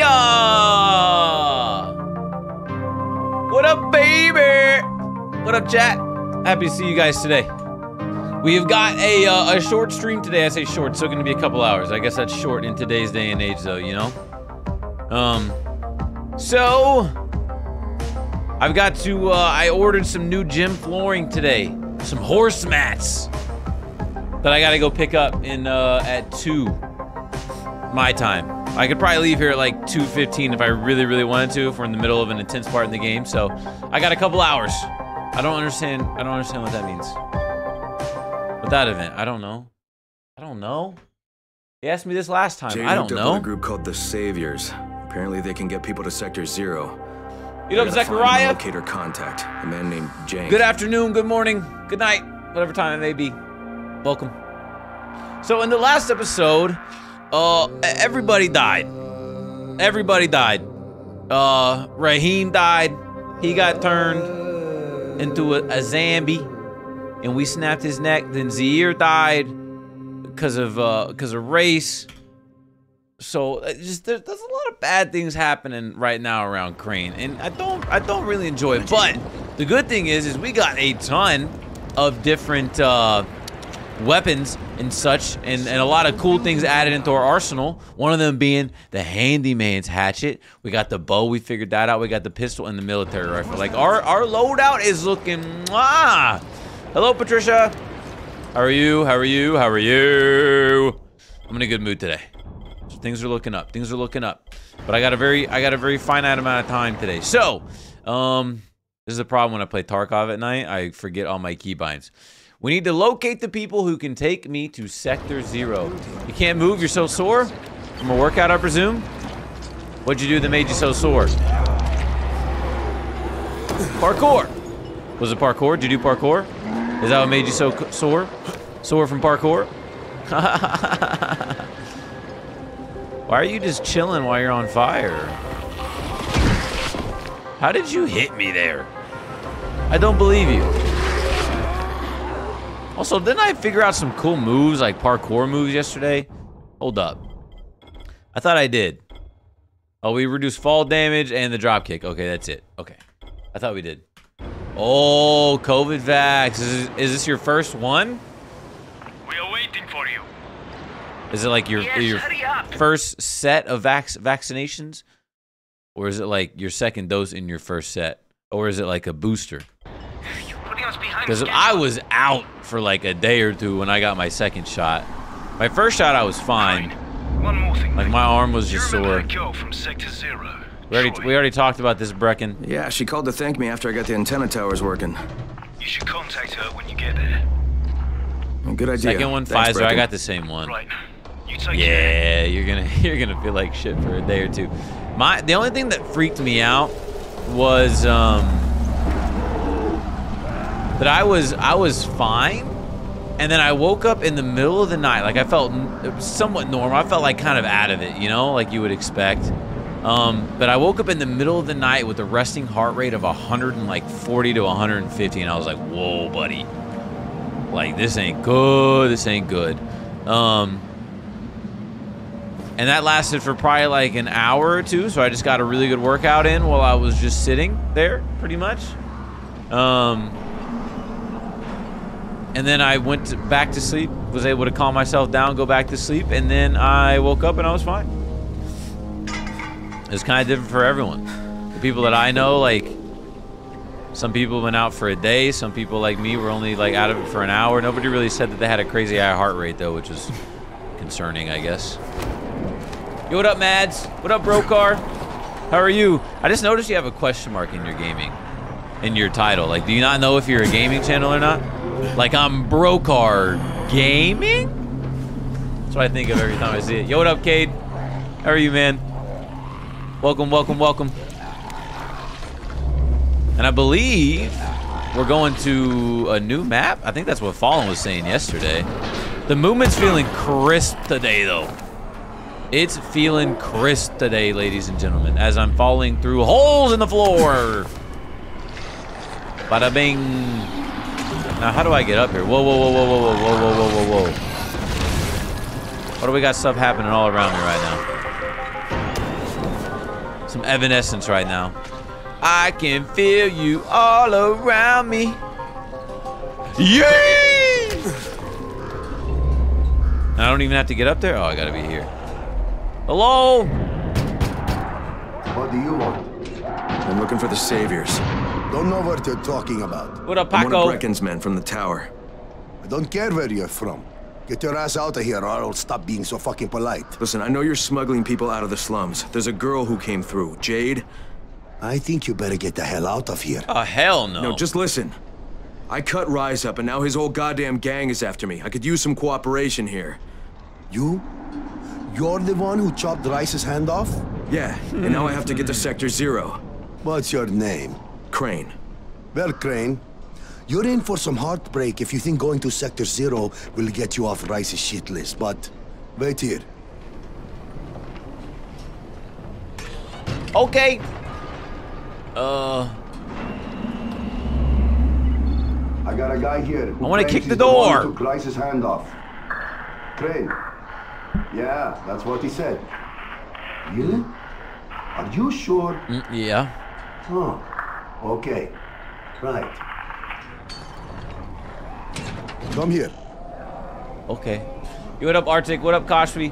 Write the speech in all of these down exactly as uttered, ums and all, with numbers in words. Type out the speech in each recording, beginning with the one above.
Yeah! What up, baby? What up, chat? Happy to see you guys today. We've got a, uh, a short stream today. I say short, so it's gonna be a couple hours. I guess that's short in today's day and age, though, you know? Um, so, I've got to, uh, I ordered some new gym flooring today. Some horse mats that I gotta go pick up in, uh, at two, my time. I could probably leave here at like two fifteen if I really, really wanted to, if we're in the middle of an intense part in the game, so I got a couple hours. I don't understand, I don't understand what that means. With that event, I don't know. I don't know. They asked me this last time, Jade I don't know. A group called the Saviors. Apparently they can get people to Sector Zero. You know, Zechariah? Locator contact, a man named Jenk. Good afternoon, good morning, good night, whatever time it may be. Welcome. So in the last episode, Uh, everybody died. Everybody died. Uh, Raheem died. He got turned into a, a zombie, and we snapped his neck. Then Zaire died because of uh, because of race. So uh, just there, there's a lot of bad things happening right now around Crane, and I don't I don't really enjoy it. But the good thing is is we got a ton of different uh. weapons and such, and, and a lot of cool things added into our arsenal. One of them being the handyman's hatchet. We got the bow, we figured that out. We got the pistol and the military rifle. Like, our, our loadout is looking, ah! Hello, Patricia. How are you? How are you? How are you? I'm in a good mood today. So things are looking up. Things are looking up. But I got a very, I got a very finite amount of time today. So, um, this is the problem when I play Tarkov at night. I forget all my keybinds. We need to locate the people who can take me to Sector Zero. You can't move, you're so sore? From a workout, I presume? What'd you do that made you so sore? Parkour! Was it parkour? Did you do parkour? Is that what made you so sore? Sore from parkour? Why are you just chilling while you're on fire? How did you hit me there? I don't believe you. Also, didn't I figure out some cool moves, like parkour moves yesterday? Hold up. I thought I did. Oh, we reduced fall damage and the drop kick. Okay, that's it. Okay. I thought we did. Oh, COVID vax. Is this, is this your first one? We are waiting for you. Is it like your, yes, your first set of vax vaccinations? Or is it like your second dose in your first set? Or is it like a booster? Because I was out for like a day or two when I got my second shot. My first shot, I was fine. One more thing, like my arm was just sore. From Sector Zero, we already we already talked about this, Brecken. Yeah, she called to thank me after I got the antenna towers working. You should contact her when you get there. Well, good idea. Second one, Pfizer. Brecken. I got the same one. Right. You take yeah, care. you're gonna you're gonna feel like shit for a day or two. My the only thing that freaked me out was um. That I was I was fine, and then I woke up in the middle of the night. Like I felt somewhat normal. I felt like kind of out of it, you know, like you would expect. Um, but I woke up in the middle of the night with a resting heart rate of one forty to one fifty, and I was like, "Whoa, buddy! Like this ain't good. This ain't good." Um, and that lasted for probably like an hour or two. So I just got a really good workout in while I was just sitting there, pretty much. Um. And then I went to, back to sleep, was able to calm myself down, go back to sleep, and then I woke up and I was fine. It was kind of different for everyone. The people that I know, like, some people went out for a day, some people like me were only like out of it for an hour. Nobody really said that they had a crazy high heart rate though, which is concerning, I guess. Yo, what up, Mads? What up, Brocar? How are you? I just noticed you have a question mark in your gaming, in your title. Like, do you not know if you're a gaming channel or not? Like, I'm Brocar Gaming? That's what I think of every time I see it. Yo, what up, Cade? How are you, man? Welcome, welcome, welcome. And I believe we're going to a new map. I think that's what Fallen was saying yesterday. The movement's feeling crisp today, though. It's feeling crisp today, ladies and gentlemen, as I'm falling through holes in the floor. Bada bing. Now, how do I get up here? Whoa, whoa, whoa, whoa, whoa, whoa, whoa, whoa, whoa, whoa. What do we got stuff happening all around me right now? Some Evanescence right now. I can feel you all around me. Yeah! I don't even have to get up there? Oh, I gotta be here. Hello? What do you want? I'm looking for the saviors. Don't know what you're talking about. What up, Paco? I'm one of Brecken's men from the tower. I don't care where you're from. Get your ass out of here or I'll stop being so fucking polite. Listen, I know you're smuggling people out of the slums. There's a girl who came through. Jade? I think you better get the hell out of here. Oh, hell no. No, just listen. I cut Rais up and now his whole goddamn gang is after me. I could use some cooperation here. You? You're the one who chopped Rice's hand off? Yeah, and now I have to get to Sector Zero. What's your name? Crane. Well, Crane, you're in for some heartbreak if you think going to Sector Zero will get you off Rice's shit list, but wait here. Okay. Uh... I got a guy here. I want to kick the door. Took Rice's hand off. Crane. Yeah, that's what he said. Really? Are you sure? Mm, yeah. Huh. Okay. Right. Come here. Okay. Yo, what up, Arctic? What up, Kashvi?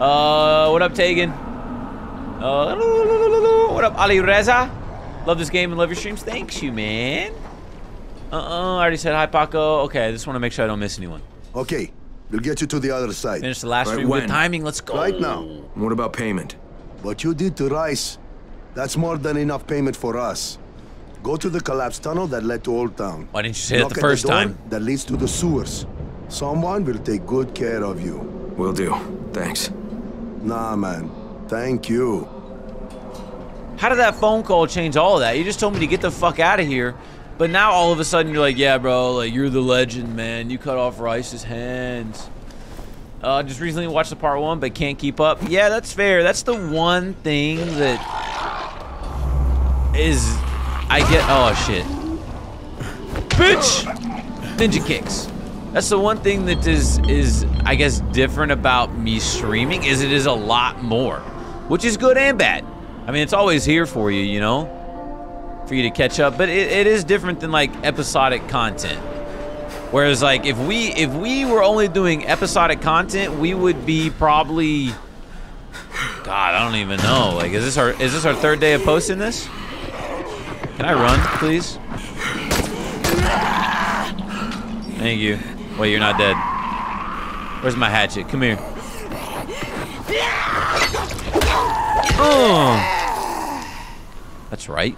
Uh, what up, Tegan? Uh, what up, Ali Reza? Love this game and love your streams. Thanks, you man. Uh-uh, I already said hi, Paco. Okay, I just want to make sure I don't miss anyone. Okay. We'll get you to the other side. Finish the last stream with timing, let's go. Right now. What about payment? What you did to Rais, that's more than enough payment for us. Go to the collapsed tunnel that led to Old Town. Why didn't you say that the first time? That leads to the sewers. Someone will take good care of you. Will do. Thanks. Nah, man. Thank you. How did that phone call change all of that? You just told me to get the fuck out of here. But now all of a sudden you're like, yeah, bro, like you're the legend, man. You cut off Rice's hands. Uh, just recently watched the part one, but can't keep up. Yeah, that's fair. That's the one thing that is, I get. Oh shit, bitch! Ninja kicks. That's the one thing that is is I guess different about me streaming is it is a lot more, which is good and bad. I mean, it's always here for you, you know. For you to catch up, but it, it is different than like episodic content. Whereas like if we if we were only doing episodic content, we would be probably, God, I don't even know. Like, is this our is this our third day of posting this? Can I run, please? Thank you. Wait, you're not dead. Where's my hatchet? Come here. Oh, that's right.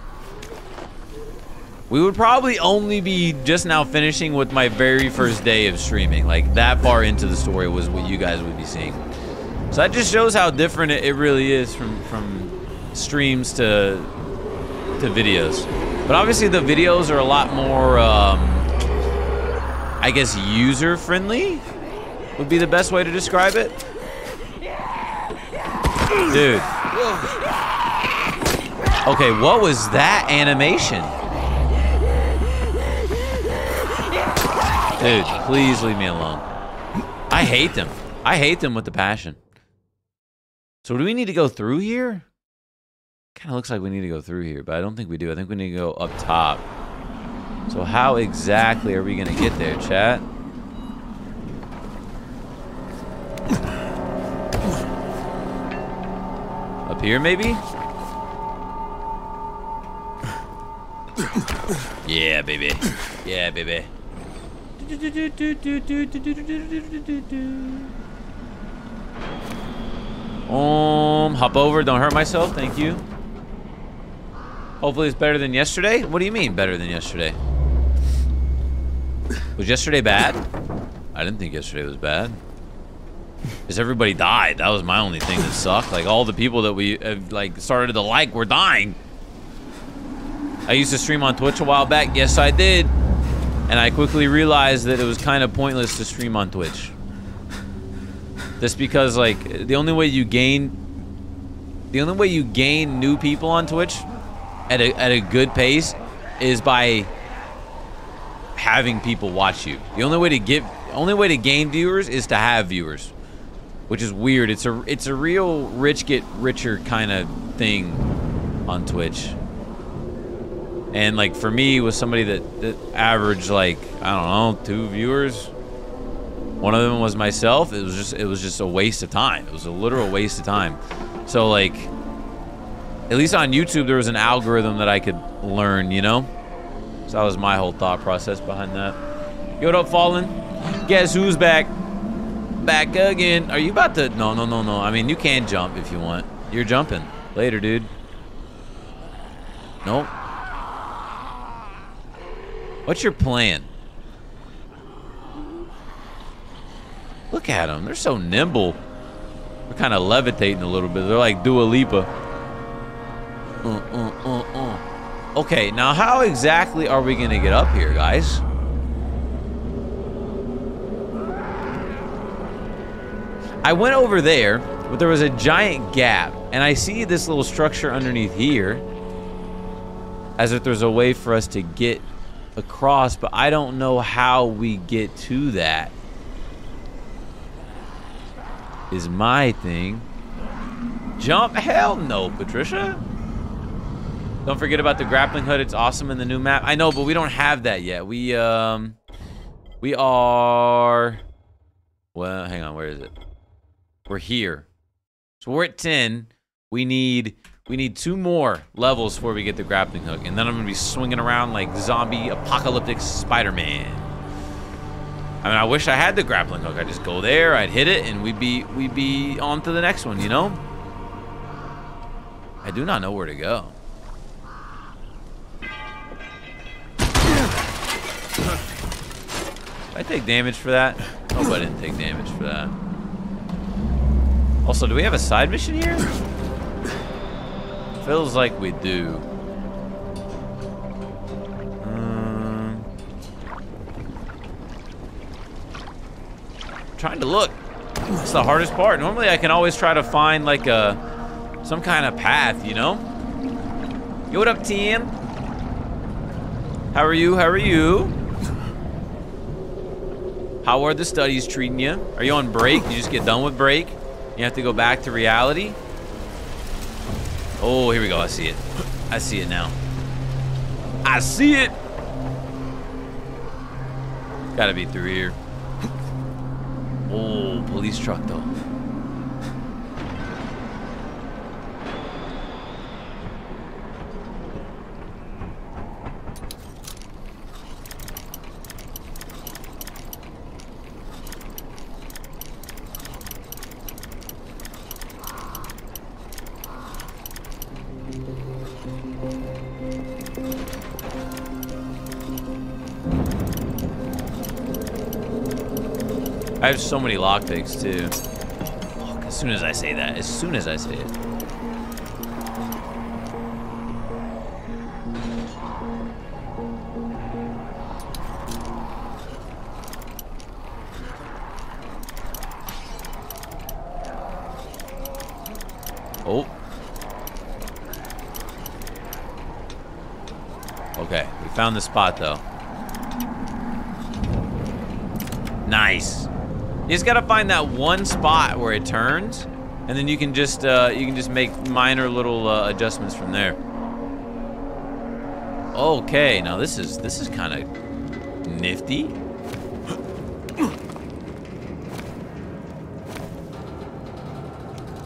We would probably only be just now finishing with my very first day of streaming. Like, that far into the story was what you guys would be seeing. So that just shows how different it really is from, from streams to, to videos. But obviously the videos are a lot more, um, I guess, user-friendly would be the best way to describe it. Dude. Okay, what was that animation? Dude, please leave me alone. I hate them. I hate them with a passion. So do we need to go through here? Kind of looks like we need to go through here, but I don't think we do. I think we need to go up top. So how exactly are we going to get there, chat? Up here, maybe? Yeah, baby. Yeah, baby. Um, hop over, don't hurt myself, thank you. Hopefully it's better than yesterday? What do you mean, better than yesterday? Was yesterday bad? I didn't think yesterday was bad. Because everybody died, that was my only thing that sucked. Like, all the people that we, have, like, started to like were dying. I used to stream on Twitch a while back, yes I did. And I quickly realized that it was kind of pointless to stream on Twitch. Just because, like, the only way you gain, the only way you gain new people on Twitch at a, at a good pace is by having people watch you. The only way to get, only way to gain viewers is to have viewers. which is weird. It's a it's a real rich get richer kind of thing on Twitch. And like for me, with somebody that, that averaged like, I don't know, two viewers, one of them was myself. It was just it was just a waste of time. It was a literal waste of time. So like, at least on YouTube, there was an algorithm that I could learn, you know? So that was my whole thought process behind that. Yo, what up, Fallen? Guess who's back? Back again. Are you about to? No, no, no, no. I mean, you can jump if you want. You're jumping. Later, dude. Nope. What's your plan? Look at them. They're so nimble. They're kind of levitating a little bit. They're like Dua Lipa. Uh, uh, uh, uh. Okay, now how exactly are we gonna get up here, guys? I went over there, but there was a giant gap, and I see this little structure underneath here, as if there's a way for us to get across, but I don't know how we get to that. Is my thing. Jump? Hell no, Patricia. Don't forget about the grappling hood. It's awesome in the new map. I know, but we don't have that yet. We, um... We are... Well, hang on. Where is it? We're here. So we're at ten. We need... We need two more levels before we get the grappling hook. And then I'm going to be swinging around like zombie apocalyptic Spider-Man. I mean, I wish I had the grappling hook. I'd just go there, I'd hit it, and we'd be, we'd be on to the next one, you know? I do not know where to go. I take damage for that? Oh, I didn't take damage for that. Also, do we have a side mission here? Feels like we do. Um, trying to look. That's the hardest part. Normally, I can always try to find like a some kind of path, you know? Yo, what up, T M? How are you? How are you? How are the studies treating you? Are you on break? You just get done with break? You have to go back to reality? Oh, here we go. I see it. I see it now. I see it! Gotta be through here. Oh, police truck, though. I have so many lockpicks too. Oh, as soon as I say that, as soon as I say it. Oh. Okay, we found the spot though. Nice. You just gotta find that one spot where it turns, and then you can just uh, you can just make minor little uh, adjustments from there. Okay, now this is this is kind of nifty.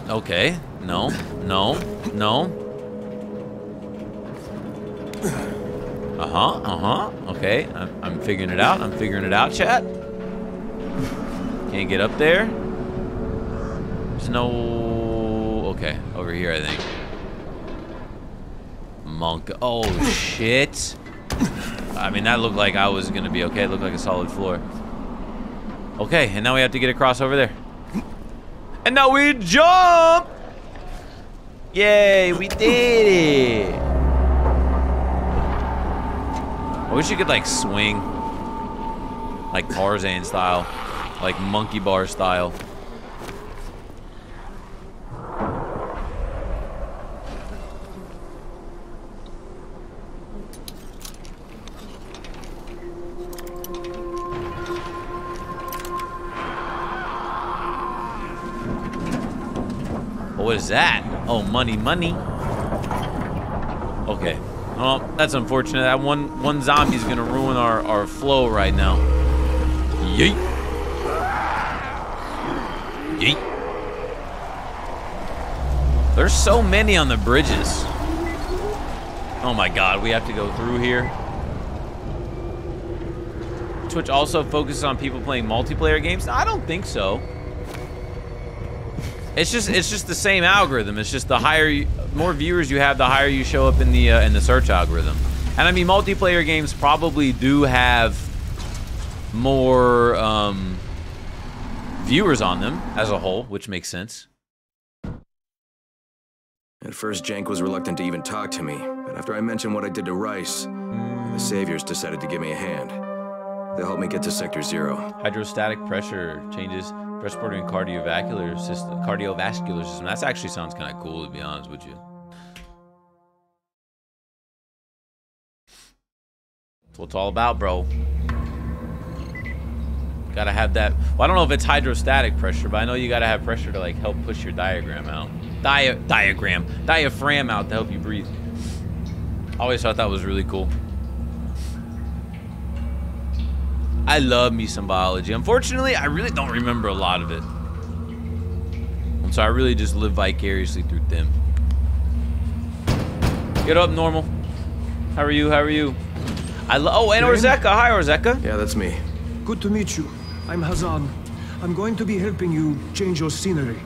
Okay, no, no, no. Uh huh, uh huh. Okay, I'm, I'm figuring it out. I'm figuring it out, chat. Can't get up there. There's no... Okay, over here, I think. Monk. Oh, shit. I mean, that looked like I was going to be okay. It looked like a solid floor. Okay, and now we have to get across over there. And now we jump! Yay, we did it! I wish you could, like, swing. Like Tarzan style. Like monkey bar style. What is that? Oh, money, money. Okay. Well, that's unfortunate. That one one zombie's gonna ruin our, our flow right now. Yeet. Yeet. There's so many on the bridges. Oh my god, we have to go through here. Twitch also focuses on people playing multiplayer games? I don't think so. It's just it's just the same algorithm. It's just the higher you, more viewers you have, the higher you show up in the uh, in the search algorithm. And I mean, multiplayer games probably do have more um, viewers on them as a whole, which makes sense. At first, Jenk was reluctant to even talk to me, but after I mentioned what I did to Rais, the Saviors decided to give me a hand. They helped me get to Sector Zero. Hydrostatic pressure changes. Supporting cardiovascular system, cardiovascular system. That actually sounds kind of cool, to be honest with you. That's what it's all about, bro. Gotta have that. Well, I don't know if it's hydrostatic pressure, but I know you gotta have pressure to like help push your diaphragm out. Dia diagram, diaphragm out to help you breathe. I always thought that was really cool. I love me some biology. Unfortunately, I really don't remember a lot of it. And so I really just live vicariously through them. Get up, Normal. How are you? How are you? I lo oh, and Orzecca. Hi, Orzecca. Yeah, that's me. Good to meet you. I'm Hazan. I'm going to be helping you change your scenery.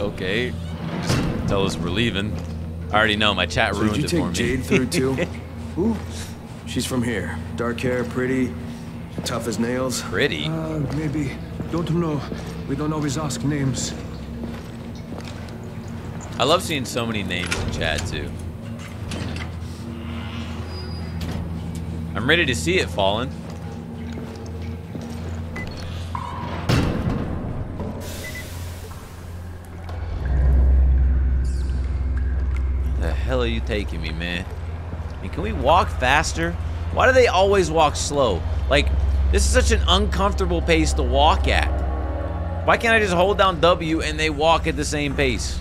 Okay. Just tell us we're leaving. I already know. My chat so ruined it for me. Did you take Jade through, too? Who? She's from here. Dark hair, pretty, tough as nails. Pretty? Uh, maybe. Don't know. We don't always ask names. I love seeing so many names in chat, too. I'm ready to see it, Fallen. The hell are you taking me, man? I mean, can we walk faster? Why do they always walk slow? Like, this is such an uncomfortable pace to walk at. Why can't I just hold down W and they walk at the same pace?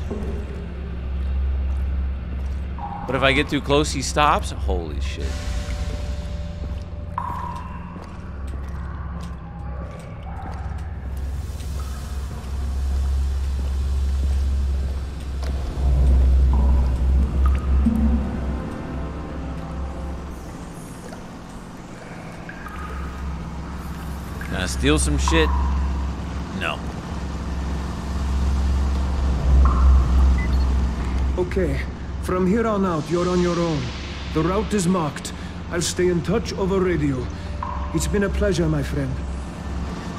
But if I get too close, he stops? Holy shit. Steal some shit? No. Okay. From here on out, you're on your own. The route is marked. I'll stay in touch over radio. It's been a pleasure, my friend.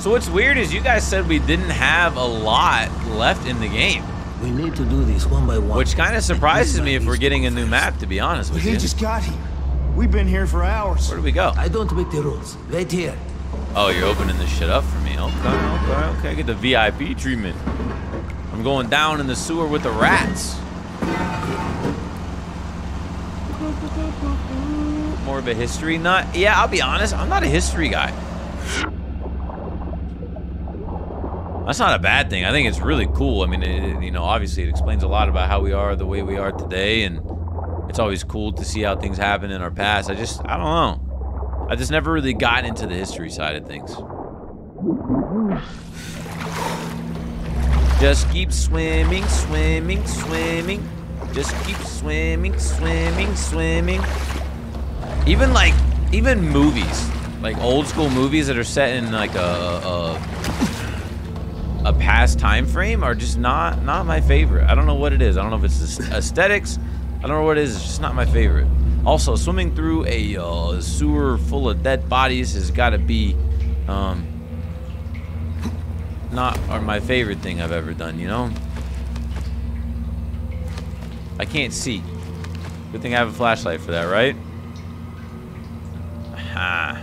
So what's weird is you guys said we didn't have a lot left in the game. We need to do this one by one. Which kind of surprises me if we're getting a new map, to be honest with you. We just got here. We've been here for hours. Where do we go? I don't make the rules. Wait here. Oh, you're opening this shit up for me. Okay, okay, okay. I get the V I P treatment. I'm going down in the sewer with the rats. More of a history nut? Yeah, I'll be honest. I'm not a history guy. That's not a bad thing. I think it's really cool. I mean, it, you know, obviously it explains a lot about how we are the way we are today. And it's always cool to see how things happen in our past. I just, I don't know. I just never really got into the history side of things. Just keep swimming, swimming, swimming. Just keep swimming, swimming, swimming. Even like, even movies, like old school movies that are set in like a a, a past time frame are just not not my favorite. I don't know what it is. I don't know if it's aesthetics. I don't know what it is. It's just not my favorite. Also, swimming through a uh, sewer full of dead bodies has got to be um, not or my favorite thing I've ever done, you know? I can't see. Good thing I have a flashlight for that, right? Ha.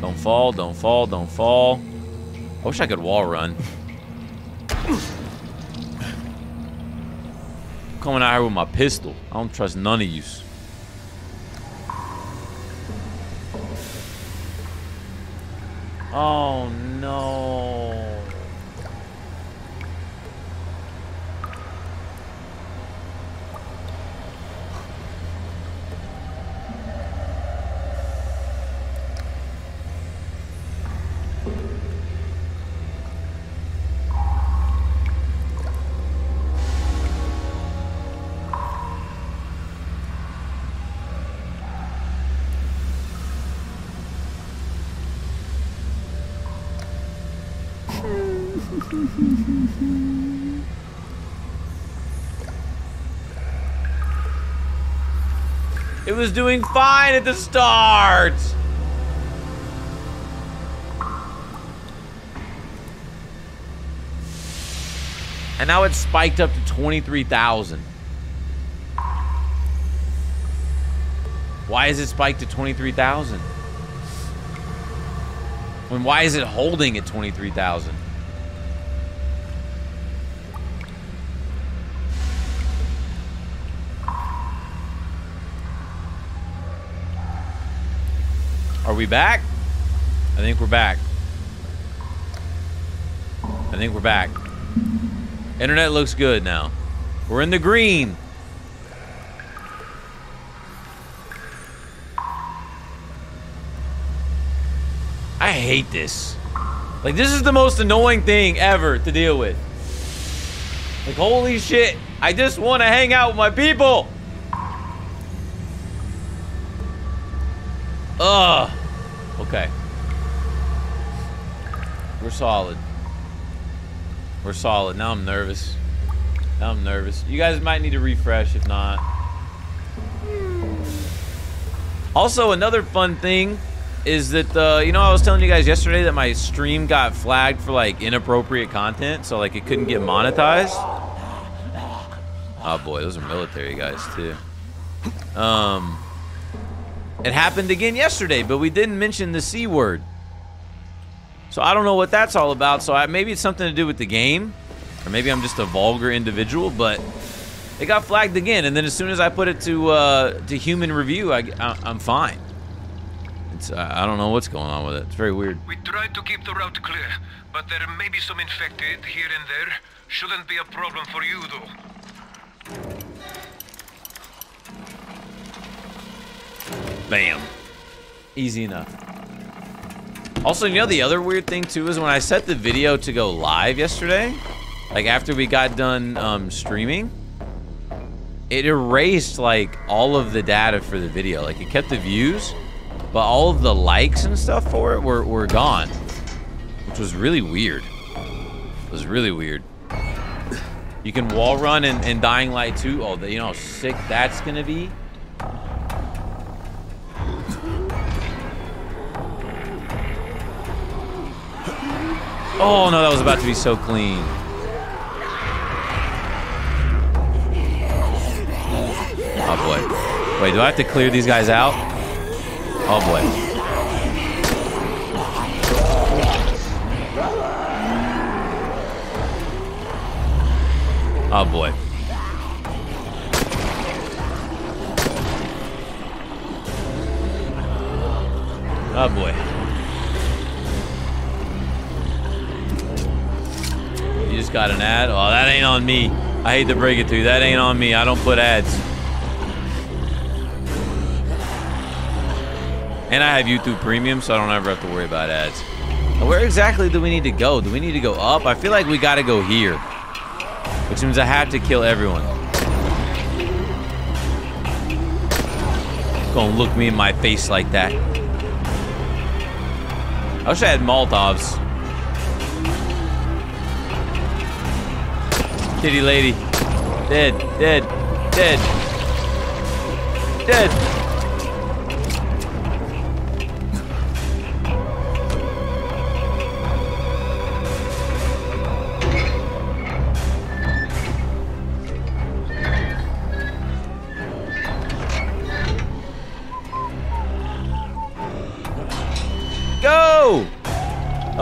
Don't fall, don't fall, don't fall. I wish I could wall run. Coming out here with my pistol. I don't trust none of you. Oh no. It was doing fine at the start. And now it's spiked up to twenty-three thousand. Why is it spiked to twenty-three thousand? When why is it holding at twenty-three thousand? Are we back? I think we're back. I think we're back. Internet looks good now. We're in the green. I hate this. Like, this is the most annoying thing ever to deal with. Like, holy shit. I just want to hang out with my people. Ugh. Okay. We're solid. We're solid. Now I'm nervous. Now I'm nervous. You guys might need to refresh if not. Also, another fun thing is that, uh, you know, I was telling you guys yesterday that my stream got flagged for, like, inappropriate content. So, like, it couldn't get monetized. Oh, boy. Those are military guys, too. Um... It happened again yesterday, but we didn't mention the C word. So I don't know what that's all about. So I, maybe it's something to do with the game. Or maybe I'm just a vulgar individual, but it got flagged again. And then as soon as I put it to uh, to human review, I, I, I'm fine. It's, I, I don't know what's going on with it. It's very weird. We tried to keep the route clear, but there may be some infected here and there. Shouldn't be a problem for you, though. Bam. Easy enough. Also, you know the other weird thing, too, is when I set the video to go live yesterday, like, after we got done um, streaming, it erased, like, all of the data for the video. Like, it kept the views, but all of the likes and stuff for it were, were gone, which was really weird. It was really weird. You can wall run and, and Dying Light two. Oh, you know how sick that's going to be? Oh, no, that was about to be so clean. Oh, boy. Wait, do I have to clear these guys out? Oh, boy. Oh, boy. Oh, boy. You just got an ad? Oh, that ain't on me. I hate to break it to you. That ain't on me. I don't put ads. And I have YouTube Premium, so I don't ever have to worry about ads. Now, where exactly do we need to go? Do we need to go up? I feel like we gotta go here. Which means I have to kill everyone. Gonna look me in my face like that. I wish I had Molotovs. Kitty lady. Dead. Dead. Dead. Dead. Go!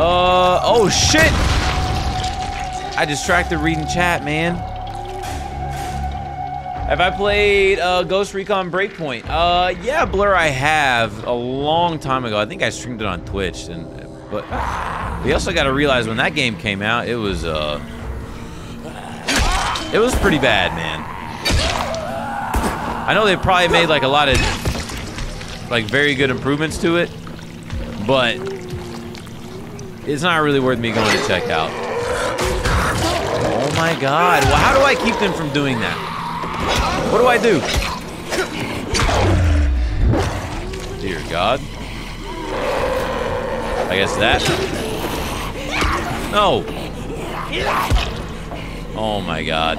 Uh, oh shit! I distracted reading chat, man. Have I played uh, Ghost Recon Breakpoint? Uh, yeah, Blur, I have a long time ago. I think I streamed it on Twitch, and But we also got to realize when that game came out, it was uh, it was pretty bad, man. I know they probably made like a lot of like very good improvements to it, but it's not really worth me going to check out. Oh my God! Well, how do I keep them from doing that? What do I do? Dear God. I guess that. No. Oh my God.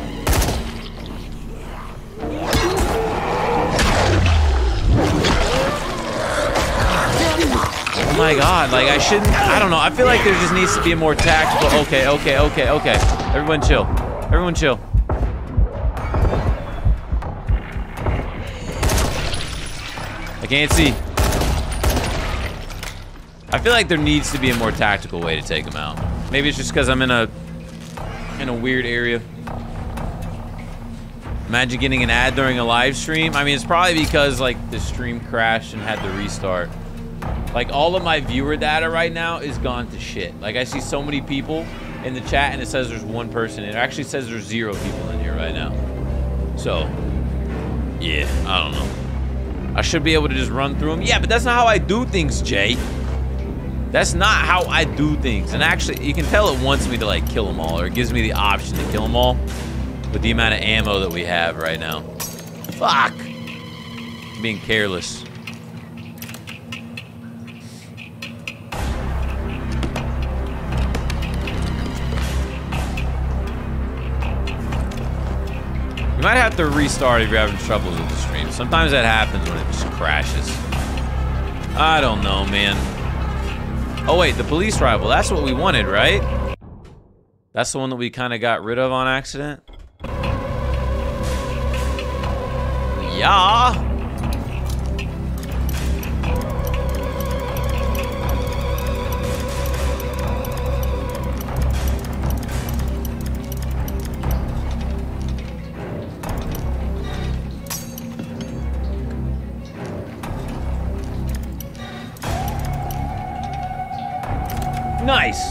Oh my God, like I shouldn't, I don't know. I feel like there just needs to be a more tactical, okay, okay, okay, okay. Everyone chill, everyone chill. I can't see. I feel like there needs to be a more tactical way to take them out. Maybe it's just because I'm in a in a weird area. Imagine getting an ad during a live stream. I mean, it's probably because like the stream crashed and had to restart. Like all of my viewer data right now is gone to shit. Like I see so many people in the chat and it says there's one person. It actually says there's zero people in here right now. So, yeah, I don't know. I should be able to just run through them. Yeah, but that's not how I do things, Jay. That's not how I do things. And actually, you can tell it wants me to like kill them all, or it gives me the option to kill them all with the amount of ammo that we have right now. Fuck! I'm being careless. You might have to restart if you're having troubles with the stream. Sometimes that happens when it just crashes. I don't know, man. Oh wait, the police rifle, that's what we wanted, right? That's the one that we kind of got rid of on accident? Yeah. Nice.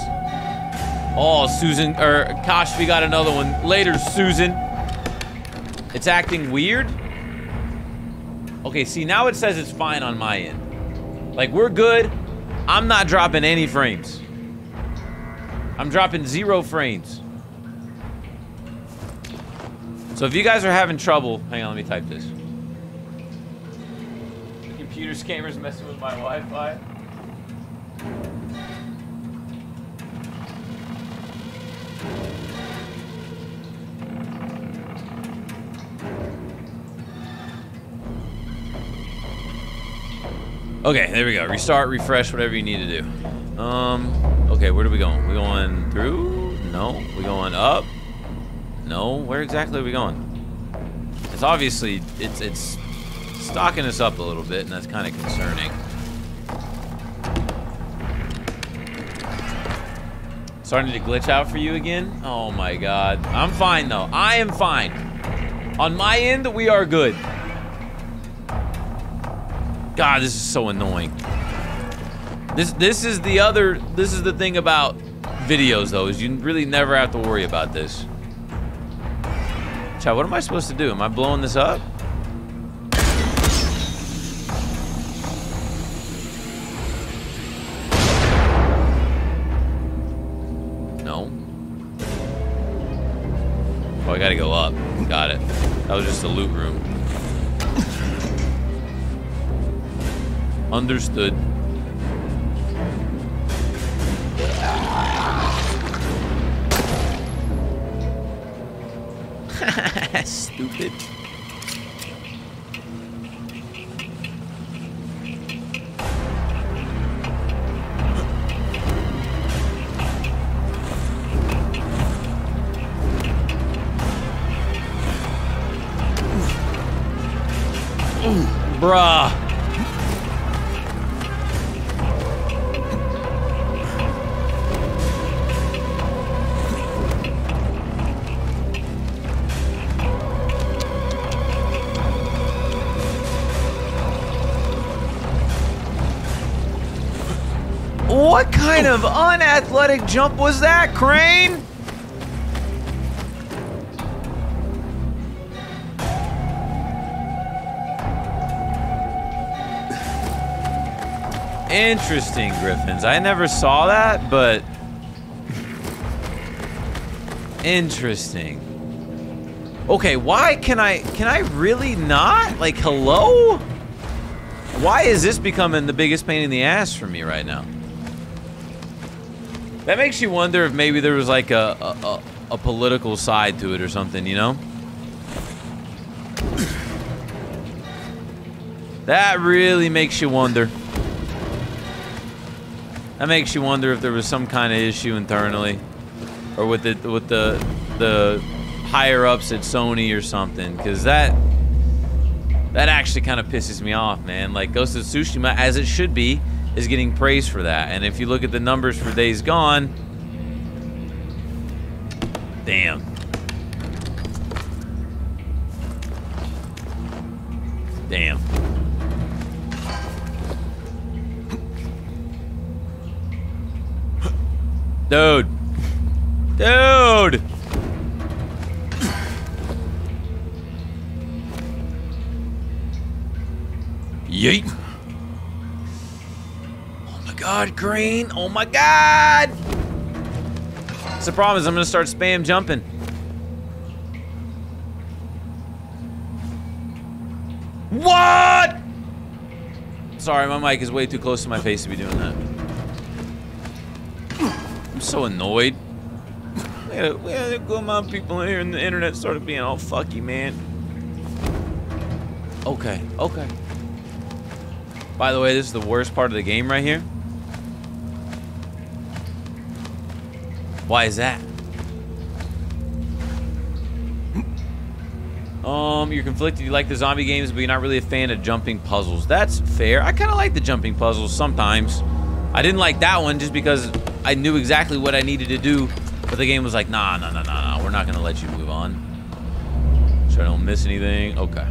Oh, Susan, or gosh, we got another one. Later, Susan. It's acting weird. Okay, see, now it says it's fine on my end. Like, we're good. I'm not dropping any frames. I'm dropping zero frames. So if you guys are having trouble, hang on, let me type this. The computer scammer's messing with my Wi-Fi. Okay, there we go. Restart, refresh, whatever you need to do. Um, okay, where are we going? We going through? No. We going up? No. Where exactly are we going? It's obviously it's it's stocking us up a little bit, and that's kind of concerning. Starting to glitch out for you again? Oh my God. I'm fine though. I am fine. On my end, we are good. God, this is so annoying. This this is the other this is the thing about videos though, is you really never have to worry about this. Chad, what am I supposed to do? Am I blowing this up? Oh, I gotta go up. Got it. That was just the loot room. Understood. Stupid. Bruh. What kind of unathletic jump was that, Crane? Interesting, Griffins. I never saw that, but... Interesting. Okay, why can I... Can I really not? Like, hello? Why is this becoming the biggest pain in the ass for me right now? That makes you wonder if maybe there was, like, a, a, a political side to it or something, you know? That really makes you wonder. That makes you wonder if there was some kind of issue internally, or with the with the the higher ups at Sony or something, because that that actually kind of pisses me off, man. Like Ghost of Tsushima, as it should be, is getting praise for that, and if you look at the numbers for Days Gone, damn. Damn. Dude. Dude! Yeet! Oh my god, Crane! Oh my god! That's the problem is I'm gonna start spam jumping. What?! Sorry, my mic is way too close to my face to be doing that. I'm so annoyed. We had a, we had a good amount of people in here and the internet started being all fucky, man. Okay, okay. By the way, this is the worst part of the game right here. Why is that? Um, you're conflicted. You like the zombie games, but you're not really a fan of jumping puzzles. That's fair. I kind of like the jumping puzzles sometimes. I didn't like that one just because I knew exactly what I needed to do, but the game was like, nah, nah, nah, nah, nah. We're not gonna let you move on. So I don't miss anything. Okay.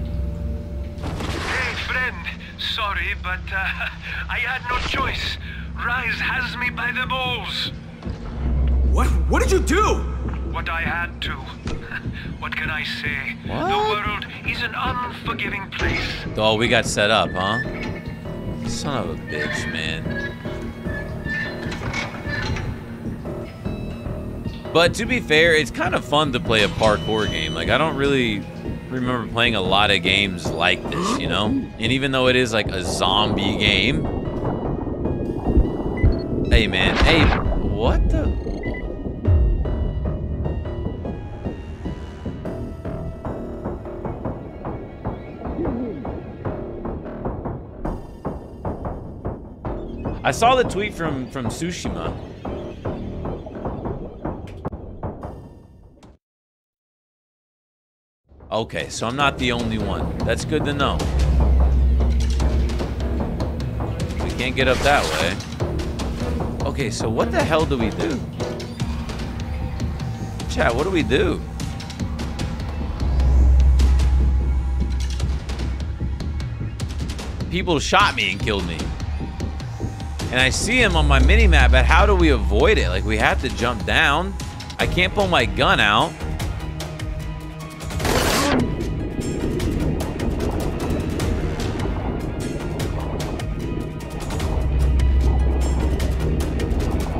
Hey, friend. Sorry, but uh, I had no choice. Rais has me by the balls. What? What did you do? What I had to. What can I say? What? The world is an unforgiving place. Oh, we got set up, huh? Son of a bitch, man. But to be fair, it's kind of fun to play a parkour game. Like, I don't really remember playing a lot of games like this, you know? And even though it is, like, a zombie game... Hey, man. Hey, what the... I saw the tweet from, from Tsushima. Okay, so I'm not the only one. That's good to know. We can't get up that way. Okay, so what the hell do we do? Chat, what do we do? People shot me and killed me. And I see him on my mini-map, but how do we avoid it? Like, we have to jump down. I can't pull my gun out.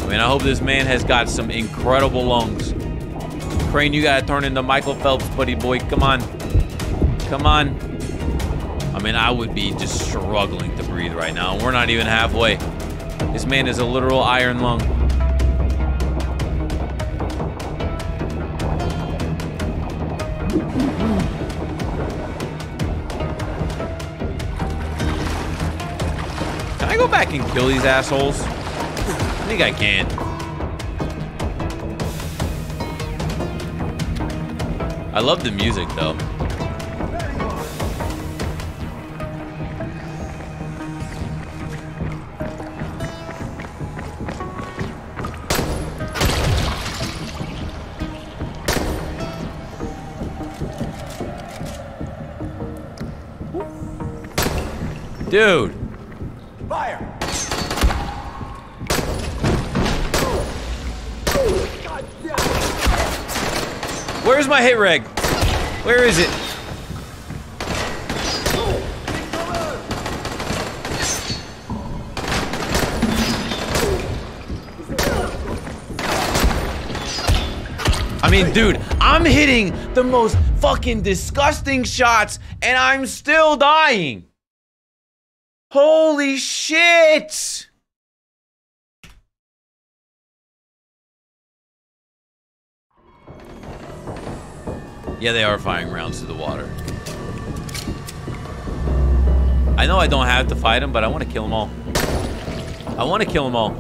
And I hope this man has got some incredible lungs. Crane, you gotta turn into Michael Phelps, buddy boy. Come on. Come on. I mean, I would be just struggling to breathe right now. We're not even halfway. This man is a literal iron lung. Can I go back and kill these assholes? I think I can. I love the music, though. Dude. Fire. Where's my hit reg? Where is it? I mean, dude, I'm hitting the most fucking disgusting shots and I'm still dying. Holy shit! Yeah, they are firing rounds through the water. I know I don't have to fight them, but I want to kill them all. I want to kill them all.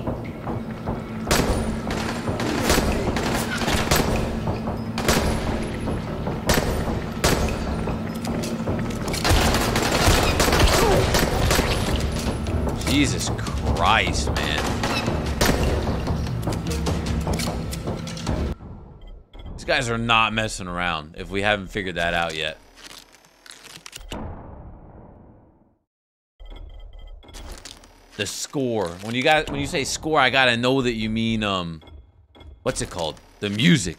Jesus Christ, man. These guys are not messing around, if we haven't figured that out yet. The score. When you got when you say score, I gotta know that you mean um what's it called? The music.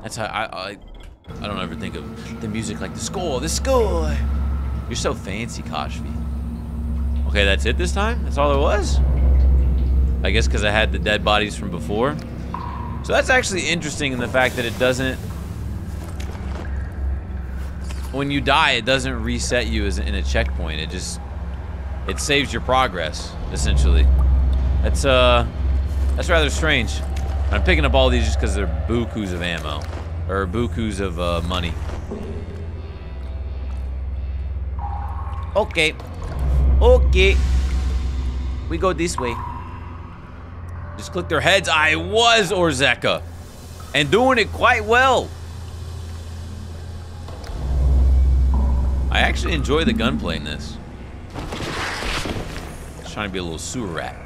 That's how I I, I don't ever think of the music like the score, the score. You're so fancy, Kashvi. Okay, that's it this time? That's all there was? I guess because I had the dead bodies from before. So that's actually interesting in the fact that it doesn't... When you die, it doesn't reset you as in a checkpoint. It just... It saves your progress, essentially. That's, uh... That's rather strange. I'm picking up all these just because they're bukus of ammo. Or bukus of, uh, money. Okay. Okay, we go this way. Just click their heads. I was Orzecca, and doing it quite well. I actually enjoy the gunplay in this. Just trying to be a little sewer rat.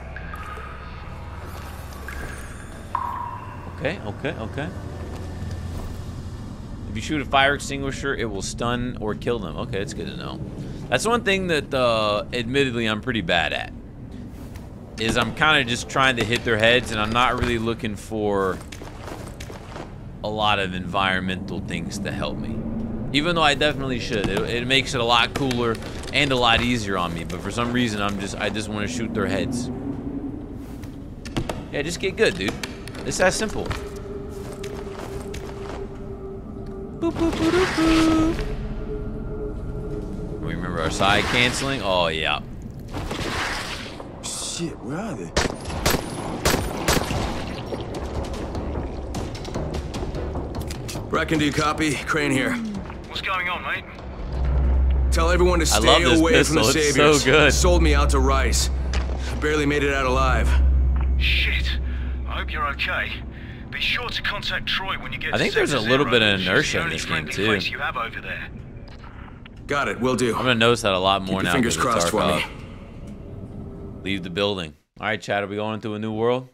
Okay, okay, okay. If you shoot a fire extinguisher, it will stun or kill them. Okay, that's good to know. That's one thing that, uh, admittedly, I'm pretty bad at. Is I'm kind of just trying to hit their heads, and I'm not really looking for a lot of environmental things to help me. Even though I definitely should. It, it makes it a lot cooler and a lot easier on me, but for some reason, I'm just, I just want to shoot their heads. Yeah, just get good, dude. It's that simple. Boop, boop, boop, boop, boop. We remember our side canceling. Oh, yeah. Shit, where are they? Brecken, do you copy? Crane here. What's going on, mate? Tell everyone to stay away pistol. from the it's saviors. So good. Sold me out to Rais. Barely made it out alive. Shit. I hope you're okay. Be sure to contact Troy when you get. I think there's a little zero. bit of inertia the in this game too. You have over there. Got it, will do. I'm gonna notice that a lot more Keep now. Fingers crossed for me. Leave the building. Alright, Chad, are we going into a new world?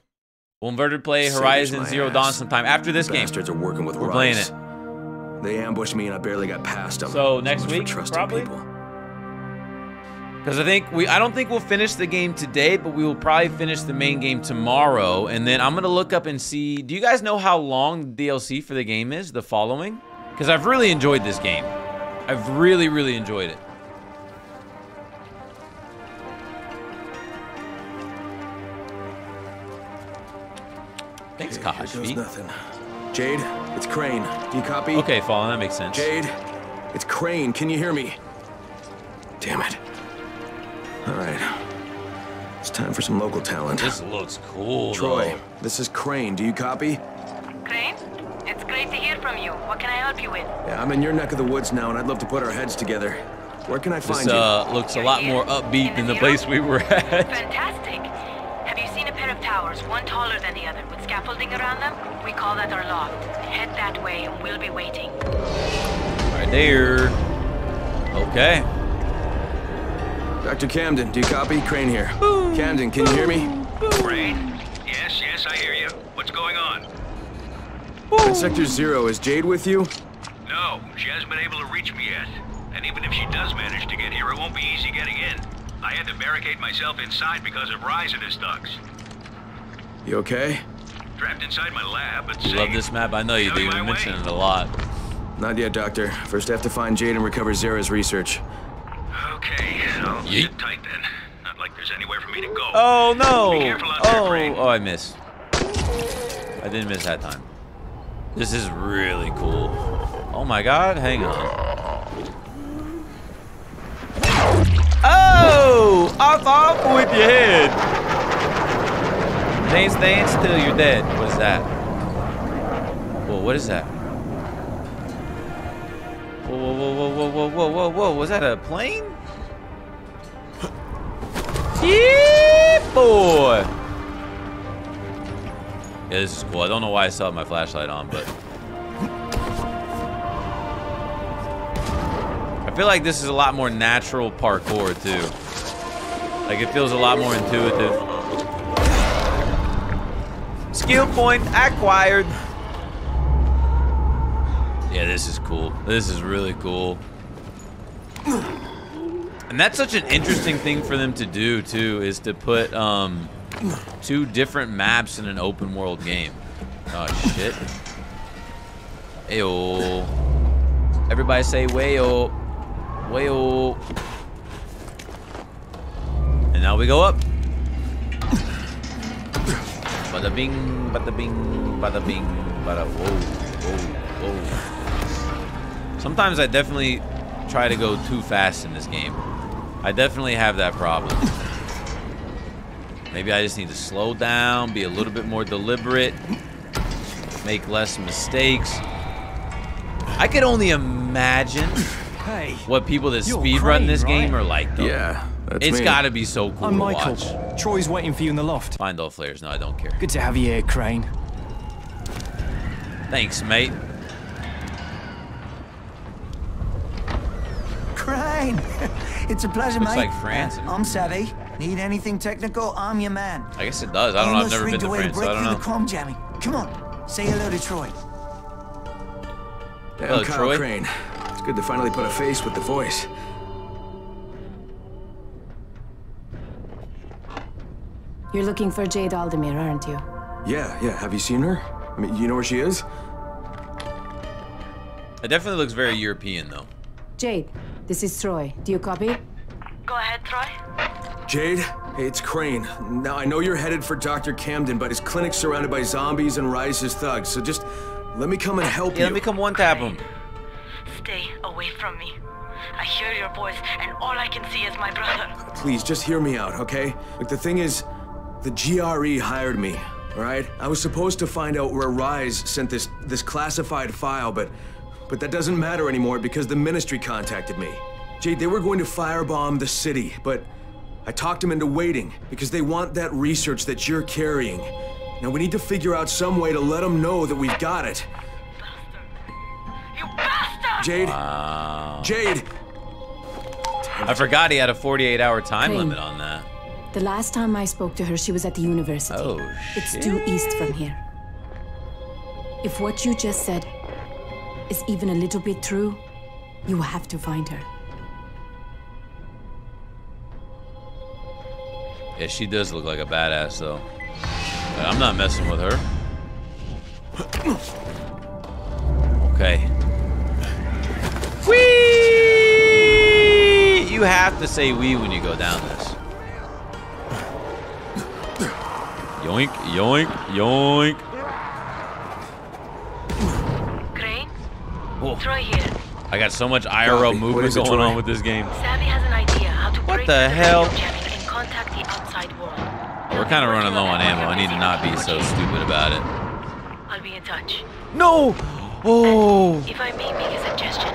We'll Inverted play Horizon Zero Dawn sometime after this game. Bastards are working with We're playing it. They ambushed me and I barely got past them. So next week, probably? Because I think we I don't think we'll finish the game today, but we will probably finish the main game tomorrow. And then I'm gonna look up and see. Do you guys know how long the D L C for the game is? The following? Because I've really enjoyed this game. I've really, really enjoyed it. Thanks, okay, Kosh. Nothing. Jade, it's Crane. Do you copy? Okay, Fallen, that makes sense. Jade, it's Crane. Can you hear me? Damn it. All right. It's time for some local talent. This looks cool, Troy, though. This is Crane. Do you copy? Crane? It's great to hear from you. What can I help you with? Yeah, I'm in your neck of the woods now, and I'd love to put our heads together. Where can I find you? This uh, looks a lot more upbeat than the place we were at. Fantastic. Have you seen a pair of towers, one taller than the other, with scaffolding around them? We call that our loft. Head that way, and we'll be waiting. Right there. Okay. Doctor Camden, do you copy? Crane here. Boom, Camden, can boom, you hear me? Boom. Crane? Yes, yes, I hear you. What's going on? At Sector Zero, is Jade with you? No, she hasn't been able to reach me yet. And even if she does manage to get here, it won't be easy getting in. I had to barricade myself inside because of Rais and his thugs. You okay? trapped inside my lab, but love this map. I know you do. You've mentioned it a lot. Not yet, Doctor. First, I have to find Jade and recover Zera's research. Okay, I'll sit tight then. Not like there's anywhere for me to go. Oh no! Be careful out oh, there, oh, I missed. I didn't miss that time. This is really cool. Oh my God! Hang on. Oh! Off, off with your head. Dance, dance till you're dead. What is that? Whoa, what is that? Whoa, whoa, whoa, whoa, whoa, whoa, whoa, whoa. Was that a plane? Yeah, boy. Yeah, this is cool. I don't know why I still have my flashlight on, but I feel like this is a lot more natural parkour, too. Like, it feels a lot more intuitive. Skill point acquired. Yeah, this is cool. This is really cool. And that's such an interesting thing for them to do, too, is to put um, two different maps in an open world game. Oh, shit. Ayo. Everybody say wayo. Wayo. And now we go up. Bada bing, bada bing, bada bing, bada whoa, whoa, whoa. Sometimes I definitely try to go too fast in this game. I definitely have that problem. Maybe I just need to slow down, be a little bit more deliberate, make less mistakes. I could only imagine hey, what people that speedrun this right? game are like, though. Yeah. That's it's me. Gotta be so cool I'm to Michael. Watch. Troy's waiting for you in the loft. Find all flares. No, I don't care. Good to have you here, Crane. Thanks, mate. Crane! It's a pleasure, Looks mate. Like France. Uh, I'm Savvy. Need anything technical? I'm your man. I guess it does. I don't you know. I've never been to France, to so I don't know. The com jamming. Come on. Say hello to Troy. Damn, hello, Kyle Troy. Crane. It's good to finally put a face with the voice. You're looking for Jade Aldemir, aren't you? Yeah, yeah. Have you seen her? I mean, you know where she is? It definitely looks very European, though. Jade, this is Troy. Do you copy? Go ahead, Troy. Jade, hey, it's Crane. Now, I know you're headed for Doctor Camden, but his clinic's surrounded by zombies and Rise's thugs, so just let me come and help yeah, you. Let me come one-tap him. Stay away from me. I hear your voice, and all I can see is my brother. Please, just hear me out, okay? Like, the thing is... the G R E hired me, all right? I was supposed to find out where Rais sent this this classified file, but but that doesn't matter anymore because the Ministry contacted me. Jade, they were going to firebomb the city, but I talked them into waiting because they want that research that you're carrying. Now we need to figure out some way to let them know that we've got it. Bastard. You bastard! Jade, wow. Jade! I forgot he had a forty-eight hour time Crane. Limit on that. The last time I spoke to her, she was at the university. Oh, shit. It's due east from here. If what you just said is even a little bit true, you will have to find her. Yeah, she does look like a badass, though. But I'm not messing with her. Okay. Wee! You have to say wee when you go down this. Yoink, yoink, yoink. Crane? Oh. Troy here. I got so much I R L movement going on with this game. Savvy has an idea how to what break the hell? And contact the outside world. We're kind of running low on ammo. I need to not be so stupid about it. I'll be in touch. No! Oh! And if I may make a suggestion,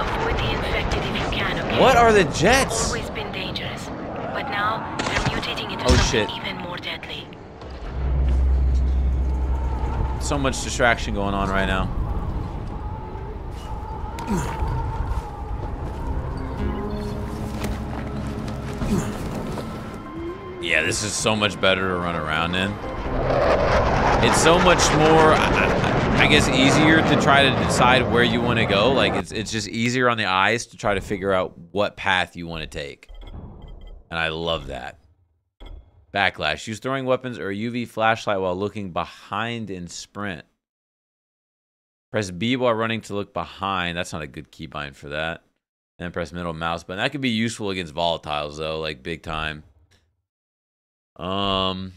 avoid the infected if you can, okay? What are the jets? It's always been dangerous, but now they're mutating into oh, something shit. Even more deadly. So much distraction going on right now. Yeah, this is so much better to run around in. It's so much more, I, I guess, easier to try to decide where you want to go. Like, it's, it's just easier on the eyes to try to figure out what path you want to take. And I love that. Backlash. Use throwing weapons or a U V flashlight while looking behind in sprint. Press B while running to look behind. That's not a good keybind for that. And then press middle mouse button. That could be useful against volatiles, though, like big time. Um,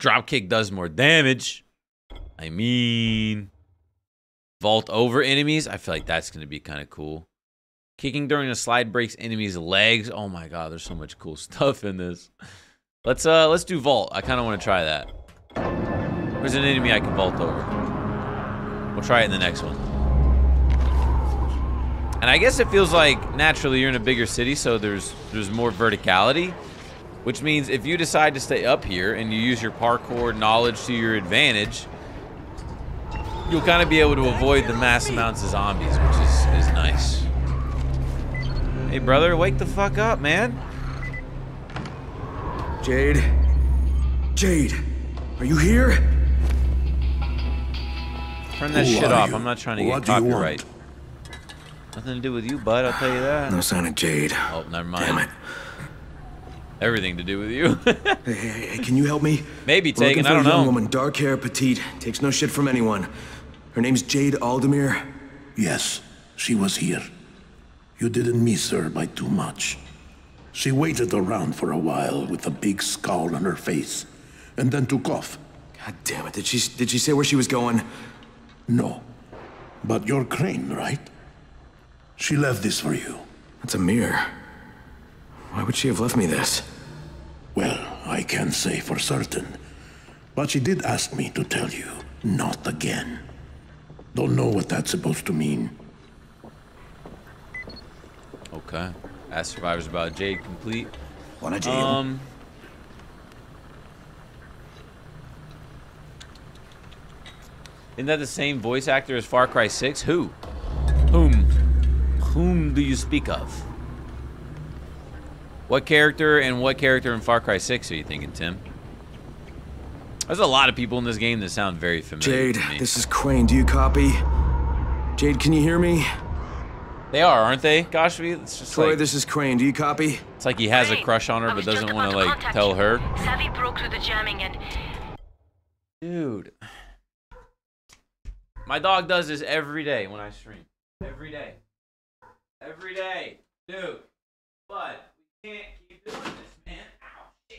Dropkick does more damage. I mean, vault over enemies. I feel like that's going to be kind of cool. Kicking during a slide breaks enemies' legs. Oh my god, there's so much cool stuff in this. Let's uh, let's do vault. I kind of want to try that. There's an enemy I can vault over. We'll try it in the next one. And I guess it feels like naturally you're in a bigger city, so there's there's more verticality, which means if you decide to stay up here and you use your parkour knowledge to your advantage, you'll kind of be able to avoid the mass amounts of zombies, which is, is nice. Hey, brother, wake the fuck up, man. Jade. Jade, are you here? Turn that Who shit off. You? I'm not trying to what get copyright. Nothing to do with you, bud, I'll tell you that. No sign of Jade. Oh, never mind. Damn it. Everything to do with you. hey, hey, hey, can you help me? Maybe taken. I don't know. Young woman, dark hair, petite, takes no shit from anyone. Her name's Jade Aldemir. Yes, she was here. You didn't miss her by too much. She waited around for a while with a big scowl on her face, and then took off. God damn it! Did she did she say where she was going? No, but you're Crane, right? She left this for you. That's a mirror. Why would she have left me this? Well, I can't say for certain, but she did ask me to tell you, not again. Don't know what that's supposed to mean. Okay. Ask survivors about Jade complete. Wanna jail? Um, isn't that the same voice actor as Far Cry six? Who? Whom? Whom do you speak of? What character and what character in Far Cry six are you thinking, Tim? There's a lot of people in this game that sound very familiar. Jade, to me. This is Crane. Do you copy? Jade, can you hear me? They are, aren't they? Gosh, it's just Troy, like, this is Crane. Do you copy? It's like he has Crane. a crush on her, but doesn't want to like tell you. her. Savvy broke through the jamming and. Dude, my dog does this every day when I stream. Every day, every day, dude. But. Can't keep doing this, man. Ow, shit.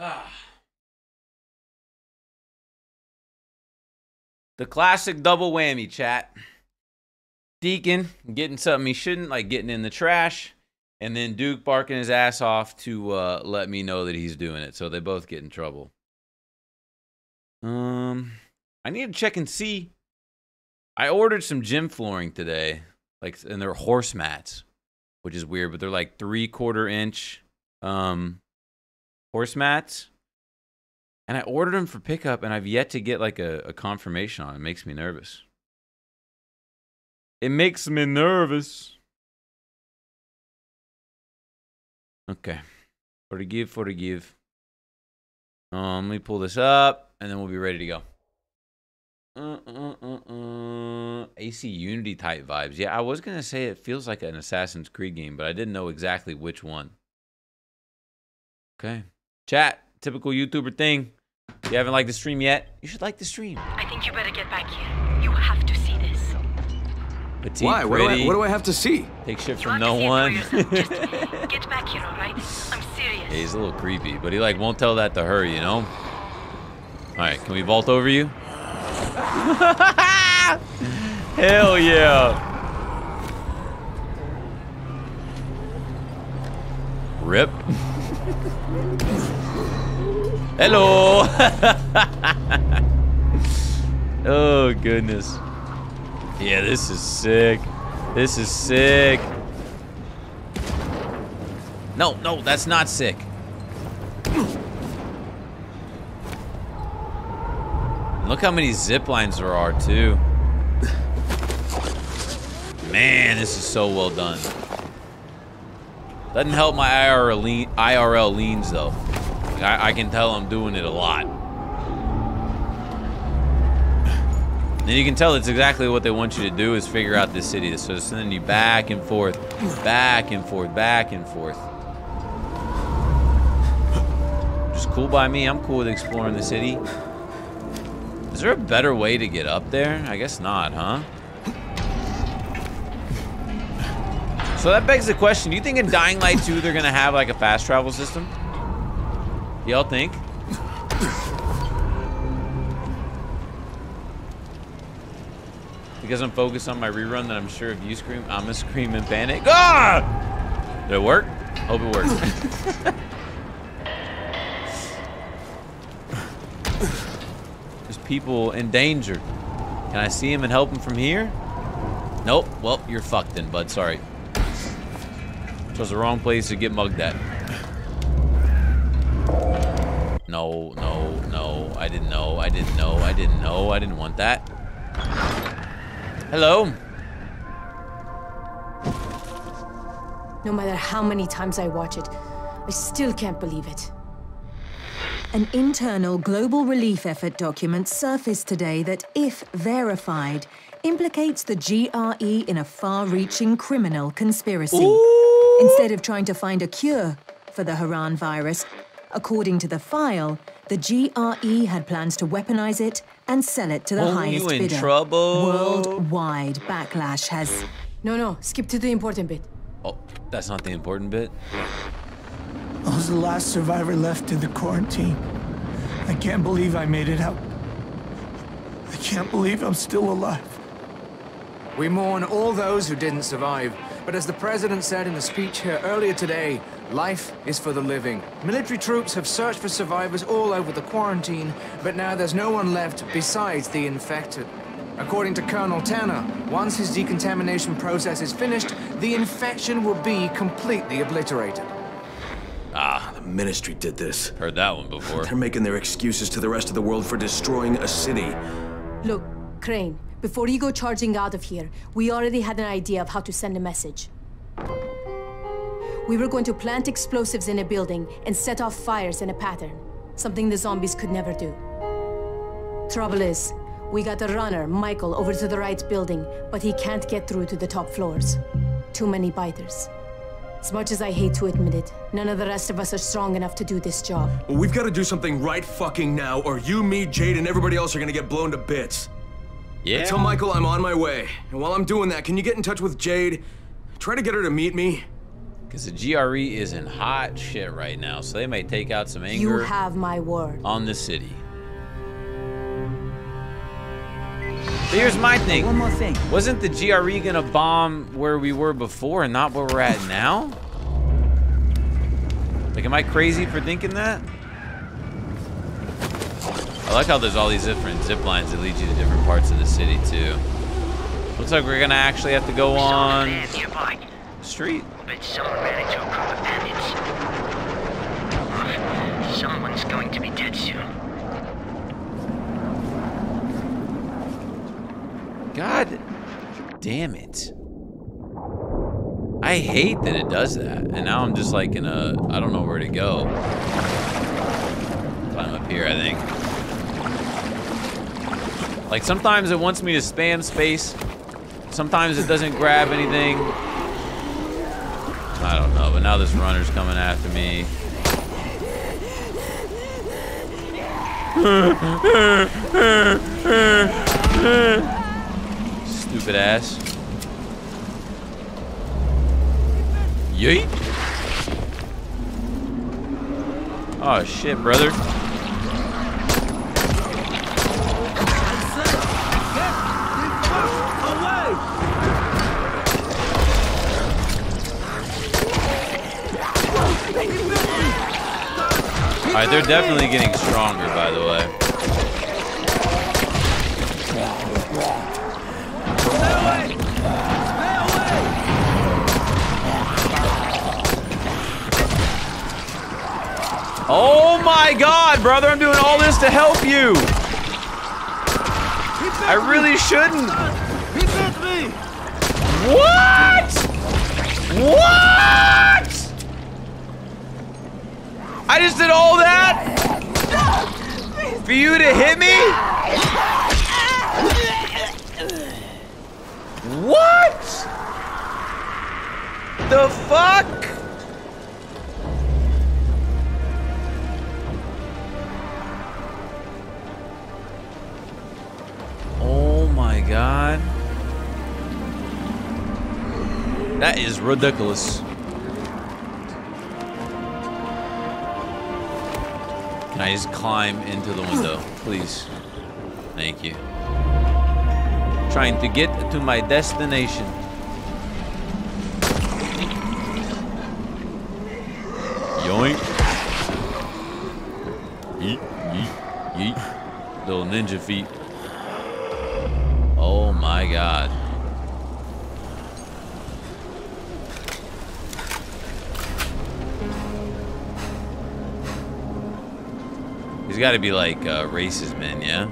Ah. The classic double whammy, chat. Deacon getting something he shouldn't, like getting in the trash, and then Duke barking his ass off to uh, let me know that he's doing it. So they both get in trouble. Um, I need to check and see. I ordered some gym flooring today, like, and they're horse mats, which is weird, but they're like three-quarter inch. Um. Horse mats, and I ordered them for pickup, and I've yet to get like a, a confirmation on it. It makes me nervous. It makes me nervous. Okay, forgive, forgive. Um, let me pull this up, and then we'll be ready to go. Uh, uh, uh, uh. A C Unity type vibes. Yeah, I was gonna say it feels like an Assassin's Creed game, but I didn't know exactly which one. Okay. Chat, typical YouTuber thing. If you haven't liked the stream yet, you should like the stream. I think you better get back here. You have to see this. Petite, Why? What do, I, what do I have to see? Take shit from no one. Just get back here, all right? I'm serious. Yeah, he's a little creepy, but he like won't tell that to her, you know? All right, can we vault over you? Hell yeah. Rip. Hello. Oh, goodness. Yeah, this is sick. This is sick. No, no, that's not sick. Look how many zip lines there are, too. Man, this is so well done. Doesn't help my I R L, lean, I R L leans, though. Like, I, I can tell I'm doing it a lot. And you can tell it's exactly what they want you to do is figure out this city. So they're sending you back and forth, back and forth, back and forth. Just cool by me. I'm cool with exploring the city. Is there a better way to get up there? I guess not, huh? So that begs the question, do you think in Dying Light two they're gonna have like a fast travel system? Y'all think? Because I'm focused on my rerun that I'm sure if you scream, I'm gonna scream and panic. Ah! Did it work? Hope it worked. People in danger. Can I see him and help him from here? Nope. Well, you're fucked then, bud. Sorry. Chose the wrong place to get mugged at. No, no, no. I didn't know. I didn't know. I didn't know. I didn't want that. Hello. No matter how many times I watch it, I still can't believe it. An internal global relief effort document surfaced today that, if verified, implicates the G R E in a far-reaching criminal conspiracy. Ooh. Instead of trying to find a cure for the Haran virus, according to the file, the G R E had plans to weaponize it and sell it to the oh, highest you in bidder. Trouble. Worldwide backlash has... No, no, skip to the important bit. Oh, that's not the important bit. I was the last survivor left in the quarantine. I can't believe I made it out. I can't believe I'm still alive. We mourn all those who didn't survive, but as the president said in a speech here earlier today, life is for the living. Military troops have searched for survivors all over the quarantine, but now there's no one left besides the infected. According to Colonel Tanner, once his decontamination process is finished, the infection will be completely obliterated. Ah, the Ministry did this. Heard that one before. They're making their excuses to the rest of the world for destroying a city. Look, Crane, before you go charging out of here, we already had an idea of how to send a message. We were going to plant explosives in a building and set off fires in a pattern, something the zombies could never do. Trouble is, we got a runner, Michael, over to the right building, but he can't get through to the top floors. Too many biters. As much as I hate to admit it, none of the rest of us are strong enough to do this job. Well, we've got to do something right fucking now, or you, me, Jade, and everybody else are gonna get blown to bits. Yeah. Tell Michael I'm on my way. And while I'm doing that, can you get in touch with Jade? Try to get her to meet me. Because the G R E is in hot shit right now, so they may take out some anger. You have my word. On the city. But here's my thing. One more thing. Wasn't the G R E gonna bomb where we were before and not where we're at now? Like, am I crazy for thinking that? I like how there's all these different zip lines that lead you to different parts of the city, too. Looks like we're gonna actually have to go on the street. But someone ran into a group of bandits. Someone's going to be dead soon. God damn it. I hate that it does that. And now I'm just like in a, I don't know where to go. Climb up here, I think. Like sometimes it wants me to spam space. Sometimes it doesn't grab anything. I don't know, but now this runner's coming after me. Stupid ass. Yeet. Oh shit, brother. Alright, they're definitely getting stronger, by the way. Oh my god, brother, I'm doing all this to help you! I really shouldn't! What?! What?! I just did all that for you to hit me? What the fuck? Oh my god. That is ridiculous. Can I just climb into the window, please? Thank you. Trying to get to my destination. Yoink. Yeet, yeet, yeet. Little ninja feet. Oh my god. He's gotta be like uh, racist men, yeah?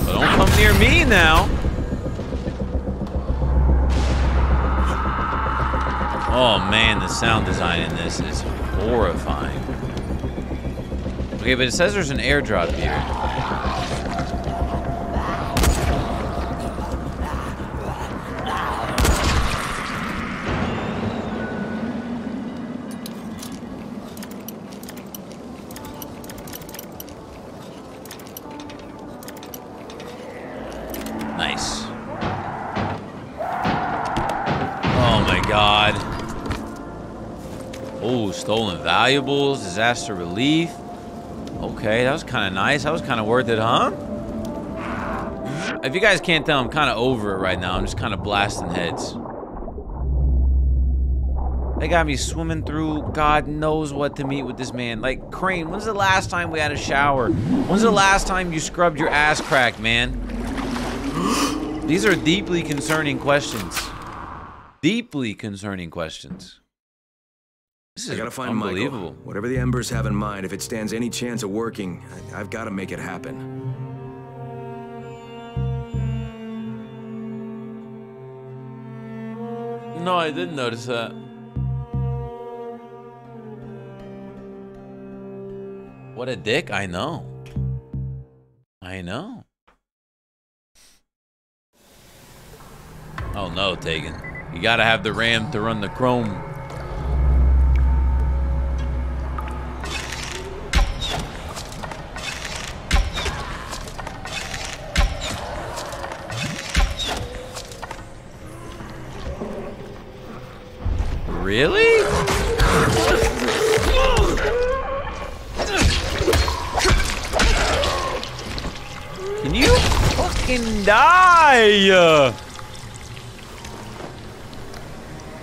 But don't come near me now! Oh man, the sound design in this is horrifying. Okay, but it says there's an airdrop here. Nice. Oh my god. Oh, stolen valuables, disaster relief. Okay, that was kind of nice. That was kind of worth it, huh? If you guys can't tell, I'm kind of over it right now. I'm just kind of blasting heads. They got me swimming through God knows what to meet with this man. Like, Crane, when's the last time we had a shower? When's the last time you scrubbed your ass crack, man? These are deeply concerning questions. Deeply concerning questions. This is I gotta find unbelievable. Michael. Whatever the Embers have in mind, if it stands any chance of working, I, I've got to make it happen. No, I didn't notice that. What a dick! I know. I know. Oh no, Tegan! You gotta have the RAM to run the Chrome. Really? Can you fucking die?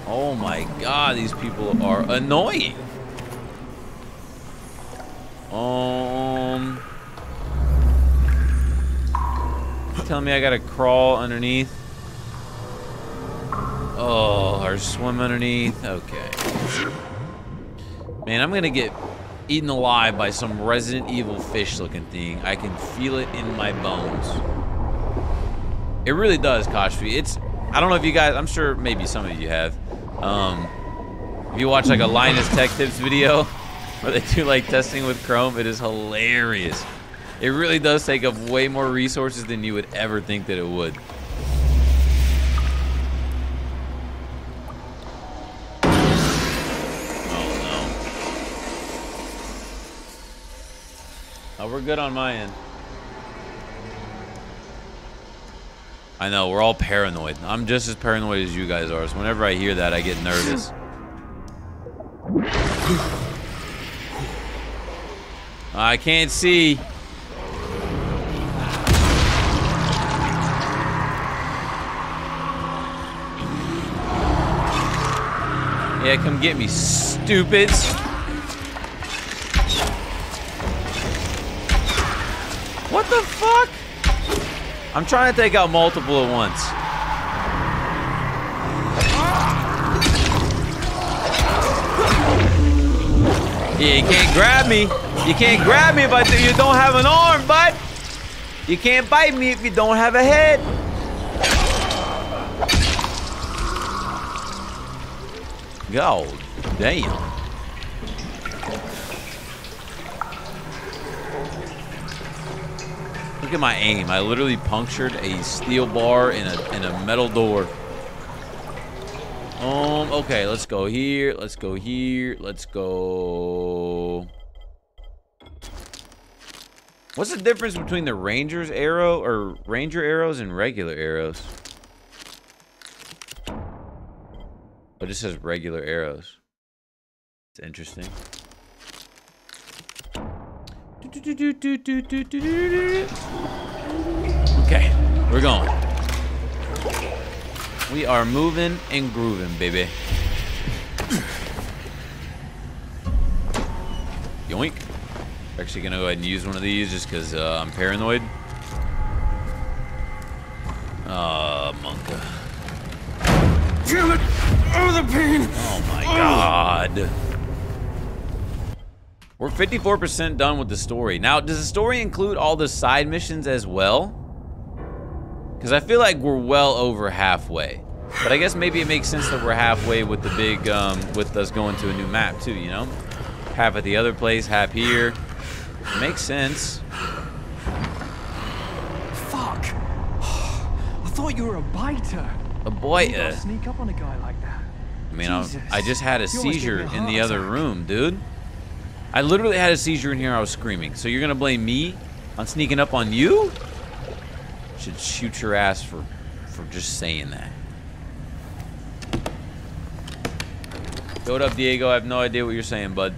Oh my god, these people are annoying. Um, tell me I gotta crawl underneath. Oh, or swim underneath. Okay. Man, I'm gonna get eaten alive by some Resident Evil fish-looking thing. I can feel it in my bones. It really does, Koshvi. It's, I don't know if you guys, I'm sure maybe some of you have. Um, if you watch like a Linus Tech Tips video where they do like testing with Chrome, it is hilarious. It really does take up way more resources than you would ever think that it would. Oh, we're good on my end. I know, we're all paranoid. I'm just as paranoid as you guys are, so whenever I hear that, I get nervous. I can't see. Yeah, come get me, stupids. What the fuck? I'm trying to take out multiple at once. Yeah, you can't grab me. You can't grab me if I do. You don't have an arm, bud. You can't bite me if you don't have a head. God damn. Look at my aim. I literally punctured a steel bar in a, in a metal door. Um, okay, let's go here. Let's go here. Let's go... What's the difference between the Ranger's arrow or Ranger arrows and regular arrows? But it says regular arrows. It's interesting. Okay, we're going. We are moving and grooving, baby. Yoink. We're actually gonna go ahead and use one of these just because uh, I'm paranoid. Uh, Monka. Damn it! Oh, the pain! Oh my god. We're fifty-four percent done with the story. Now, does the story include all the side missions as well? Because I feel like we're well over halfway. But I guess maybe it makes sense that we're halfway with the big, um, with us going to a new map too, you know? Half at the other place, half here. It makes sense. Fuck. I thought you were a biter. A boy, uh, sneak up on a guy like that. I mean, I, I just had a seizure in the other room, dude. I literally had a seizure in here. I was screaming. So you're gonna blame me on sneaking up on you? Should shoot your ass for, for just saying that. Go up, Diego. I have no idea what you're saying, bud.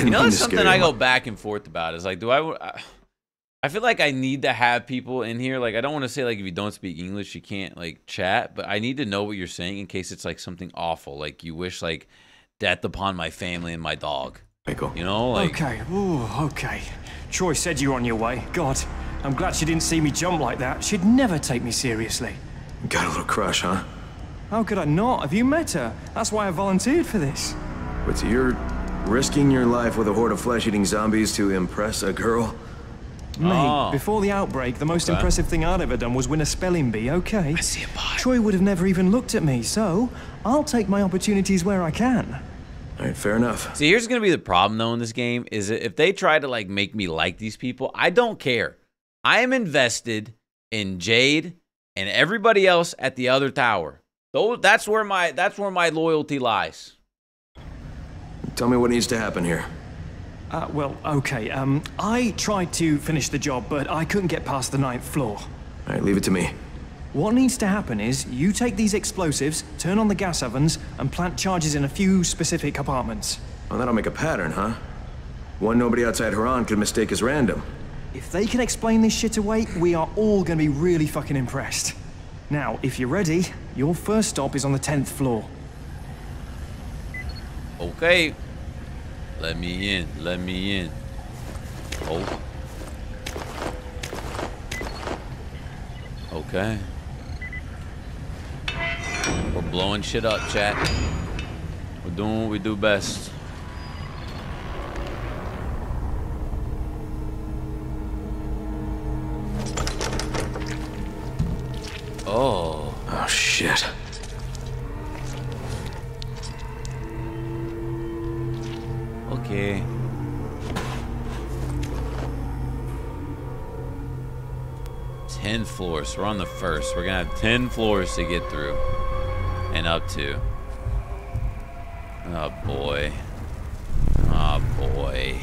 You know, that's something I go back and forth about. Is like, do I? I I feel like I need to have people in here. Like, I don't want to say, like, if you don't speak English, you can't, like, chat. But I need to know what you're saying in case it's, like, something awful. Like, you wish, like, death upon my family and my dog. Pickle. You know, like... Okay. Ooh, okay. Troy said you were on your way. God, I'm glad she didn't see me jump like that. She'd never take me seriously. Got a little crush, huh? How could I not? Have you met her? That's why I volunteered for this. But you're risking your life with a horde of flesh-eating zombies to impress a girl? Mate, oh. Before the outbreak, the most okay. impressive thing I'd ever done was win a spelling bee, okay? I see a bot. Troy would have never even looked at me, so I'll take my opportunities where I can. All right, fair enough. See, here's going to be the problem, though, in this game, is that if they try to, like, make me like these people, I don't care. I am invested in Jade and everybody else at the other tower. So that's where my, that's where my loyalty lies. Tell me what needs to happen here. Uh, well, okay, um, I tried to finish the job, but I couldn't get past the ninth floor. All right, leave it to me. What needs to happen is you take these explosives, turn on the gas ovens, and plant charges in a few specific apartments. Well, that'll make a pattern, huh? One nobody outside Haran could mistake as random. If they can explain this shit away, we are all gonna be really fucking impressed. Now, if you're ready, your first stop is on the tenth floor. Okay. Let me in, let me in. Oh. Okay. We're blowing shit up, chat. We're doing what we do best. Oh. Oh, shit. Okay. ten floors. So we're on the first. We're gonna have ten floors to get through. And up to. Oh boy. Oh boy.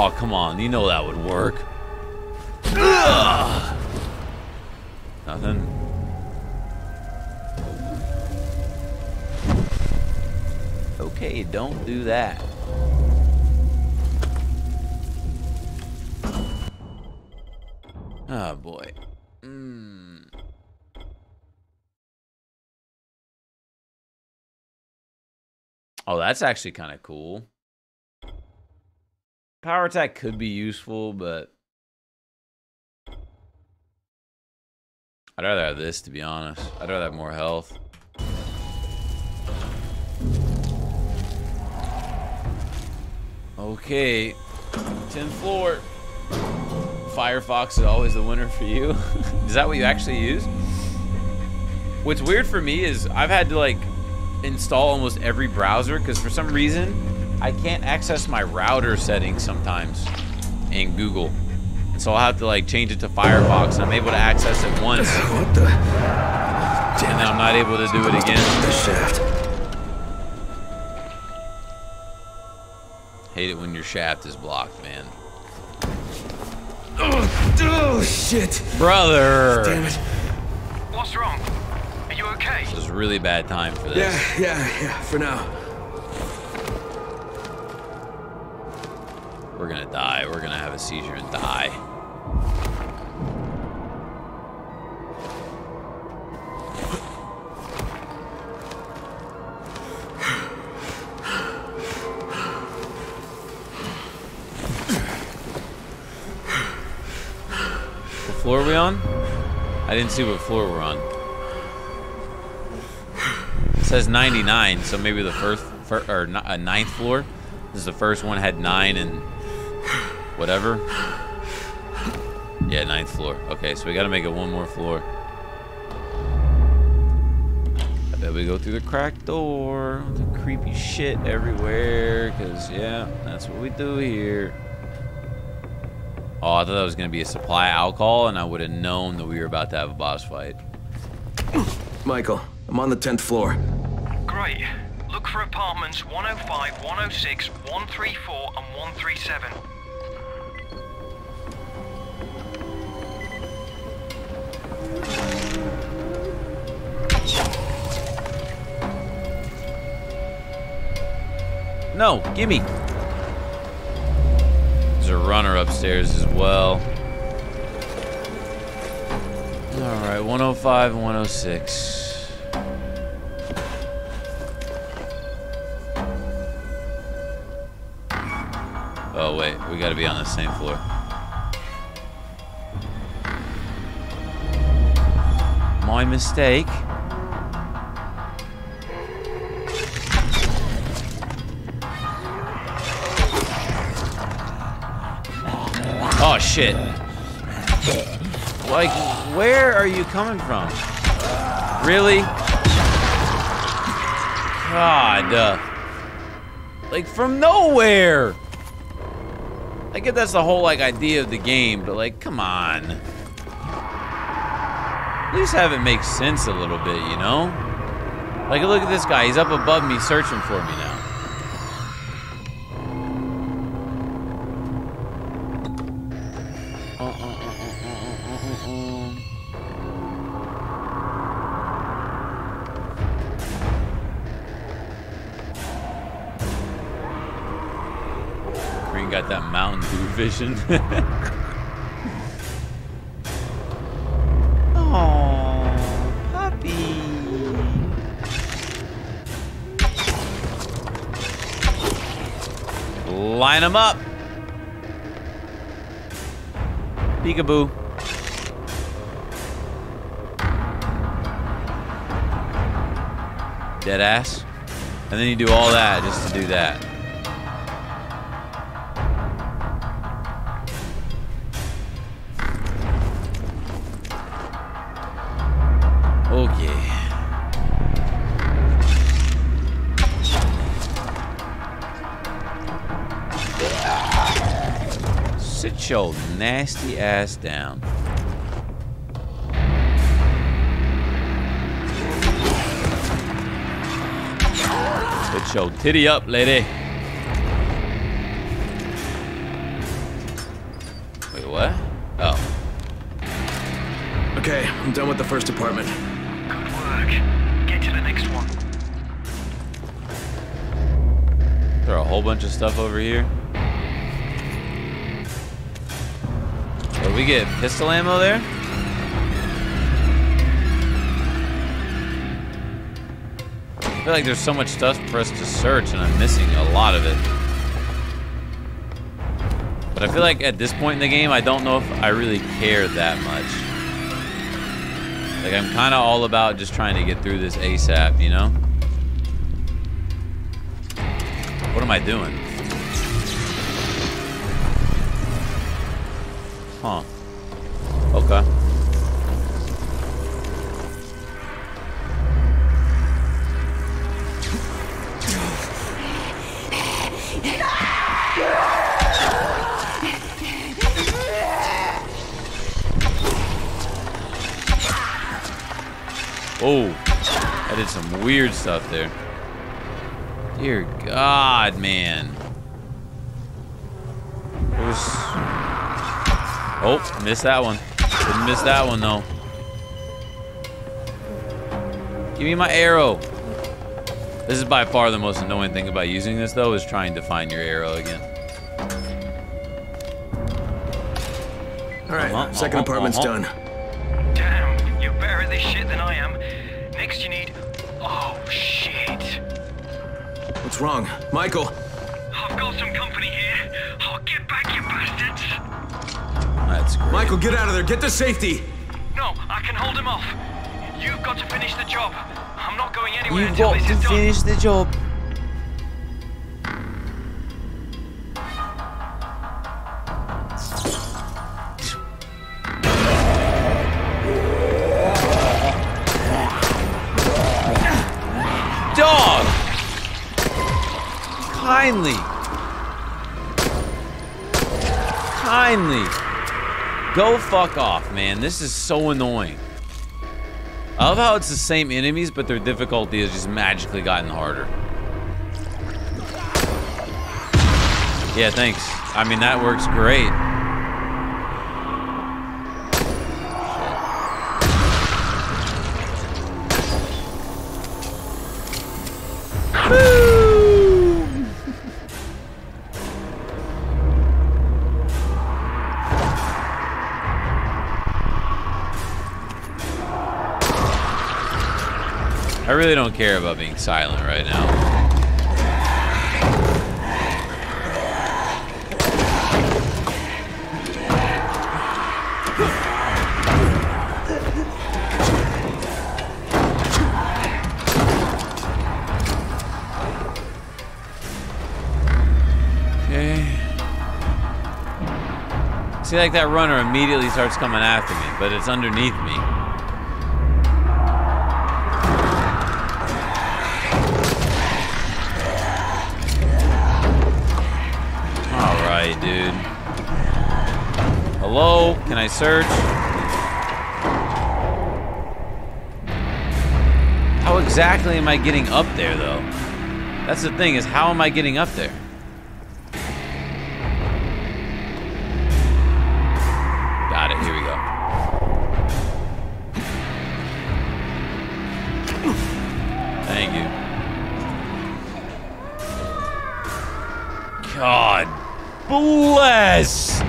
Oh, come on. You know that would work. Ugh. Nothing. Okay, don't do that. Oh, boy. Mm. Oh, that's actually kind of cool. Power attack could be useful, but I'd rather have this, to be honest. I'd rather have more health. Okay. tenth floor. Firefox is always the winner for you. Is that what you actually use? What's weird for me is I've had to, like, install almost every browser because for some reason I can't access my router settings sometimes in Google. And so I'll have to, like, change it to Firefox and I'm able to access it once. What the? Damn, and then I'm not able to do it again. The shaft. Hate it when your shaft is blocked, man. Oh, shit! Brother! Damn it. What's wrong? Are you okay? This is a really bad time for this. Yeah, yeah, yeah, for now. We're gonna die. We're gonna have a seizure and die. Floor are we on? I didn't see what floor we're on. It says ninety-nine, so maybe the first fir or a ninth floor. This is the first one had nine and whatever. Yeah, ninth floor. Okay, so we got to make it one more floor. I bet we go through the cracked door. The creepy shit everywhere, cause yeah, that's what we do here. Oh, I thought that was going to be a supply of alcohol, and I would have known that we were about to have a boss fight. Michael, I'm on the tenth floor. Great. Look for apartments one oh five, one oh six, one three four, and one three seven. No, gimme. A runner upstairs as well. All right, one oh five, one oh six. Oh wait, we got to be on the same floor. My mistake. Oh, shit. Like, where are you coming from? Really? God. Uh, like, from nowhere! I get that's the whole, like, idea of the game, but, like, come on. At least have it make sense a little bit, you know? Like, look at this guy. He's up above me searching for me now. Vision. Oh, puppy. Line them up. Peekaboo. Dead ass. And then you do all that just to do that. Your nasty ass down. Put your titty up, lady. what? Oh. Okay, I'm done with the first apartment. Good work. Get to the next one. Is there a whole bunch of stuff over here? Did we get pistol ammo there? I feel like there's so much stuff for us to search and I'm missing a lot of it. But I feel like at this point in the game, I don't know if I really care that much. Like, I'm kind of all about just trying to get through this ASAP, you know? What am I doing? Huh. Okay. Oh, I did some weird stuff there. Dear God, man. Was... Oh, missed that one. Didn't miss that one, though. Give me my arrow. This is by far the most annoying thing about using this, though, is trying to find your arrow again. All right, uh-huh, second uh-huh, apartment's uh-huh. done. Better at this shit than I am. Next you need... Oh, shit. What's wrong? Michael? I've got some company here. Oh, get back, you bastards. That's great. Michael, get out of there. Get to safety. No, I can hold him off. You've got to finish the job. I'm not going anywhere You've until this is done. You've got to finish the job. Kindly, kindly, go fuck off, man. This is so annoying. I love how it's the same enemies, but their difficulty has just magically gotten harder. Yeah, thanks. I mean, that works great. I really don't care about being silent right now. Okay. See, like that runner immediately starts coming after me, but it's underneath me. Dude. Hello? Can I search? How exactly am I getting up there, though? That's the thing, is how am I getting up there? Got it. Here we go. Thank you. God. Bless! Is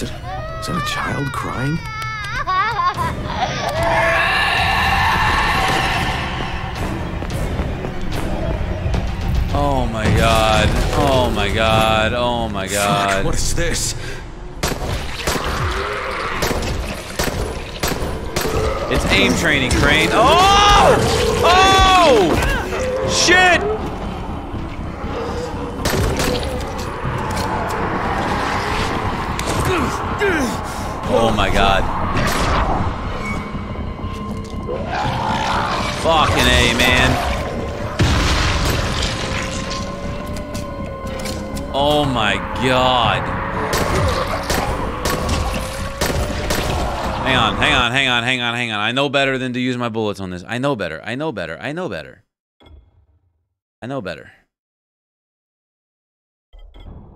it, is that a child crying? Oh my God, oh my God, oh my God. Fuck, what is this? It's aim training, Crane. Oh! Oh! Shit! Oh my God. Fucking A, man. God. Hang on, hang on, hang on, hang on, hang on. I know better than to use my bullets on this. I know better, I know better, I know better. I know better.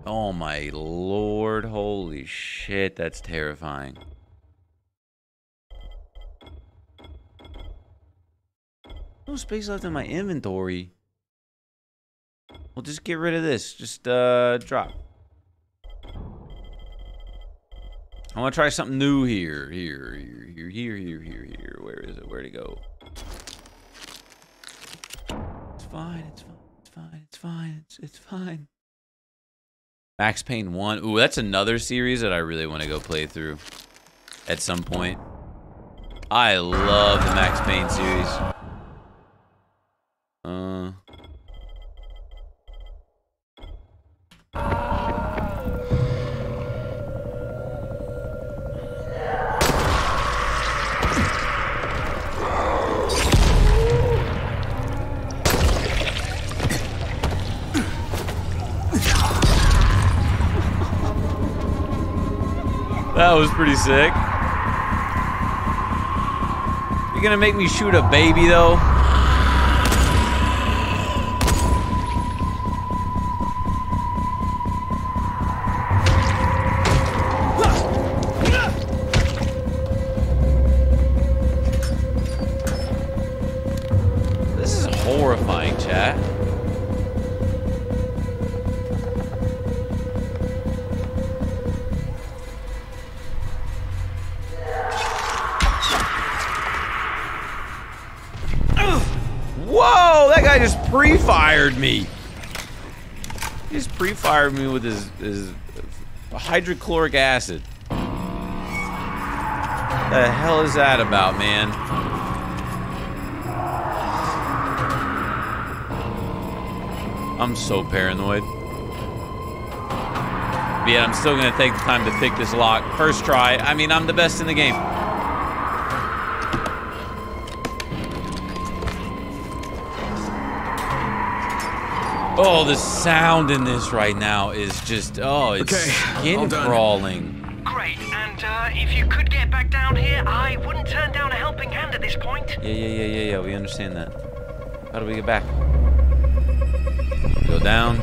Oh my lord, holy shit, that's terrifying. No space left in my inventory. We'll just get rid of this. Just, uh, drop. I want to try something new here. Here, here, here, here, here, here, here. Where is it? Where'd it go? It's fine, it's fine, it's fine, it's fine, it's, it's fine. Max Payne one. Ooh, that's another series that I really want to go play through at some point. I love the Max Payne series. Uh... That was pretty sick. You're gonna make me shoot a baby, though? This is horrifying, chat. That guy just pre-fired me. He just pre-fired me with his, his hydrochloric acid. The hell is that about, man? I'm so paranoid. But yet I'm still gonna take the time to pick this lock. First try. I mean, I'm the best in the game. Oh, the sound in this right now is just, oh, it's okay, skin crawling. Great, and uh, if you could get back down here, I wouldn't turn down a helping hand at this point. Yeah, yeah, yeah, yeah, yeah, we understand that. How do we get back? Go down.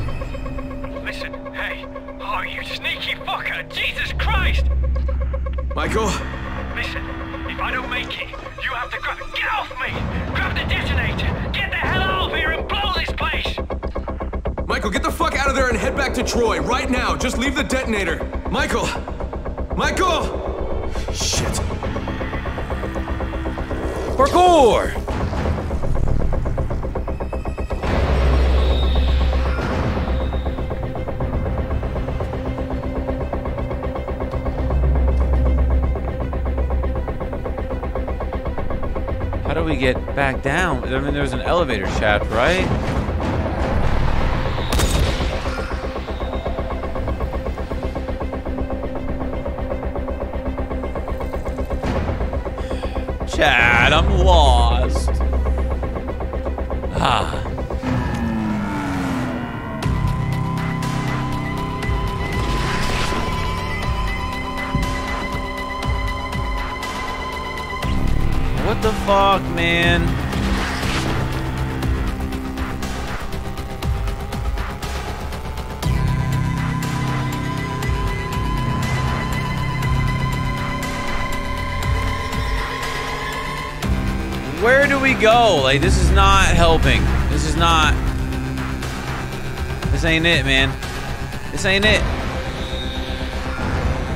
Listen, hey, oh, you sneaky fucker, Jesus Christ! Michael? Listen, if I don't make it, you have to grab, get off me! Grab the detonator, get the hell out of here and blow this place! Michael, get the fuck out of there and head back to Troy, right now! Just leave the detonator! Michael! Michael! Shit. Parkour! How do we get back down? I mean, there's an elevator shaft, right? Dad, I'm lost. Ah. What the fuck, man? Where do we go? Like, this is not helping. This is not... This ain't it, man. This ain't it.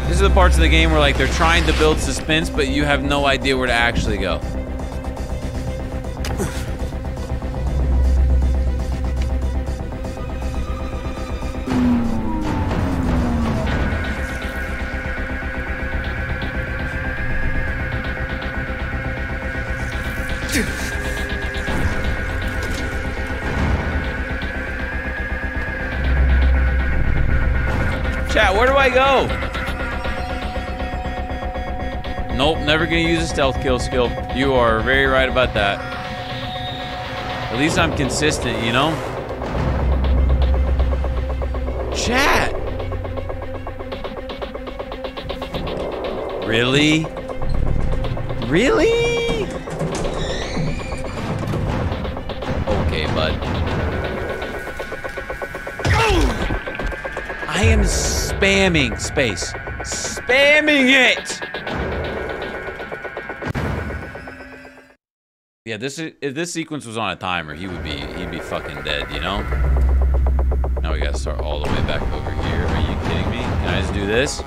These are the parts of the game where, like, they're trying to build suspense, but you have no idea where to actually go. Go. Nope, never gonna use a stealth kill skill. You are very right about that. At least I'm consistent, you know? Chat! Really? Really? Okay, bud. I am spamming space. Spamming it! Yeah, this is, if this sequence was on a timer, he would be he'd be fucking dead, you know? Now we gotta start all the way back over here. Are you kidding me? Can I just do this?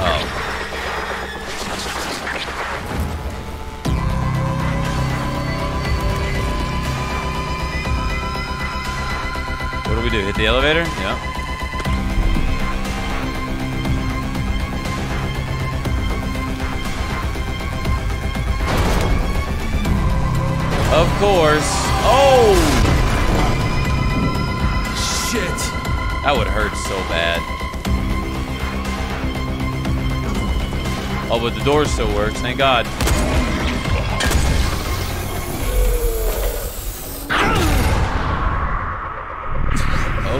Oh. What do we do? Hit the elevator? Yeah. Of course. Oh! Shit. That would hurt so bad. Oh, but the door still works, thank God.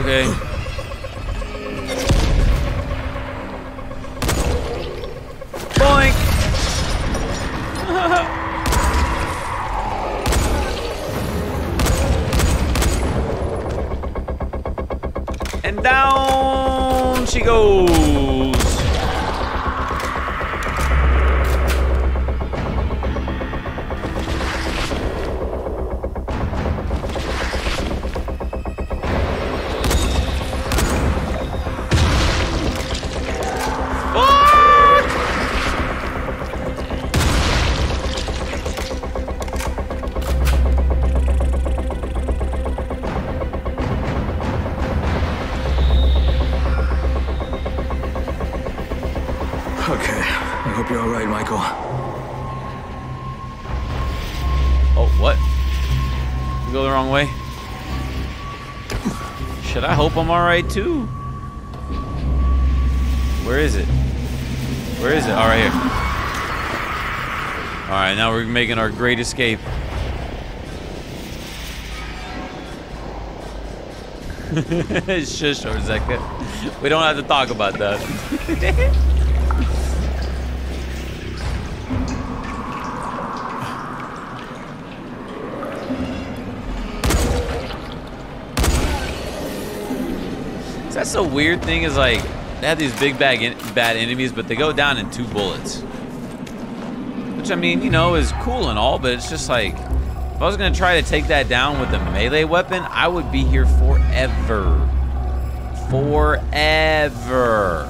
Okay. Boink! And down she goes. I'm alright too. Where is it? Where is it? All right, here. All right, now we're making our great escape. Shush, Orzecca. We don't have to talk about that. That's the weird thing is, like, they have these big bad, en bad enemies, but they go down in two bullets. Which, I mean, you know, is cool and all, but it's just like, if I was going to try to take that down with a melee weapon, I would be here forever. Forever.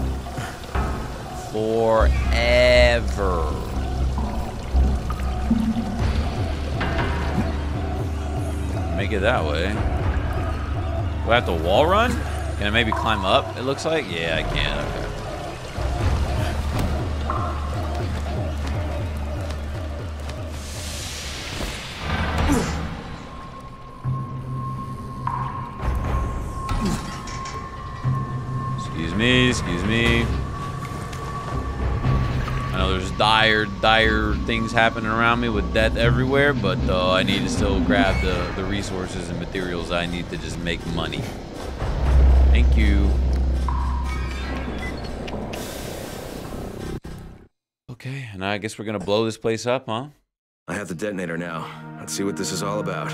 Forever. Make it that way. Do I have to wall run? Can I maybe climb up, it looks like? Yeah, I can, okay. Excuse me, excuse me. I know there's dire, dire things happening around me with death everywhere, but uh, I need to still grab the, the resources and materials I need to just make money. Thank you. Okay, and I guess we're gonna blow this place up, huh? I have the detonator now. Let's see what this is all about.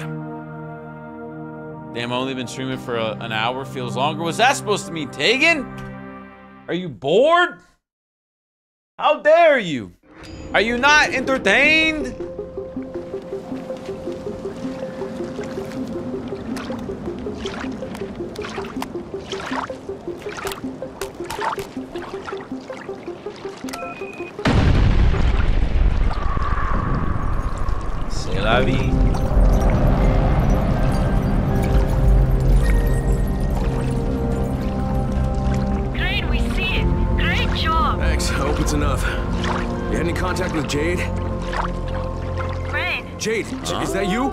Damn, I've only been streaming for a, an hour. Feels longer. What's that supposed to mean, Tegan? Are you bored? How dare you? Are you not entertained? C'est la vie. Great, we see it. Great job. Thanks. I hope it's enough. You had any contact with Jade? Crane. Jade, huh? Is that you?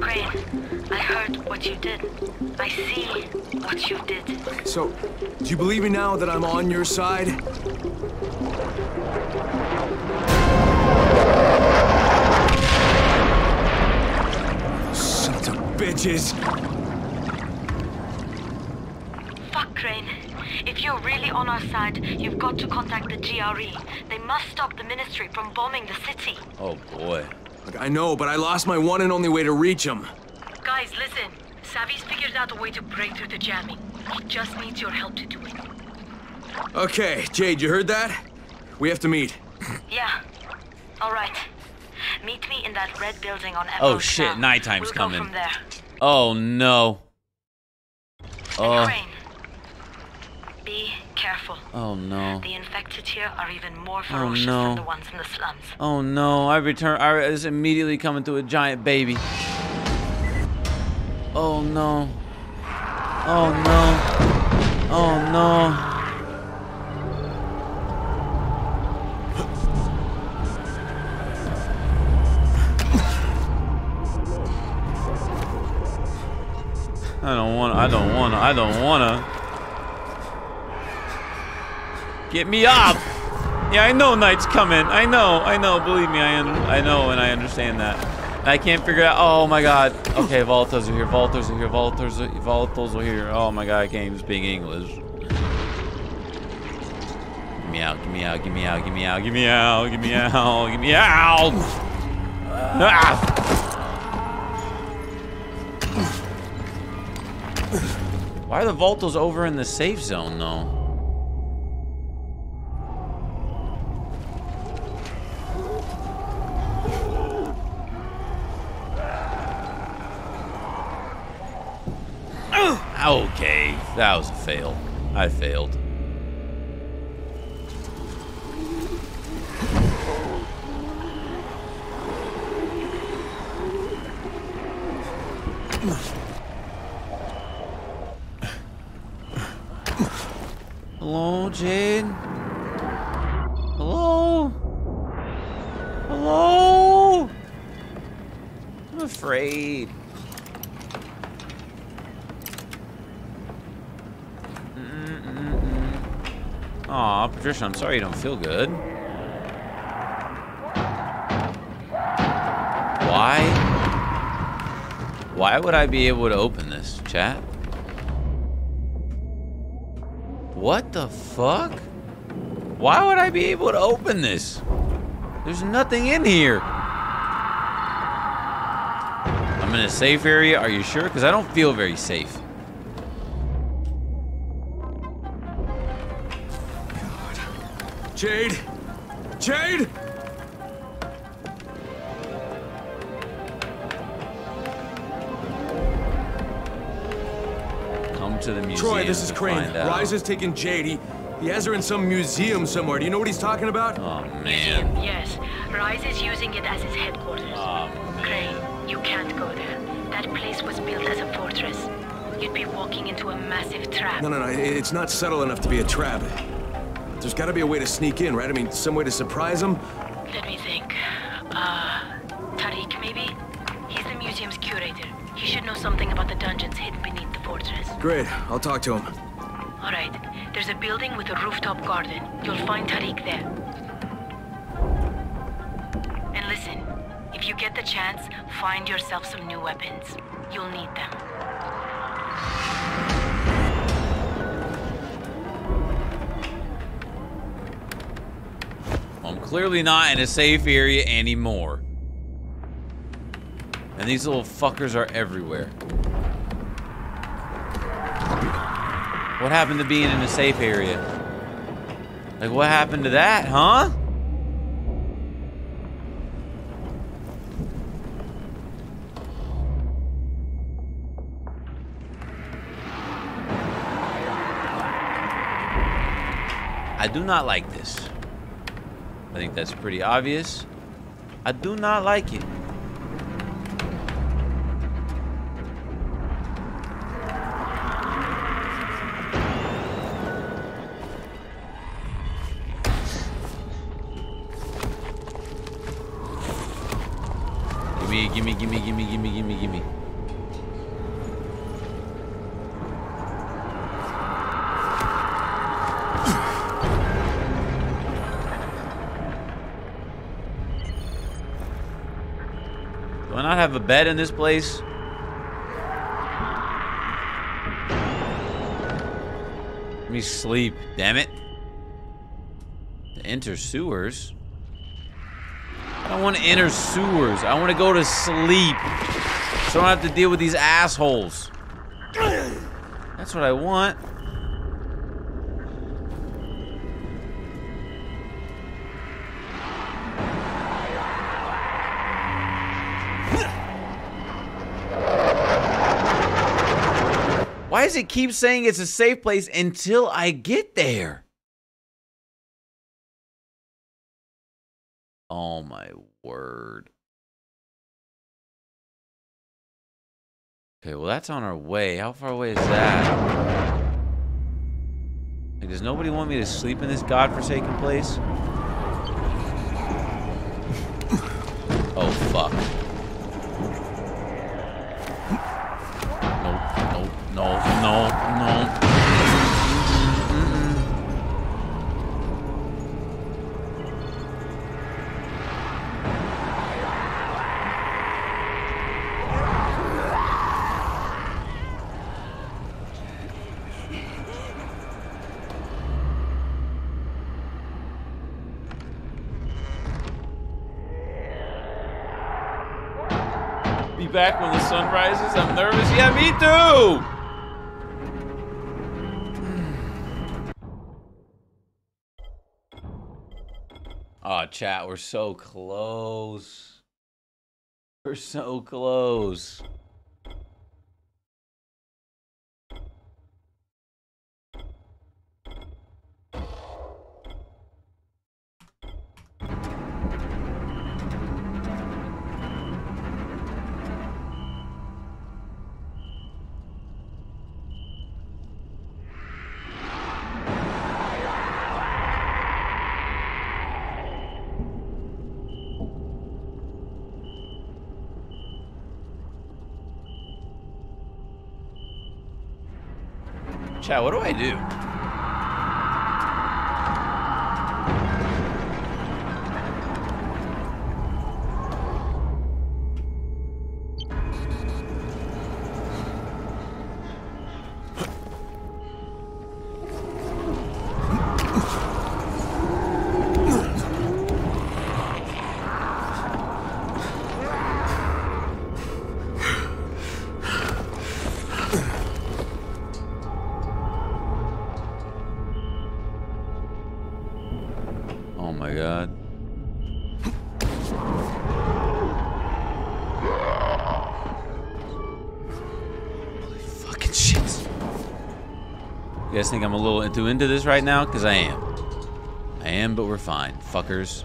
Crane, I heard what you did. I see what you did. So, do you believe me now that I'm on your side? bitches! Fuck, Crane. If you're really on our side, you've got to contact the G R E. They must stop the Ministry from bombing the city. Oh, boy. Look, I know, but I lost my one and only way to reach them. Guys, listen. Savvy's figured out a way to break through the jamming. He just needs your help to do it. Okay, Jade, you heard that? We have to meet. Yeah. All right. Meet me in that red building on F O. Oh shit, nighttime's we'll coming. Go from there. Oh no. Oh. Crane, be careful. Oh no. The infected here are even more ferocious oh, no. than the ones in the slums. Oh no, I return. I is immediately coming through a giant baby. Oh no. Oh no. Oh no. I don't wanna, I don't wanna, I don't wanna. Get me up! Yeah, I know night's coming. I know, I know, believe me, I, I know and I understand that. And I can't figure out, oh my god. Okay, volatiles are here, volatiles are here, volatiles are, volatiles are here. Oh my god, I can't even speak English. Give me out, give me out, give me out, give me out, give me out, give me out, give me out! Ah! Why are the Voltals over in the safe zone, though? Okay, that was a fail. I failed. Hello, Jade? Hello? Hello? I'm afraid. Mm-mm-mm. Aw, Patricia, I'm sorry you don't feel good. Why? Why would I be able to open this, chat? What the fuck? Why would I be able to open this? There's nothing in here. I'm in a safe area, are you sure? Because I don't feel very safe. God. Jade! Jade! To the museum. Troy, this is Crane. Rais has taken Jade. He, he has her in some museum somewhere. Do you know what he's talking about? Oh, man. Museum, yes. Rais is using it as his headquarters. Oh, Crane, you can't go there. That place was built as a fortress. You'd be walking into a massive trap. No, no, no. It's not subtle enough to be a trap. There's got to be a way to sneak in, right? I mean, some way to surprise him. Let me think. Uh, Tariq, maybe? He's the museum's curator. He should know something about the dungeons hidden beneath. Fortress. Great, I'll talk to him. All right, there's a building with a rooftop garden. You'll find Tariq there. And listen, if you get the chance, find yourself some new weapons. You'll need them. Well, I'm clearly not in a safe area anymore. And these little fuckers are everywhere. What happened to being in a safe area? Like, what happened to that, huh? I do not like this. I think that's pretty obvious. I do not like it. Gimme, gimme, gimme, gimme, gimme, gimme. Do I not have a bed in this place? me sleep, damn it. To enter sewers? I don't want to enter sewers. I want to go to sleep. So I don't have to deal with these assholes. That's what I want. Why does it keep saying it's a safe place until I get there? Oh my word. Okay, well that's on our way. How far away is that? Like, does nobody want me to sleep in this godforsaken place? Oh fuck. No, no, no. Be back when the sun rises. I'm nervous. Yeah, me too. Aw, oh, chat, we're so close. We're so close. Chat, what do I do? You guys think I'm a little too into this right now? Because I am. I am, but we're fine, fuckers.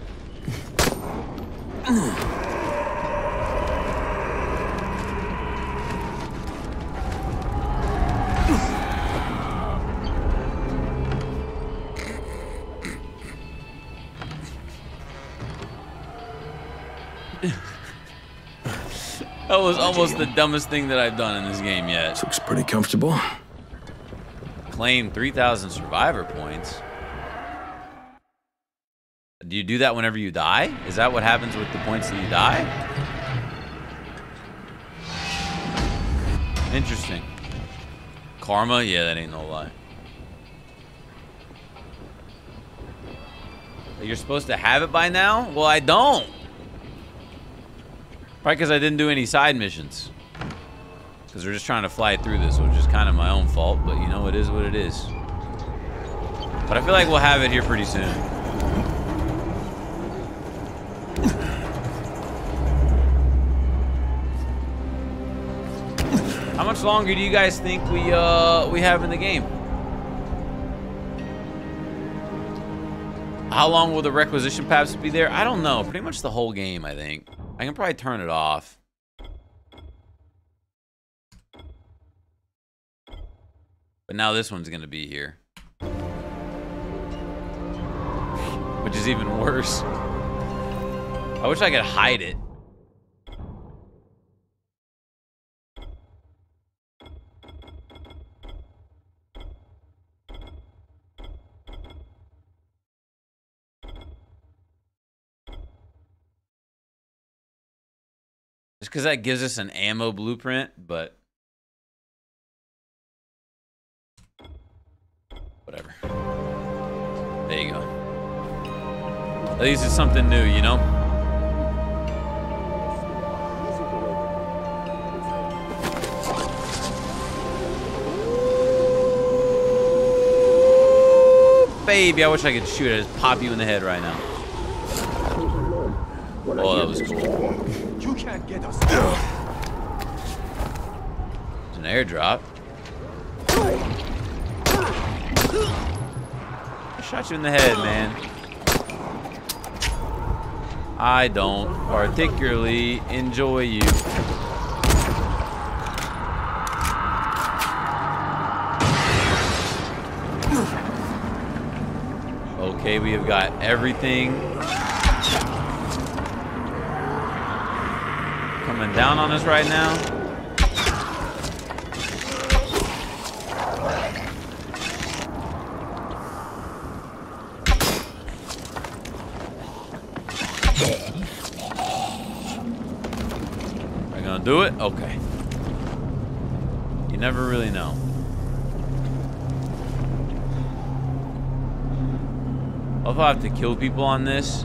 That was almost the dumbest thing that I've done in this game yet. This looks pretty comfortable. Claim three thousand survivor points. Do you do that whenever you die? Is that what happens with the points that you die? Interesting. Karma? Yeah, that ain't no lie. You're supposed to have it by now? Well, I don't. Probably because I didn't do any side missions. Because we're just trying to fly through this, which is kind of my own fault, but you know, it is what it is. But I feel like we'll have it here pretty soon. How much longer do you guys think we, uh, we have in the game? How long will the requisition paths be there? I don't know. Pretty much the whole game, I think. I can probably turn it off. But now this one's gonna be here. Which is even worse. I wish I could hide it. Just because that gives us an ammo blueprint, but whatever. There you go. At least it's something new, you know? Ooh, baby, I wish I could shoot. I just pop you in the head right now. Oh, that was cool. You can't get us. It's an airdrop. I shot you in the head, man. I don't particularly enjoy you. Okay, we have got everything coming down on us right now. Do it? Okay. You never really know. I'll have to kill people on this.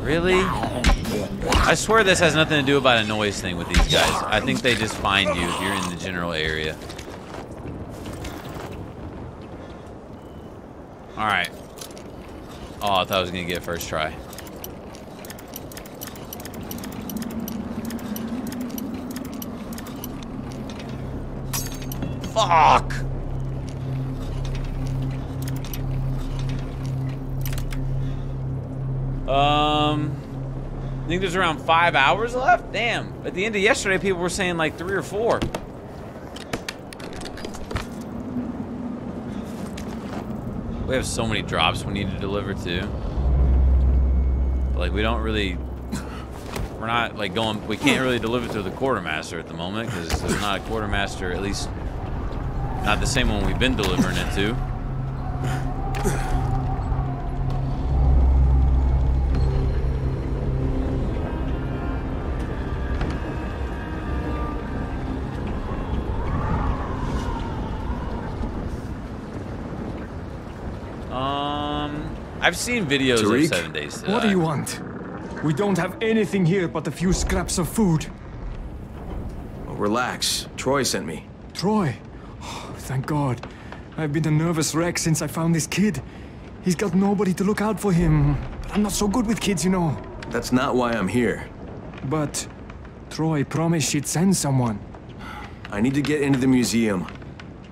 Really? I swear this has nothing to do about a noise thing with these guys. I think they just find you if you're in the general area. Alright. Oh, I thought I was gonna get first try. Fuck! Um, I think there's around five hours left? Damn, at the end of yesterday, people were saying like three or four. We have so many drops we need to deliver to. But like, we don't really, we're not like going, we can't really deliver to the quartermaster at the moment, because there's not a quartermaster, at least not the same one we've been delivering it to. Um, I've seen videos Tariq, of seven days today. What do you want? We don't have anything here but a few scraps of food. Well, relax. Troy sent me. Troy? Thank God. I've been a nervous wreck since I found this kid. He's got nobody to look out for him. But I'm not so good with kids, you know. That's not why I'm here. But Troy promised she'd send someone. I need to get into the museum.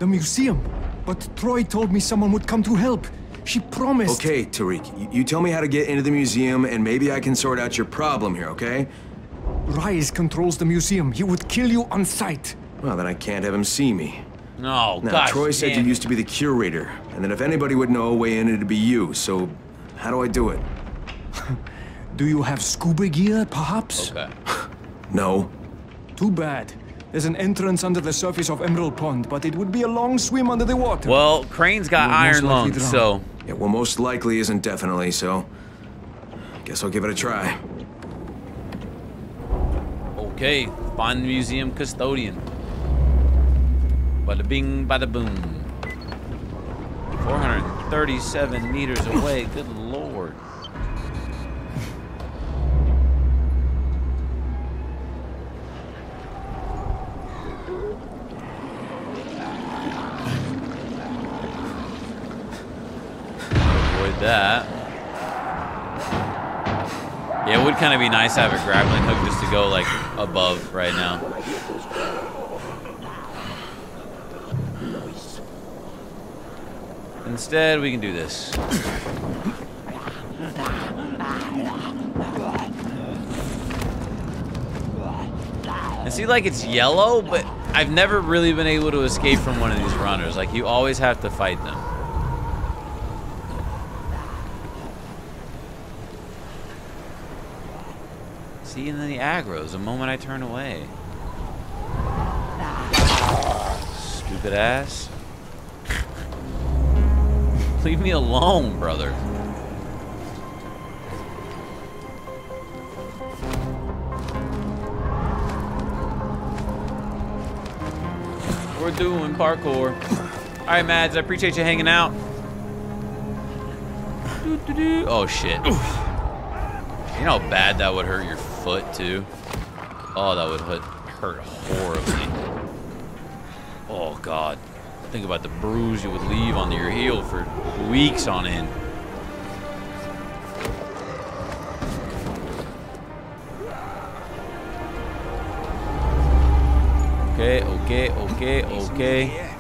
The museum? But Troy told me someone would come to help. She promised. Okay, Tariq. You tell me how to get into the museum, and maybe I can sort out your problem here, okay? Rais controls the museum. He would kill you on sight. Well, then I can't have him see me. No, now, gosh, Troy said you used to be the curator, and that if anybody would know a way in, it'd be you. So, how do I do it? Do you have scuba gear, perhaps? Okay. No. Too bad. There's an entrance under the surface of Emerald Pond, but it would be a long swim under the water. Well, Crane's got iron lungs, so... Yeah, well, most likely isn't definitely, so... Guess I'll give it a try. Okay, find the museum custodian. Bada bing, bada boom. four hundred thirty-seven meters away. Good lord. Avoid that. Yeah, it would kind of be nice to have a grappling hook just to go like above right now. Instead, we can do this. And see, like, it's yellow, but I've never really been able to escape from one of these runners. Like, you always have to fight them. See, and then the aggros the moment I turn away. Stupid ass. Leave me alone, brother. We're doing parkour. All right, Mads, I appreciate you hanging out. Doo-doo-doo. Oh shit. Oof. You know how bad that would hurt your foot too? Oh, that would hurt, hurt horribly. Oh god. Think about the bruise you would leave on your heel for weeks on end. Okay, okay, okay, okay.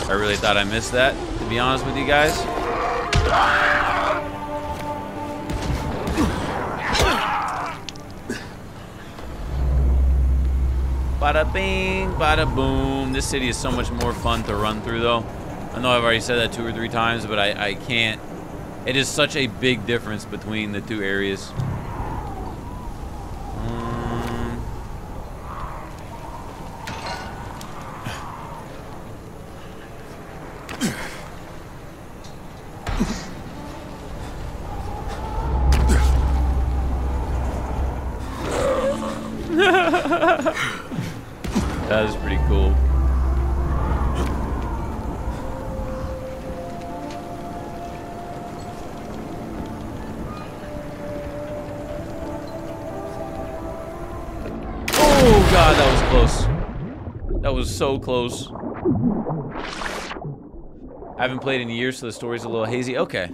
I really thought I missed that, to be honest with you guys. Bada bing, bada boom. This city is so much more fun to run through, though. I know I've already said that two or three times, but I, I can't. It is such a big difference between the two areas. So close. I haven't played in years, so the story's a little hazy. Okay.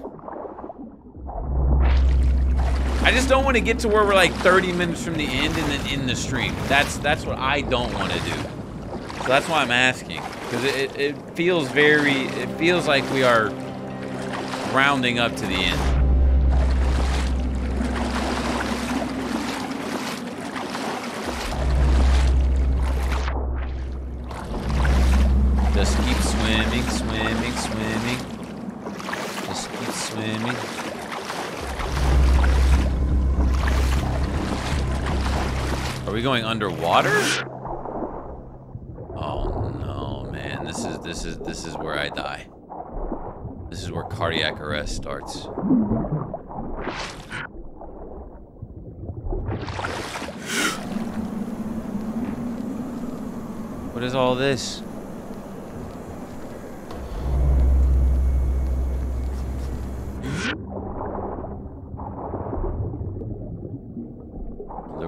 I just don't want to get to where we're like thirty minutes from the end and then in the stream. That's that's what I don't want to do. So that's why I'm asking, because it, it, it feels very. It feels like we are rounding up to the end. Going underwater? Oh no, man! This is this is this is where I die. This is where cardiac arrest starts. What is all this?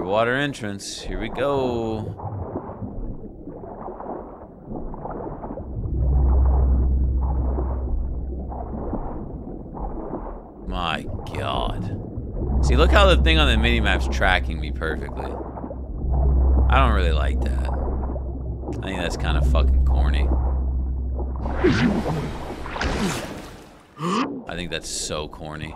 Water entrance. Here we go. My god. See, look how the thing on the minimap's tracking me perfectly. I don't really like that. I think that's kind of fucking corny. I think that's so corny.